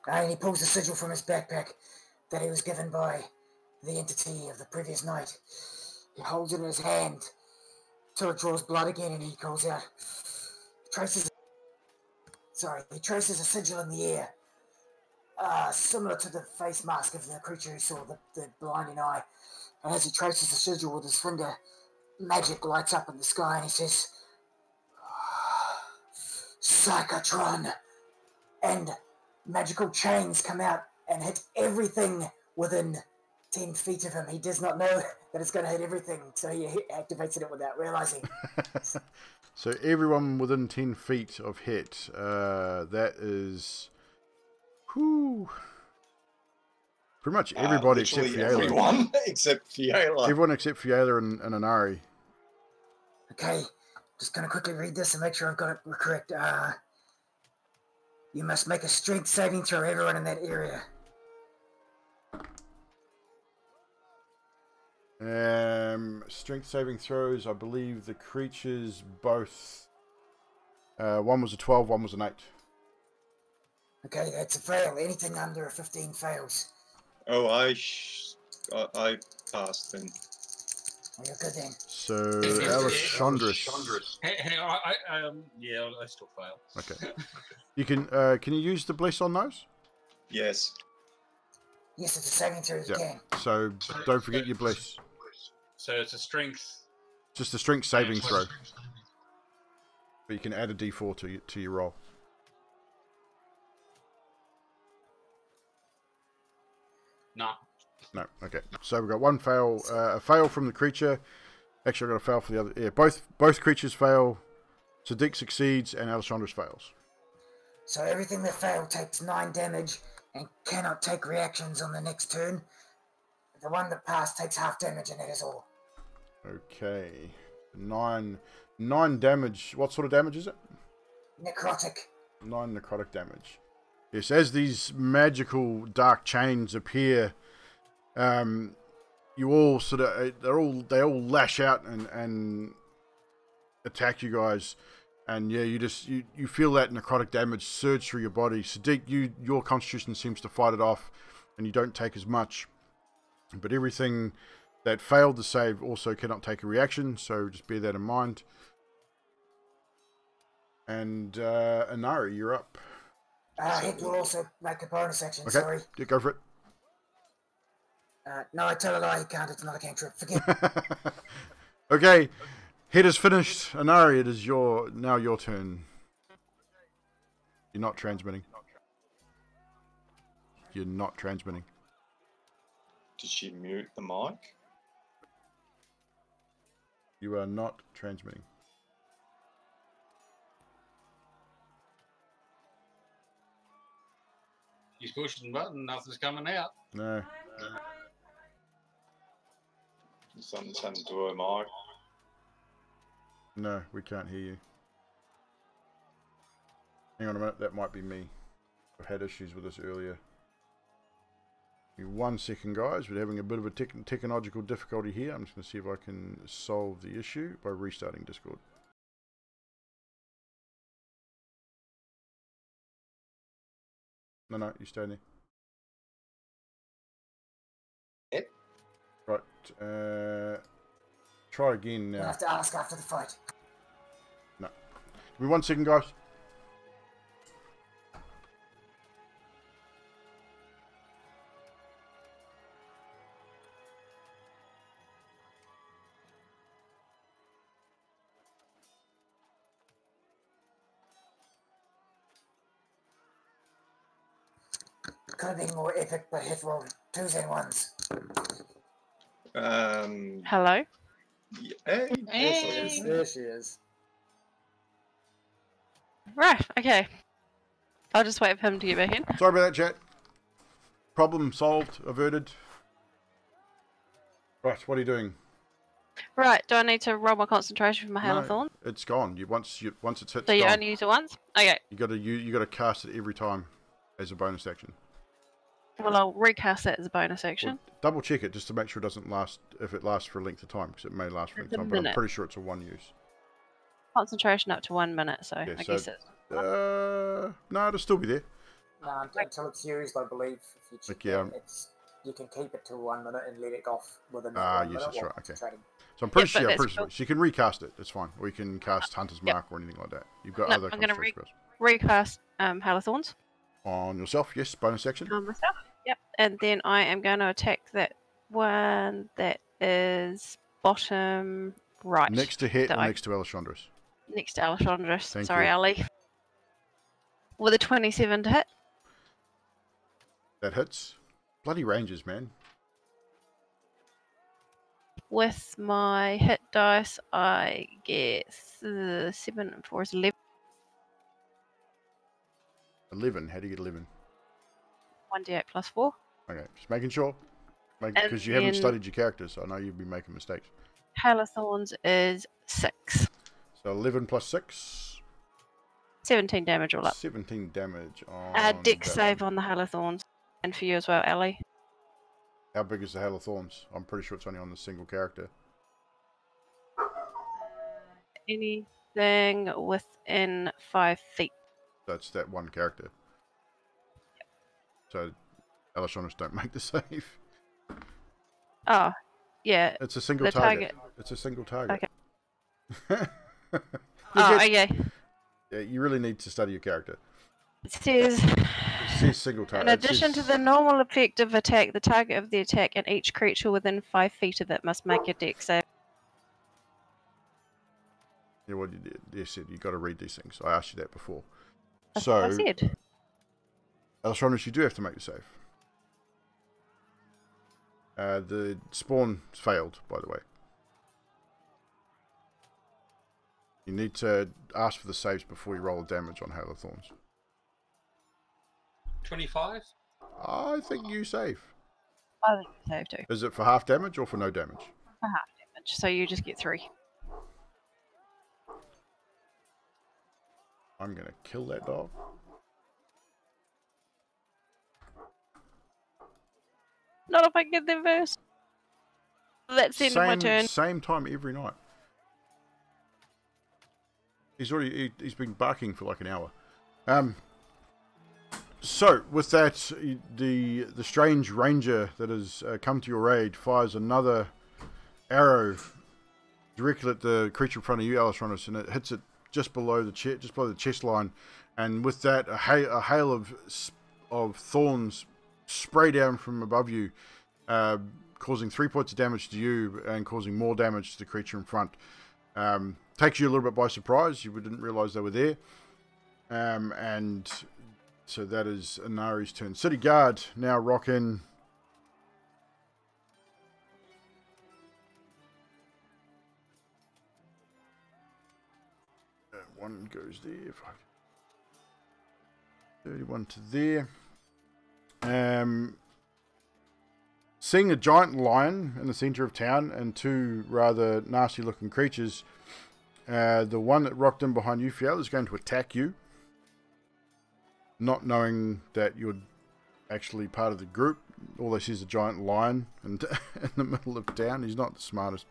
And he pulls a sigil from his backpack that he was given by the entity of the previous night. He holds it in his hand till it draws blood again, and he calls out. He traces a sigil in the air. Similar to the face mask of the creature who saw the blinding eye. And as he traces the sigil with his finger, magic lights up in the sky and he says, Psychotron! And magical chains come out and hit everything within 10 feet of him. He does not know that it's going to hit everything, so he activates it without realizing. So everyone within 10 feet of hit. That is, whoo, pretty much everybody except Fiala. Everyone except Fiala. Everyone except Fiala and Anari. Okay, just going to quickly read this and make sure I've got it correct. You must make a strength saving throw, everyone in that area. Strength saving throws, I believe the creatures both, one was a 12, one was an 8. Okay, that's a fail. Anything under a 15 fails. Oh, I passed then. Oh, you're good then. So, Alexandrus. Hang on, yeah, I still fail. Okay. You can you use the Bless on those? Yes. Yes, it's a saving throw again. So, don't forget your Bless. So it's a strength. Just a strength saving throw. But you can add a d4 to your roll. No. No. Okay. So we've got one fail. A fail from the creature. Actually, I've got a fail for the other. Yeah. Both creatures fail. Sadiq succeeds and Alessandra fails. So everything that failed takes 9 damage and cannot take reactions on the next turn. The one that passed takes half damage, and that is all. Okay. 9 damage. What sort of damage is it? Necrotic. 9 necrotic damage. Yes, as these magical dark chains appear, you all sort of, they all lash out and attack you guys, and yeah, you feel that necrotic damage surge through your body. Sadiq, your constitution seems to fight it off, and you don't take as much. But everything that failed to save also cannot take a reaction, so just bear that in mind. And Anari, you're up. It will also make a bonus action, okay. Sorry. Yeah, go for it. No, I tell a lie, he can't, it's not a cantrip, forget. Okay, hit is finished. Anari, it is now your turn. You're not transmitting. You're not transmitting. Did she mute the mic? You are not transmitting. She's pushing the button, nothing's coming out. No. Something's happened to her mic. No, we can't hear you. Hang on a minute, that might be me. I've had issues with this earlier. Give me one second, guys. We're having a bit of a technological difficulty here. I'm just going to see if I can solve the issue by restarting Discord. No, you stay there. Yep. Right. Try again now. We'll have to ask after the fight. No. Give me one second, guys. Could have been more epic, but hit roll 2s and 1s. Hello? Yeah, hey. There she is. Right, okay. I'll just wait for him to get back in. Sorry about that, chat. Problem solved, averted. Right, what are you doing? Right, do I need to roll my concentration for my Hail of Thorns? It's gone. Once it's hit. So you only use it once? Okay. You gotta cast it every time as a bonus action. Well, I'll recast that as a bonus action. Well, double check it just to make sure it doesn't last, if it lasts for a length of time, because it may last for a length of time, but I'm pretty sure it's a one use. Concentration up to 1 minute, so yeah, I guess it's... no, it'll still be there. No, until it's used, I believe. If you, you can keep it to 1 minute and let it off within 1 minute. Ah, yes, that's right, okay. So I'm pretty sure, cool. So you can recast it, that's fine. Or you can cast Hunter's Mark or anything like that. You've got other concentration spells. Recast Hail of Thorns. On yourself, yes, bonus action. On myself, yep. And then I am going to attack that one that is bottom right. Next to hit, next to Alexandrus. Next to Alexandrus. Sorry, Ali. With a 27 to hit. That hits. Bloody Rangers, man. with my hit dice, I guess 7 and 4 is 11. 11? How do you get 11? 1d8 plus 4. Okay, just making sure. Because you haven't studied your character, so I know you've been making mistakes. Hail of Thorns is 6. So 11 plus 6? 17 damage all up. 17 damage on... Dex save on the Hail of Thorns. And for you as well, Ellie. How big is the Hail of Thorns? I'm pretty sure it's only on the single character. Anything within 5 feet. That's that one character. Yep. So, Alishonus don't make the save. Oh, yeah. It's a single target. It's a single target. Okay. Okay. Yeah, you really need to study your character. It says, single target. In addition to the normal effect of attack, the target of the attack and each creature within 5 feet of it must make a dex save. Yeah, well, you said you got to read these things. I asked you that before. That's what I said. Alishonus, you do have to make the save. The spawn failed, by the way. You need to ask for the saves before you roll damage on Hail of Thorns. 25? I think you save. I think you save too. Is it for half damage or for no damage? For half damage, so you just get 3. I'm going to kill that dog. Not if I get there first. That's the end of my turn. Same time every night. He's already he's been barking for like an hour. So with that, the strange ranger that has come to your aid fires another arrow directly at the creature in front of you, Alishonus, and it hits it just below the chest line, and with that a hail of thorns spray down from above you, causing 3 points of damage to you and causing more damage to the creature in front. Takes you a little bit by surprise. You didn't realize they were there. And so that is Anari's turn. City Guard now rock in. One goes there. 31 to there. Seeing a giant lion in the center of town and 2 rather nasty looking creatures, the one that rocked in behind you, Fiel, is going to attack you, not knowing that you're actually part of the group. All they see is a giant lion in the middle of town. He's not the smartest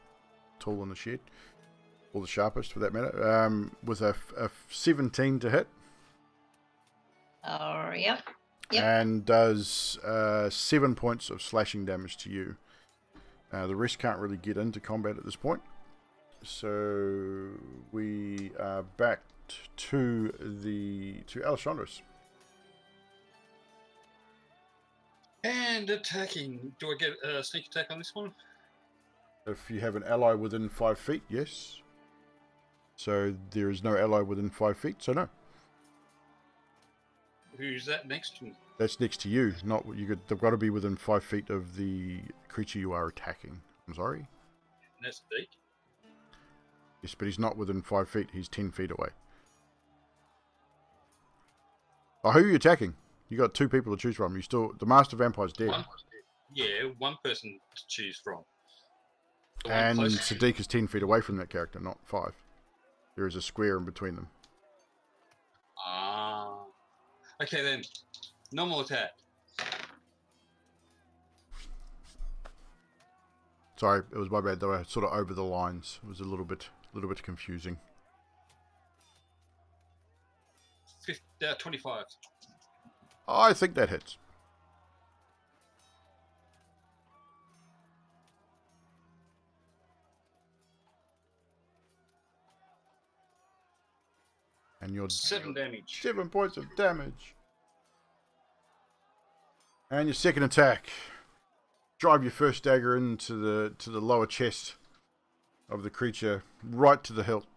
tool in the shed, or the sharpest for that matter. With a 17 to hit. Oh, yeah. Yep. And does 7 points of slashing damage to you. The rest can't really get into combat at this point. So we are back to Alishonus. And attacking. Do I get a sneak attack on this one? If you have an ally within 5 feet, yes. So there is no ally within 5 feet, so no. Who's that next to me? That's next to you. Not you. They've got to be within 5 feet of the creature you are attacking. I'm sorry. And that's big. Yes, but he's not within 5 feet. He's 10 feet away. Oh, who are you attacking? You got 2 people to choose from. You still the Master Vampire's dead. Yeah, 1 person to choose from. And Sadiq is 10 feet away from that character, not 5. There is a square in between them. Ah. Okay then, normal attack. Sorry, it was my bad. They were sort of over the lines. It was a little bit confusing. 25. I think that hits. And you're 7 damage. 7 points of damage. And your second attack. Drive your first dagger into the lower chest of the creature, right to the hilt.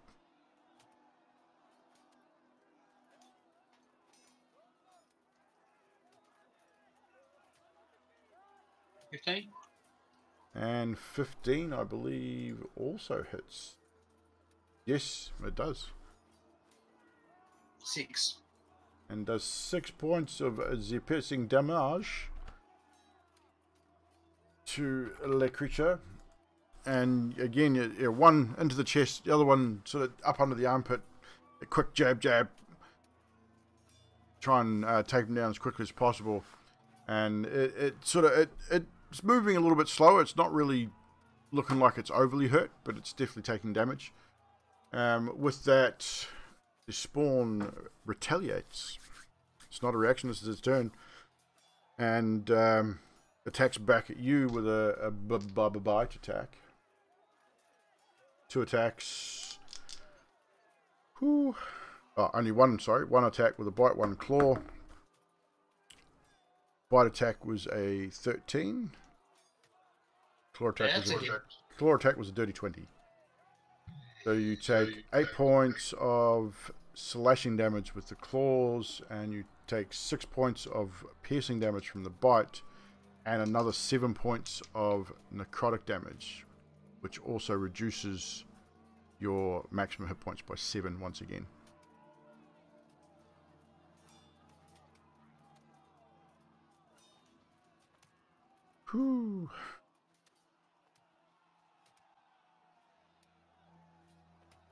And 15, I believe, also hits. Yes, it does. 6. And does 6 points of the piercing damage to the creature. And again, one into the chest, the other one sort of up under the armpit. A quick jab, jab. Try and take them down as quickly as possible. And it's moving a little bit slower. It's not really looking like it's overly hurt, but it's definitely taking damage. With that, the spawn retaliates. It's not a reaction, this is its turn. And attacks back at you with a bite attack. 2 attacks. Whew. Oh, only one, sorry. 1 attack with a bite, 1 claw. Bite attack was a 13. Claw attack was a dirty 20. So you take 8 points of slashing damage with the claws, and you take 6 points of piercing damage from the bite, and another 7 points of necrotic damage, which also reduces your maximum hit points by 7 once again. Whew.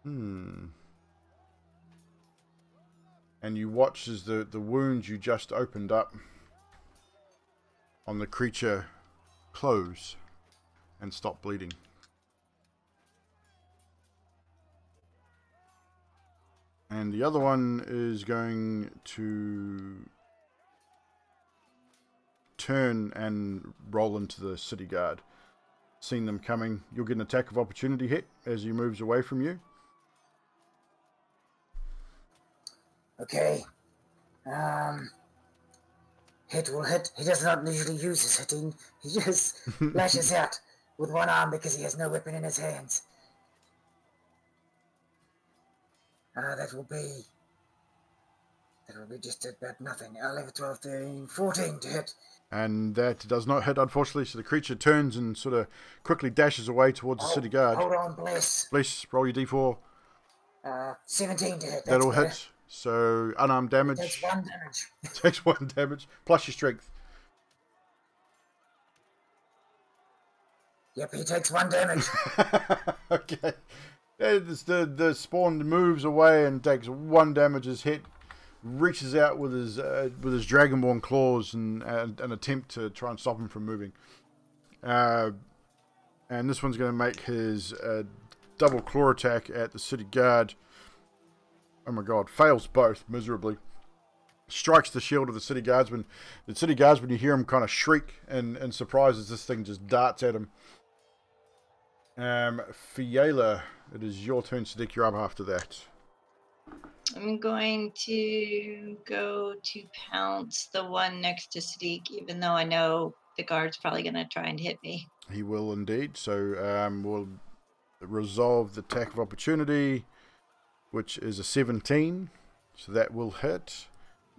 And you watch as the wounds you just opened up on the creature close and stop bleeding. And the other one is going to turn and roll into the city guard. Seeing them coming, you'll get an attack of opportunity hit as he moves away from you. Okay. Hit will hit. He does not usually use his hitting. He just lashes out with one arm because he has no weapon in his hands. That will be just about nothing. 11, 12, 13, 14 to hit. And that does not hit, unfortunately, so the creature turns and sort of quickly dashes away towards the city guard. Hold on, Bless. Bless, roll your d4. 17 to hit. That'll hit. So, unarmed damage. Takes 1 damage. Takes 1 damage, plus your strength. Yep, he takes 1 damage. Okay. The spawn moves away and takes 1 damage as hit. Reaches out with his dragonborn claws and an attempt to try and stop him from moving. And this one's going to make his double claw attack at the city guard. Oh my god, fails both miserably. Strikes the shield of the city guardsman. The city guardsman, you hear him kind of shriek and surprise as this thing just darts at him. Fiala, it is your turn, Sadiq. You're up after that. I'm going to go to pounce the one next to Sadiq, even though I know the guard's probably going to try and hit me. He will indeed. So we'll resolve the attack of opportunity, which is a 17, so that will hit.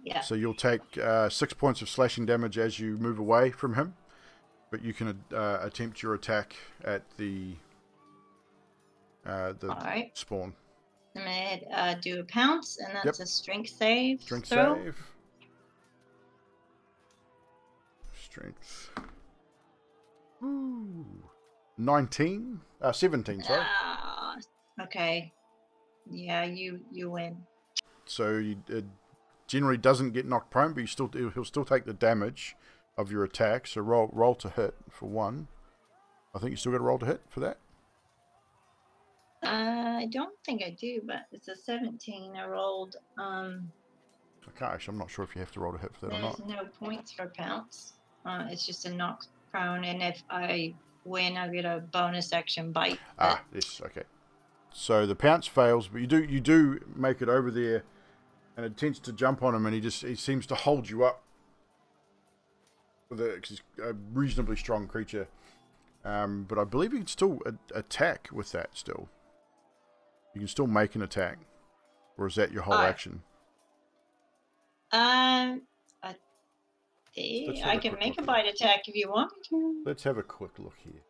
Yeah. So you'll take 6 points of slashing damage as you move away from him, but you can attempt your attack at the spawn. I'm going to do a pounce, and that's a strength save. Strength throw. Save. Strength. Ooh. 17, sorry. Okay. Yeah, you win. So it generally doesn't get knocked prone, but he'll still take the damage of your attack. So roll to hit for 1. I think you still got to roll to hit for that. I don't think I do, but it's a 17. I rolled. I'm not sure if you have to roll to hit for that or not. There's no points for pounce. It's just a knock prone, and if I win, I get a bonus action bite. Ah, yes, okay. So the pounce fails, but you do make it over there, and attempts to jump on him, and he seems to hold you up. He's a reasonably strong creature, but I believe you can still attack with that. Still, you can still make an attack, or is that your whole action? I can make a bite attack if you want me to. Let's have a quick look here.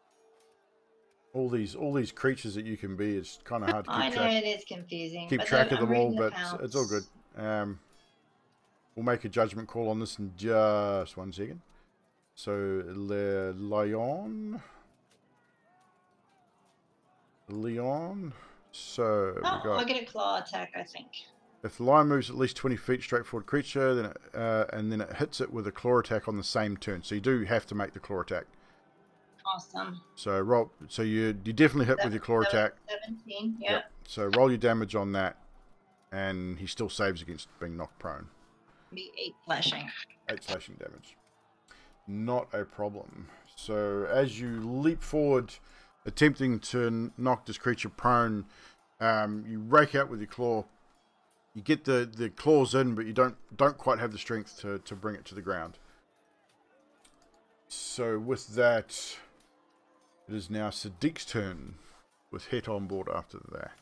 all these creatures that you can be. It's kind of hard to keep track. I know it is confusing. Keep track of them all, but it's all good. We'll make a judgment call on this in just one second. So Leon. So I get a claw attack, I think. If Lion moves at least 20 feet straight forward creature, then it hits it with a claw attack on the same turn. So you do have to make the claw attack. Awesome. So roll. So you definitely hit with your claw attack. 17. Yeah. Yep. So roll your damage on that, and he still saves against being knocked prone. Be 8 slashing. 8 slashing damage. Not a problem. So as you leap forward, attempting to knock this creature prone, you rake out with your claw. You get the claws in, but you don't quite have the strength to bring it to the ground. So with that, it is now Sadiq's turn with Het on board after that.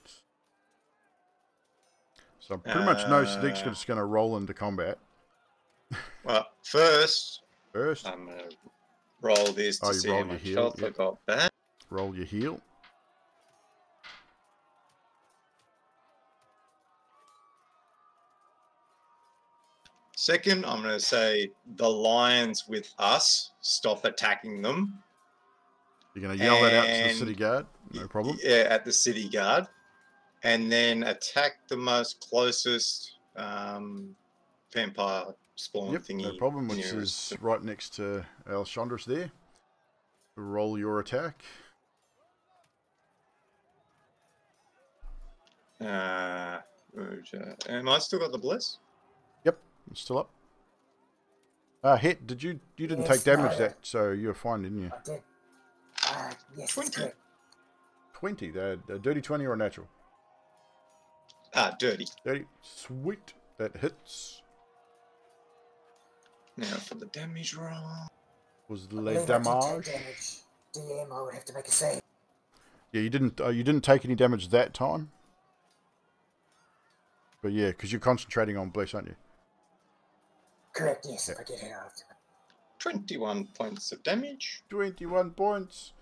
So I pretty much know Sadiq's just going to roll into combat. Well, first, I'm going to roll this to see how much health I got back. Roll your heal. Second, I'm going to say the lions with us, stop attacking them. You're going to yell that out to the city guard? No problem. Yeah, at the city guard. And then attack the most closest vampire spawn thingy. No problem, which is right next to Alchandras there. Roll your attack. Am I still got the bliss? It's still up. Hit, did you didn't take damage that, so you were fine, didn't you? I did. Yes, 20. 20, the dirty 20 or natural? Dirty. 30. Sweet, that hits. Now for the damage roll. Was the damage? DM, I would have to make a save. Yeah, you didn't take any damage that time. But yeah, because you're concentrating on bless, aren't you? Correct, yes, if I get hit after. 21 points of damage. 21 points.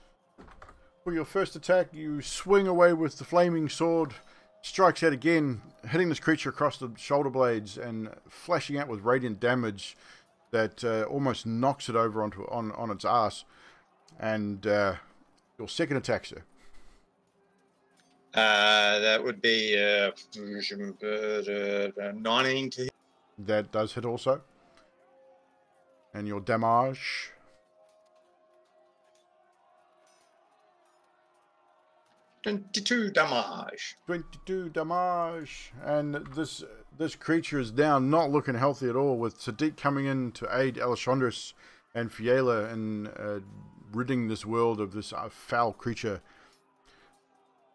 For your first attack, you swing away with the flaming sword, strikes out again, hitting this creature across the shoulder blades and flashing out with radiant damage that almost knocks it over on its ass. And your second attack, sir. That would be 19 to hit. That does hit also. And your damage. Twenty-two damage. And this creature is now not looking healthy at all, with Sadiq coming in to aid Alchandras and Fiala in ridding this world of this foul creature.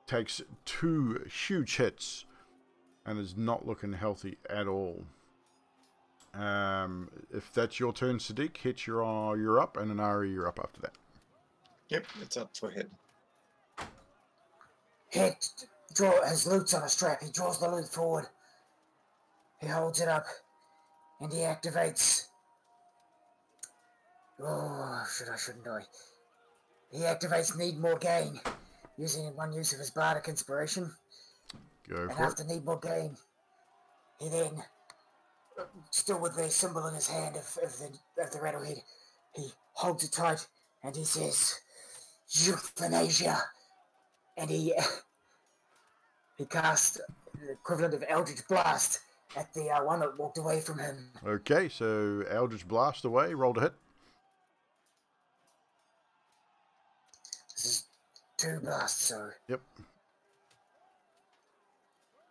Takes 2 huge hits and is not looking healthy at all. If that's your turn, Sadiq, hit you're up, and Anari, you're up after that. Yep, it's up for hit. Hit draws his loots on a strap. He draws the loot forward. He holds it up, and he activates. Oh, shouldn't do it. He activates Need More Gain, using one use of his bardic inspiration. Go for it. And after Need More Gain, he then, still with the symbol in his hand of the rattlehead, he holds it tight and he says, "Euthanasia," and he casts the equivalent of Eldritch Blast at the one that walked away from him. Okay, so Eldritch Blast away. Roll to hit. This is 2 blasts, so yep.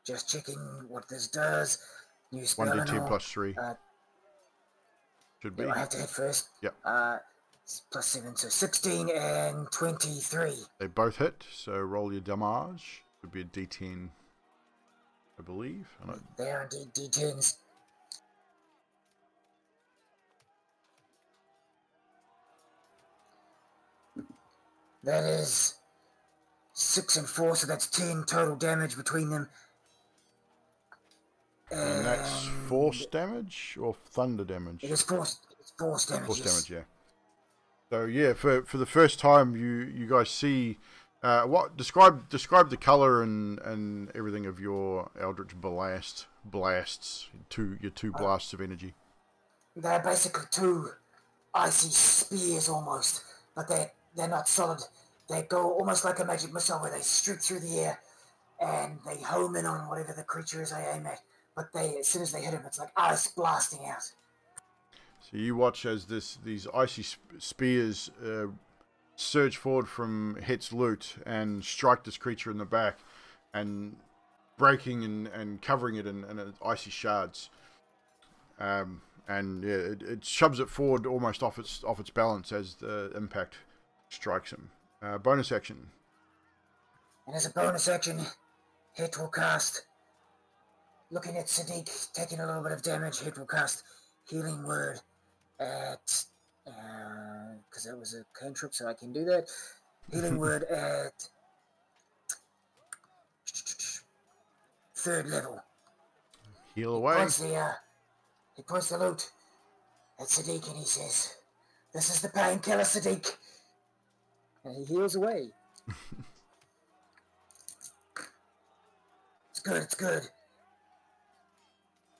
Just checking what this does. 1d2 + 3. Should be. I have to hit first. Yep. +7, so 16 and 23. They both hit, so roll your damage. Would be a d10, I believe. They are indeed d10s. That is 6 and 4, so that's 10 total damage between them. And that's force damage or thunder damage? It is force damage. Force damage, yeah. So yeah, for the first time, you guys see Describe the color and everything of your Eldritch blasts. Your two blasts of energy. They're basically two icy spears almost, but they're not solid. They go almost like a magic missile where they streak through the air and they home in on whatever the creature is I aim at. But as soon as they hit him, it's like ice blasting out. So you watch as these icy spears surge forward from Het's loot and strike this creature in the back, and breaking and covering it in icy shards. And yeah, it shoves it forward almost off its balance as the impact strikes him. Bonus action. And as a bonus action, Het will cast. Looking at Sadiq taking a little bit of damage, Het will cast Healing Word at, because that was a cantrip, so I can do that. Healing Word at 3rd level. Heal away. He points the loot at Sadiq and he says, "This is the painkiller, Sadiq." And he heals away. It's good.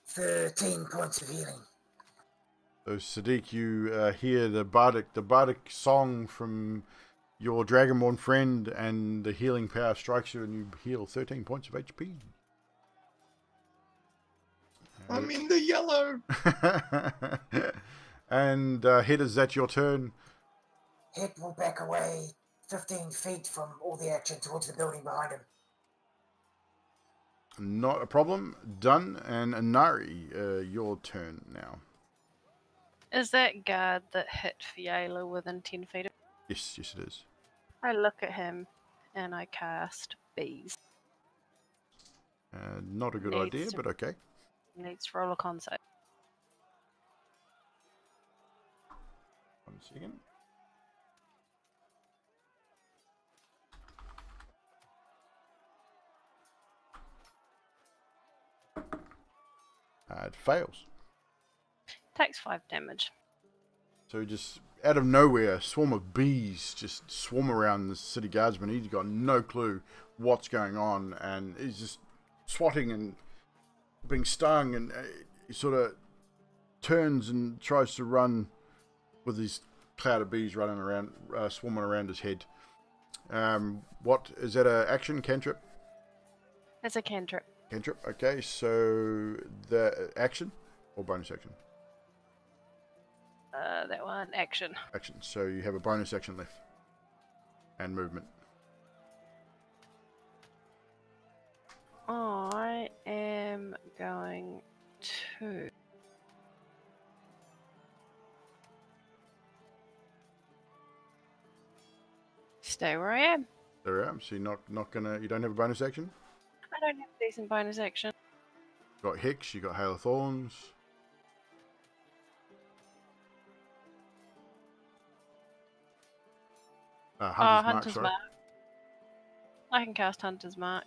13 points of healing. So Sadiq, you hear the bardic song from your Dragonborn friend, and the healing power strikes you, and you heal 13 points of HP. I'm in the yellow. And Head, is that your turn? Head will back away 15 feet from all the action towards the building behind him. Not a problem. Done. And Anari, your turn now. Is that guard that hit Fiala within 10 feet of? Yes it is. I look at him and I cast Bees. Not a good idea, but okay. Needs roll a con save. One second. It fails. Takes 5 damage. So just out of nowhere, a swarm of bees just swarm around the city guardsman. He's got no clue what's going on, and he's just swatting and being stung, and he sort of turns and tries to run with his cloud of bees running around, swarming around his head. What is that? An action cantrip? That's a cantrip. Cantrip. Okay, so the action or bonus action? That one, action. Action. So you have a bonus action left and movement. I am going to. Stay where I am. There I am. So you're not gonna. You don't have a bonus action. I don't have a decent bonus action. You got Hex, you got Hail of Thorns. Hunter's Mark. I can cast Hunter's Mark.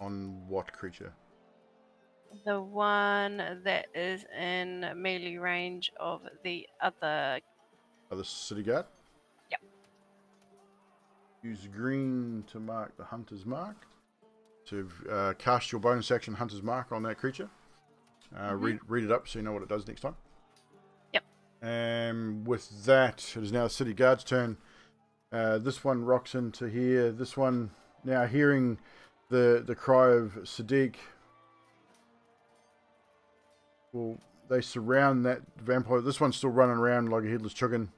On what creature? The one that is in melee range of the other. Other city guard? Yep. Use green to mark the Hunter's Mark. To cast your bonus action Hunter's Mark on that creature. Read it up so you know what it does next time. Yep. With that, it is now the city guard's turn. This one rocks into here. This one, now hearing the cry of Sadiq, well, they surround that vampire. This one's still running around like a headless chicken,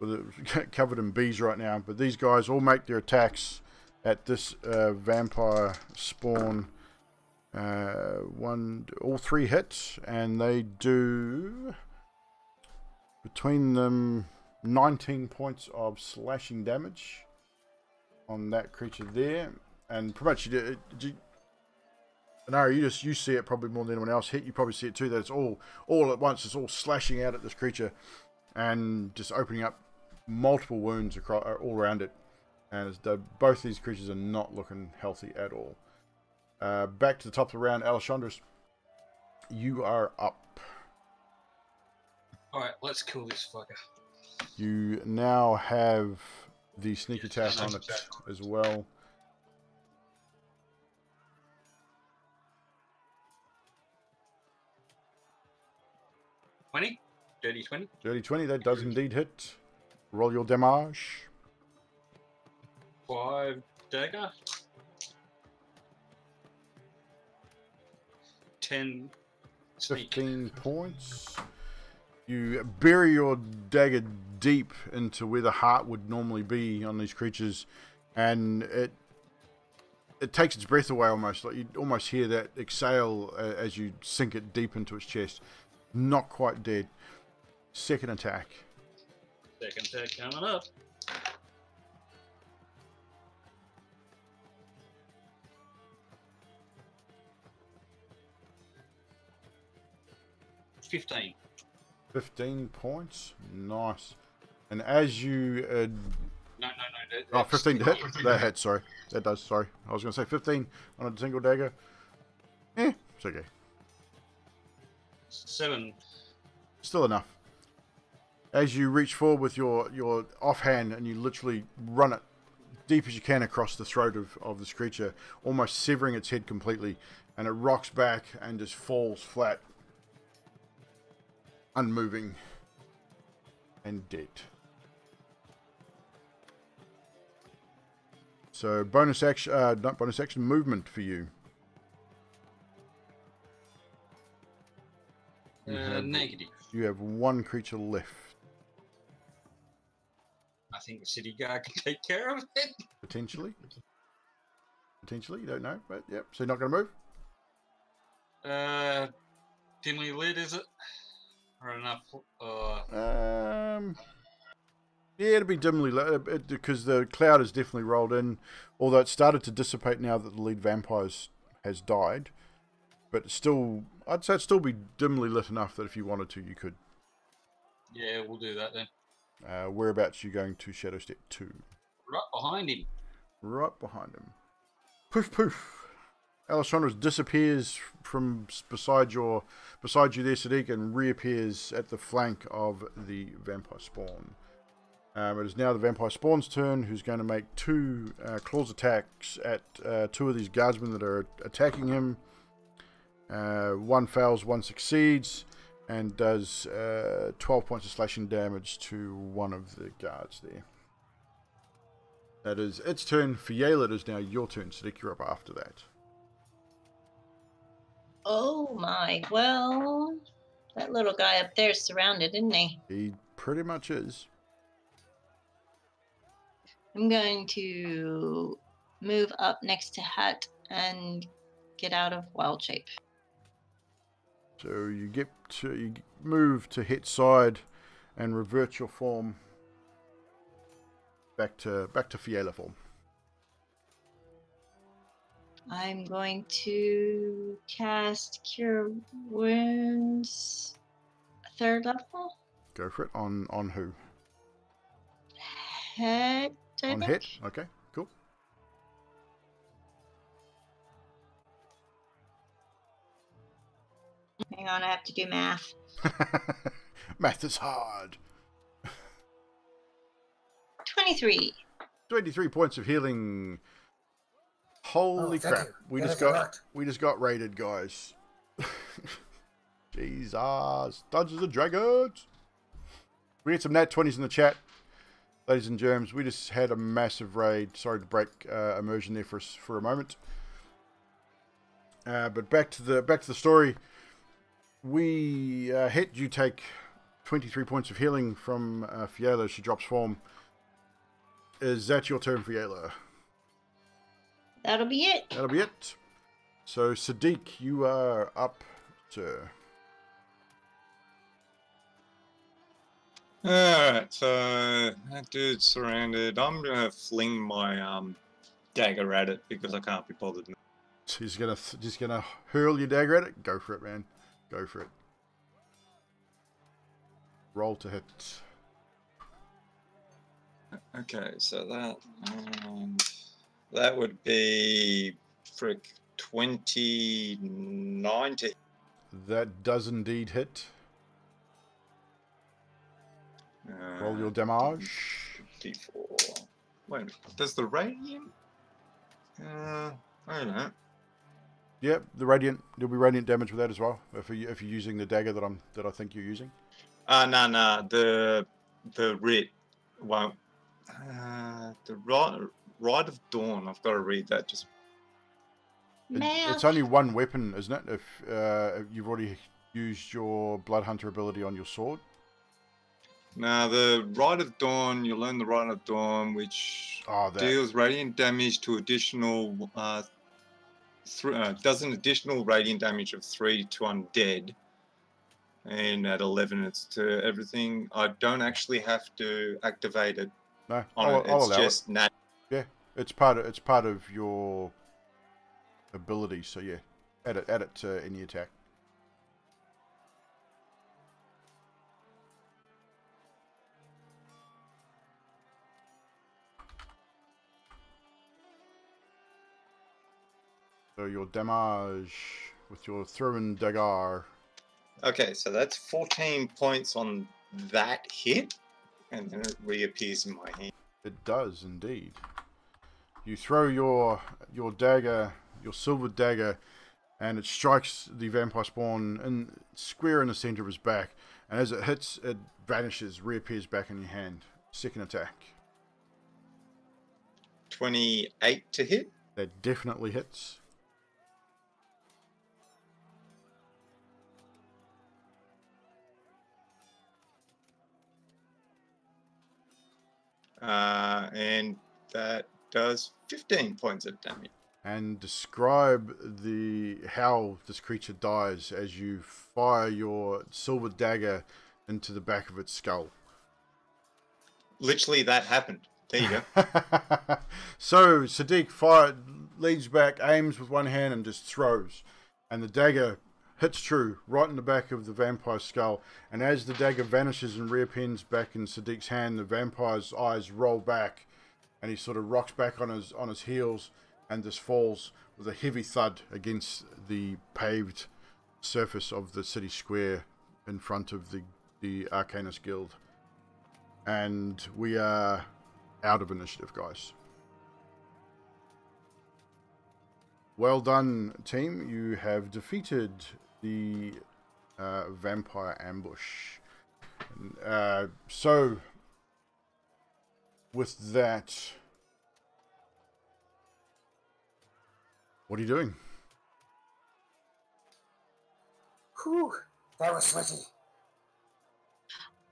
with it covered in bees right now. But these guys all make their attacks at this vampire spawn. All 3 hits, and they do between them 19 points of slashing damage on that creature there. And pretty much, Anari, you see it probably more than anyone else. Hit, you probably see it too. That it's all at once. It's all slashing out at this creature, and just opening up multiple wounds across all around it. And both these creatures are not looking healthy at all. Back to the top of the round, Alexandros. You are up. Alright, let's kill this fucker. You now have the sneak attack on it as well. 20. Dirty 20. Dirty 20, that does indeed hit. Roll your damage. 5 dagger. 10. 15 points. You bury your dagger deep into where the heart would normally be on these creatures, and it takes its breath away almost. Like you almost hear that exhale as you sink it deep into its chest. Not quite dead. Second attack. Second attack coming up. Fifteen points. Nice. And as you... No. Oh, 15 to hit? That hit, sorry. That does, sorry. I was going to say 15 on a single dagger. Eh, it's okay. 7. Still enough. As you reach forward with your offhand and you literally run it deep as you can across the throat of this creature, almost severing its head completely, and it rocks back and just falls flat, unmoving and dead. So bonus action, not bonus action, movement for you. Negative. You have one creature left. I think the city guard can take care of it. Potentially, you don't know, but yep. So you're not going to move? Dimly lit, is it? Or enough? Yeah, it'll be dimly lit because the cloud has definitely rolled in. Although it started to dissipate now that the lead vampire has died, but still, I'd say it'd still be dimly lit enough that if you wanted to, you could. Yeah, we'll do that then. Whereabouts are you going to Shadow Step 2? Right behind him. Poof poof. Alessandra disappears from beside you there, Sadiq, and reappears at the flank of the vampire spawn. It is now the vampire spawn's turn, who's going to make 2 claws attacks at 2 of these guardsmen that are attacking him. One fails, one succeeds, and does 12 points of slashing damage to one of the guards there. That is its turn. For Yale, it is now your turn. Sadiq, you're up after that. Oh my, well, that little guy up there is surrounded, isn't he? He pretty much is. I'm going to move up next to Hat and get out of wild shape. So you get to move to hit side and revert your form back to Fiala form. I'm going to cast Cure Wounds 3rd level. Go for it. On who? Head. On hit. Okay. Cool. Hang on, I have to do math. Math is hard. 23. 23 points of healing. Holy crap! We just got raided, guys. Jesus, Dungeons and Dragons. We had some nat 20s in the chat, ladies and germs. We just had a massive raid. Sorry to break immersion there for a moment. But back to the story. We hit. You take 23 points of healing from Fiala. She drops form. Is that your turn, Fiala? That'll be it. That'll be it. So Sadiq, you are up, sir. Alright, so that dude's surrounded. I'm gonna fling my dagger at it because I can't be bothered. So he's gonna just gonna hurl your dagger at it. Go for it, man. Go for it. Roll to hit. Okay, so that that would be 29 to. That does indeed hit. Roll your damage. D4. Wait, does the radiant? I don't know. Yep, the radiant. There'll be radiant damage with that as well. If you're using the dagger that I think you're using. No, the red won't. The Rite of Dawn. I've got to read that. Just. It's only one weapon, isn't it? If you've already used your Bloodhunter ability on your sword. Now the Rite of Dawn, you learn the Rite of Dawn, which deals radiant damage to additional does an additional radiant damage of 3 to undead, and at 11 it's to everything. I don't actually have to activate it. No, it's just natural. Yeah, it's part of your ability. So yeah, add it to any attack. So your damage with your throw and dagger. Okay, so that's 14 points on that hit, and then it reappears in my hand. It does indeed. You throw your dagger, your silver dagger, and it strikes the vampire spawn square in the center of his back. And as it hits, it vanishes, reappears back in your hand. Second attack. 28 to hit. That definitely hits. And that does 15 points of damage. And describe how this creature dies as you fire your silver dagger into the back of its skull. Literally, that happened. There you go. So Sadiq leans back, aims with one hand, and just throws. And the dagger hits true, right in the back of the vampire's skull, and as the dagger vanishes and reappears back in Sadiq's hand, the vampire's eyes roll back, and he sort of rocks back on his heels, and just falls with a heavy thud against the paved surface of the city square in front of the Arcanus Guild. And we are out of initiative, guys. Well done, team. You have defeated the vampire ambush. So, with that, what are you doing? Whew, that was sweaty.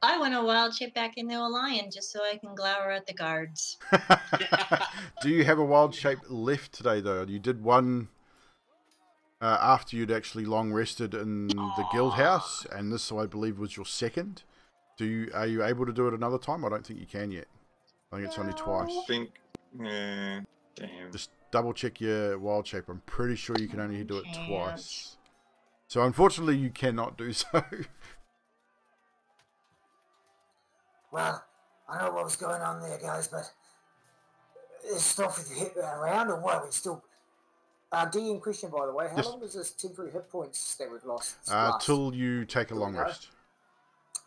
I want a wild shape back into a lion just so I can glower at the guards. Do you have a wild shape left today, though? You did one after you'd actually long rested in the guild house, and this, I believe, was your second. Are you able to do it another time? I don't think you can yet. I think it's only twice. I think, damn. Just double check your wild shape. I'm pretty sure you can only do it twice. So unfortunately, you cannot do so. Well, I don't know what was going on there, guys, but this stuff is hit around, or what? It's still... DM question, by the way. How long was this temporary hit points that we've lost? Till you take a long rest.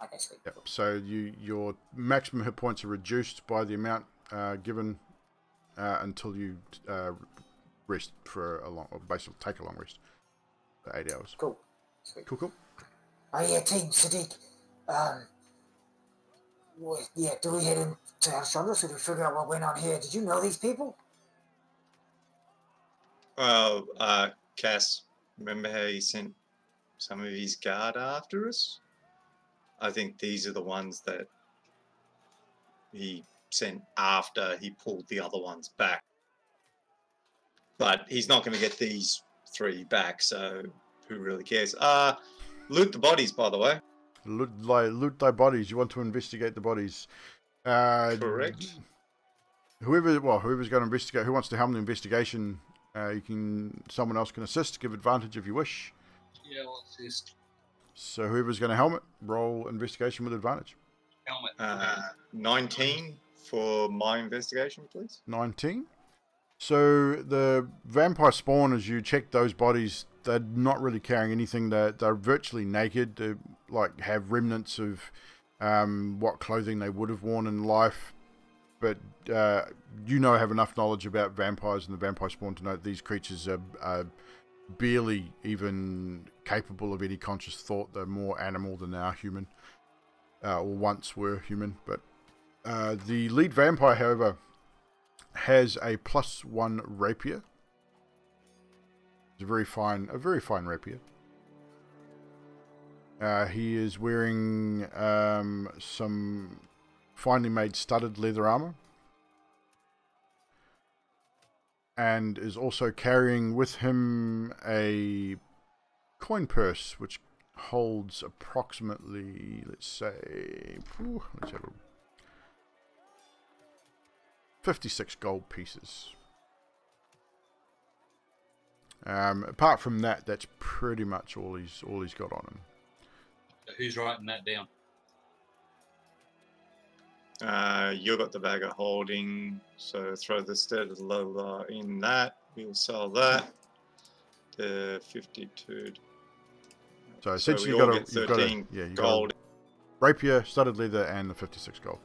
Okay, sweet. Yep. So your maximum hit points are reduced by the amount given until you rest for a long... or basically take a long rest for 8 hours. Cool. Sweet. Cool. Oh, yeah, team Sadiq. Well, yeah, do we head into Alchandra so we figure out what went on here? Did you know these people? Well, Cass, remember how he sent some of his guard after us? I think these are the ones that he sent after he pulled the other ones back. But he's not going to get these three back, so who really cares? Loot the bodies, by the way. Loot thy bodies. You want to investigate the bodies. Correct. Whoever's going to investigate, who wants to helm the investigation, someone else can assist, give advantage if you wish. Yeah, I'll assist. So whoever's going to helm it, roll investigation with advantage. Helmet. 19 for my investigation, please. 19. So the vampire spawn, as you check those bodies, they're not really carrying anything. They're virtually naked. They have remnants of what clothing they would have worn in life. But have enough knowledge about vampires and the vampire spawn to know that these creatures are barely even capable of any conscious thought. They're more animal than they are human, or once were human. But the lead vampire, however, has a +1 rapier. It's a very fine rapier. He is wearing some finely made studded leather armor, and is also carrying with him a coin purse, which holds approximately, let's say, 56 gold pieces. Apart from that, that's pretty much all he's got on him. Who's writing that down? You got the bag of holding, so throw this there to the lower in that. We'll sell that. The 52. So essentially, so you've got 13 gold. Rapier, studded leather, and the 56 gold.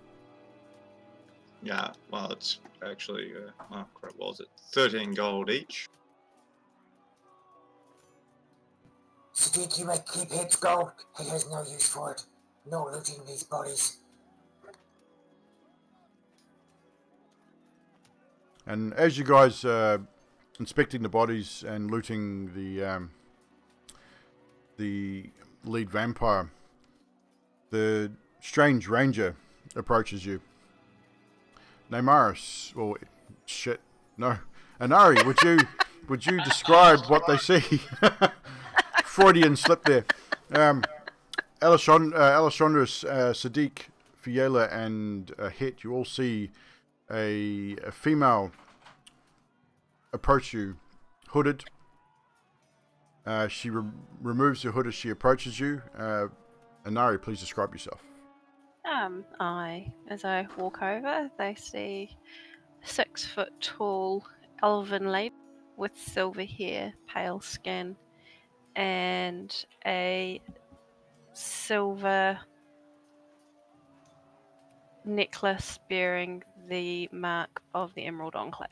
Yeah, well, it's actually, oh crap, what was it? 13 gold each. Sadiki might keep its gold. It has no use for it. No looting these bodies. And as you guys are inspecting the bodies and looting the lead vampire, the strange ranger approaches you. Naemaris, or shit, no, Anari, would you describe what they see? Freudian slip there. Alessandrus, Sadiq, Fiela, and Het, you all see a female approach you, hooded. She removes her hood as she approaches you. Anari, please describe yourself. As I walk over, they see a 6-foot-tall elven lady with silver hair, pale skin, and a silver necklace bearing the mark of the Emerald Enclave.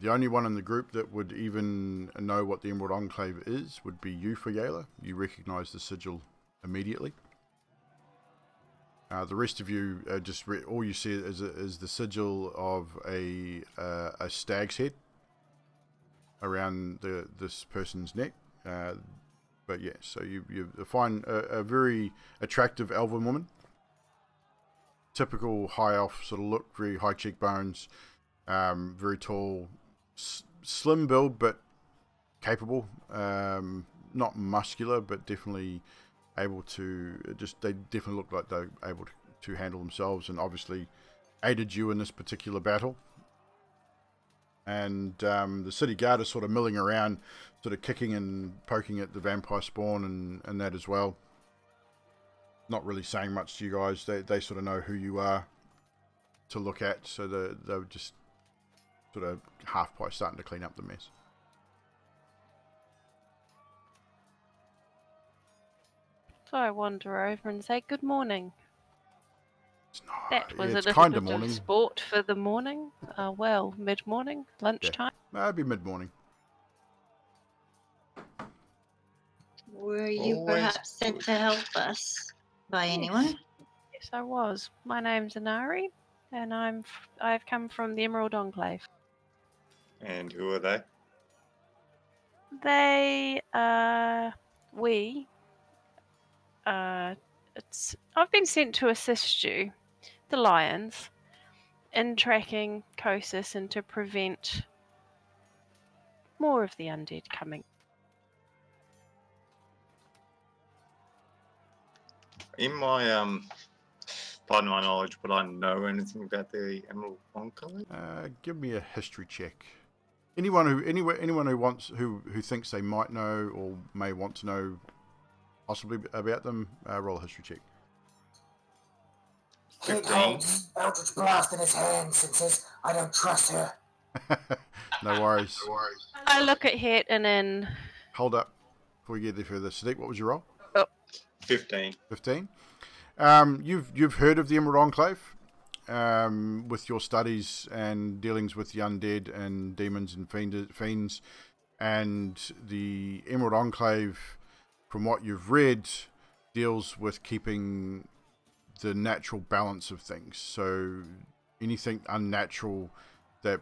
The only one in the group that would even know what the Emerald Enclave is would be you, Fayela. You recognize the sigil immediately. The rest of you just all you see is the sigil of a stag's head around this person's neck. But yeah, so you find a very attractive elven woman. Typical high elf sort of look, very high cheekbones, very tall, slim build but capable. Not muscular, but definitely able to. They definitely look like they're able to handle themselves, and obviously aided you in this particular battle. And the city guard is sort of milling around, sort of kicking and poking at the vampire spawn and that as well. Not really saying much to you guys. They sort of know who you are to look at, so they were just sort of halfway starting to clean up the mess. So I wander over and say, "Good morning." That was a little bit of sport for the morning. Well, mid-morning, lunchtime. Yeah. Maybe mid-morning. Were you perhaps sent to help us by anyone? Yes, I was. My name's Anari, and I've come from the Emerald Enclave. And who are they? I've been sent to assist you, the Lions, in tracking Kosis and to prevent more of the undead coming. In my pardon my knowledge, but I know anything about the Emerald Enclave. Give me a history check. Anyone who thinks they might know or may want to know possibly about them, roll a history check. It holds Eldritch Blast in his hands and says, "I don't trust her." No worries. I look at Het and then... Hold up. Before we get there further, Sadiq, what was your roll? 15. 15. You've heard of the Emerald Enclave. with your studies and dealings with the undead and demons and fiends, and the Emerald Enclave, from what you've read, deals with keeping the natural balance of things. So anything unnatural that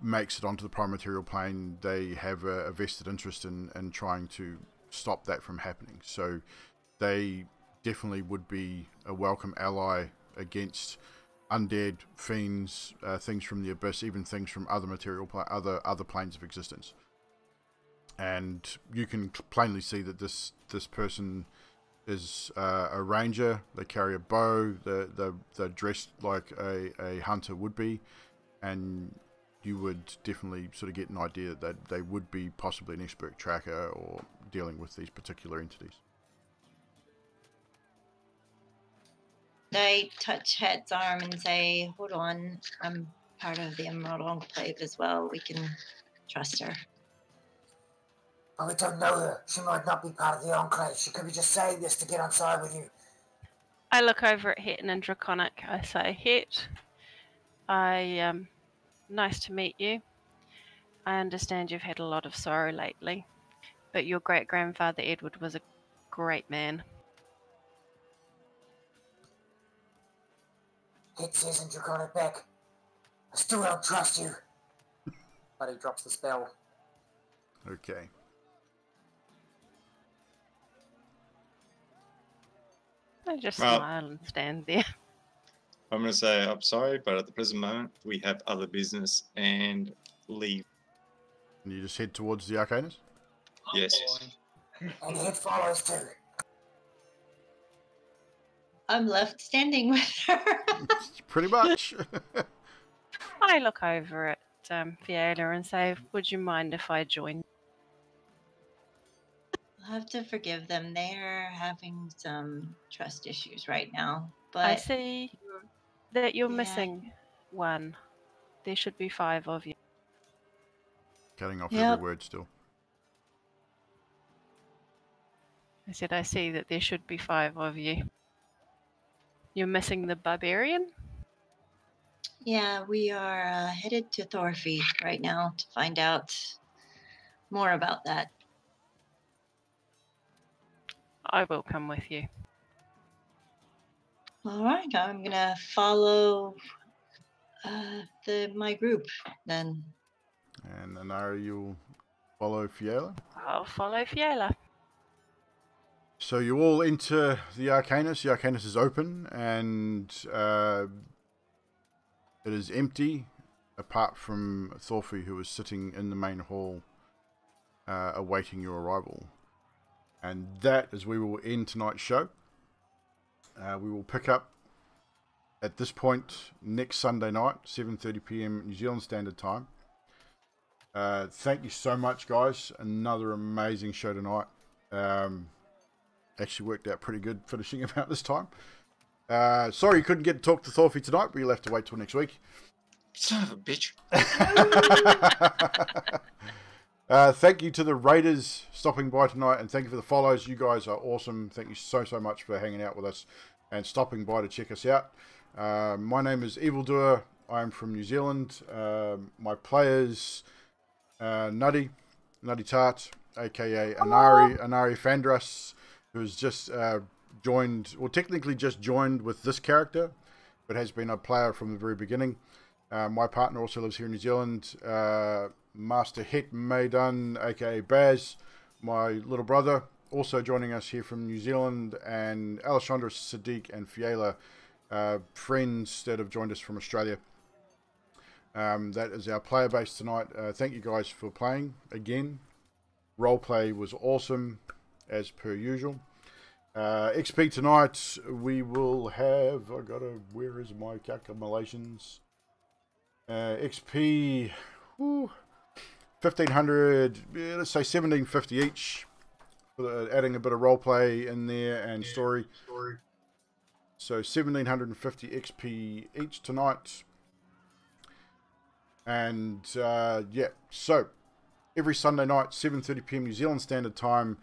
makes it onto the prime material plane, they have a vested interest in trying to stop that from happening. So they definitely would be a welcome ally against undead, fiends, things from the abyss, even things from other material, other planes of existence. And you can plainly see that this person is a ranger. They carry a bow. They're dressed like a hunter would be, and you would definitely sort of get an idea that they would be possibly an expert tracker or dealing with these particular entities. I touch Head's arm and say, "Hold on, I'm part of the Emerald Enclave as well. We can trust her." Oh, we don't know her. She might not be part of the Enclave. She could be just saying this to get on side with you. I look over at Het and in Draconic I say, "Het, nice to meet you. I understand you've had a lot of sorrow lately, but your great-grandfather Edward was a great man." Het says in Draconic back, "I still don't trust you." But he drops the spell. Okay. I just smile and stand there. I'm going to say, "I'm sorry, but at the present moment, we have other business," and leave. And you just head towards the Arcanus? Yes. And Het follows too. I'm left standing with her. Pretty much. I look over at Fiala and say, "Would you mind if I join?" I'll have to forgive them. They're having some trust issues right now. But I see that you're missing one. There should be 5 of you. Cutting off every word still. I said, I see that there should be 5 of you. You're missing the barbarian? Yeah, we are headed to Thorfey right now to find out more about that. I will come with you. All right, I'm going to follow my group then. And Anara, you'll follow Fiala? I'll follow Fiala. So you all enter the Arcanus. The Arcanus is open and it is empty, apart from Thorfey, who is sitting in the main hall awaiting your arrival. And that is where we will end tonight's show. We will pick up at this point next Sunday night, 7:30 p.m. New Zealand Standard Time. Thank you so much, guys. Another amazing show tonight. Actually worked out pretty good finishing about this time. Sorry you couldn't get to talk to Thorfey tonight, but you'll have to wait till next week. Son of a bitch. Thank you to the Raiders stopping by tonight, and thank you for the follows. You guys are awesome. Thank you so much for hanging out with us and stopping by to check us out. My name is Evildoer. I'm from New Zealand. My players, Nutty Tart, aka Anari, Anari Fandras, who's just joined, well, technically just joined with this character, but has been a player from the very beginning. My partner also lives here in New Zealand. Master Het Maydun, aka Baz, my little brother, also joining us here from New Zealand, and Alessandra, Sadiq, and Fiala, friends that have joined us from Australia. That is our player base tonight. Thank you guys for playing again. Roleplay was awesome, as per usual. XP tonight, we will have. Where is my calculations? XP. Woo, 1,500, let's say 1,750 each, adding a bit of roleplay in there and story. So 1,750 XP each tonight. And yeah, so every Sunday night, 7:30 p.m. New Zealand Standard Time,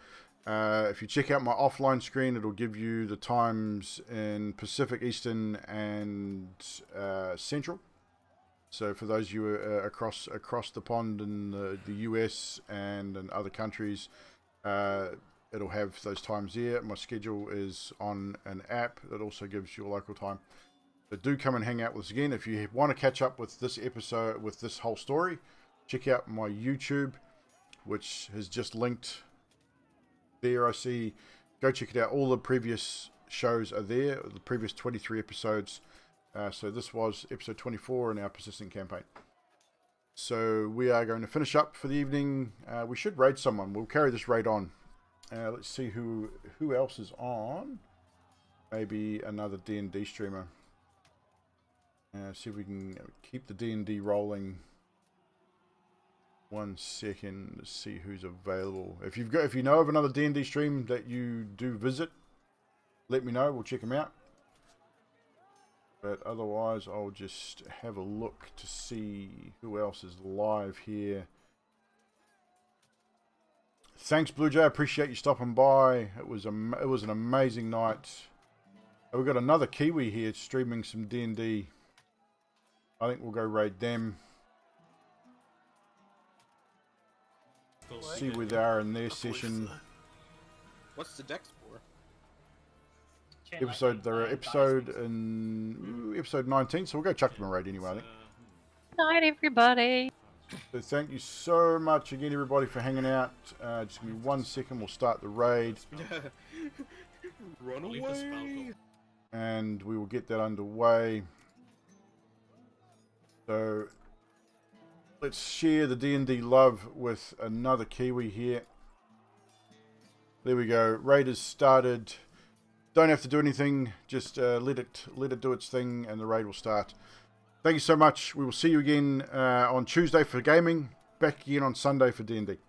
If you check out my offline screen, it'll give you the times in Pacific, Eastern, and Central. So for those of you across the pond in the US and in other countries, it'll have those times there. My schedule is on an app that also gives your local time. But do come and hang out with us again. If you want to catch up with this episode, with this whole story, check out my YouTube, which has just linked there. I see, go check it out. All the previous shows are there, the previous 23 episodes. So this was episode 24 in our persistent campaign. So we are going to finish up for the evening. We should raid someone. We'll carry this raid on. Let's see who else is on. Maybe another D&D streamer. See if we can keep the D&D rolling. One second. Let's see who's available. If you know of another D&D stream that you do visit, let me know. We'll check them out. But otherwise, I'll just have a look to see who else is live here. Thanks, Blue Jay. I appreciate you stopping by. It was an amazing night. We've got another Kiwi here streaming some D&D. I think we'll go raid them. See where they are in their session. What's the dex for? Episode 19, so we'll go chuck them a raid anyway, I think. Night, everybody. So thank you so much again, everybody, for hanging out. Just give me one second, we'll start the raid. Run away. And we will get that underway. So let's share the D&D love with another Kiwi here. There we go. Raid is started. Don't have to do anything, just let it do its thing and the raid will start. Thank you so much. We will see you again on Tuesday for gaming, back again on Sunday for D&D.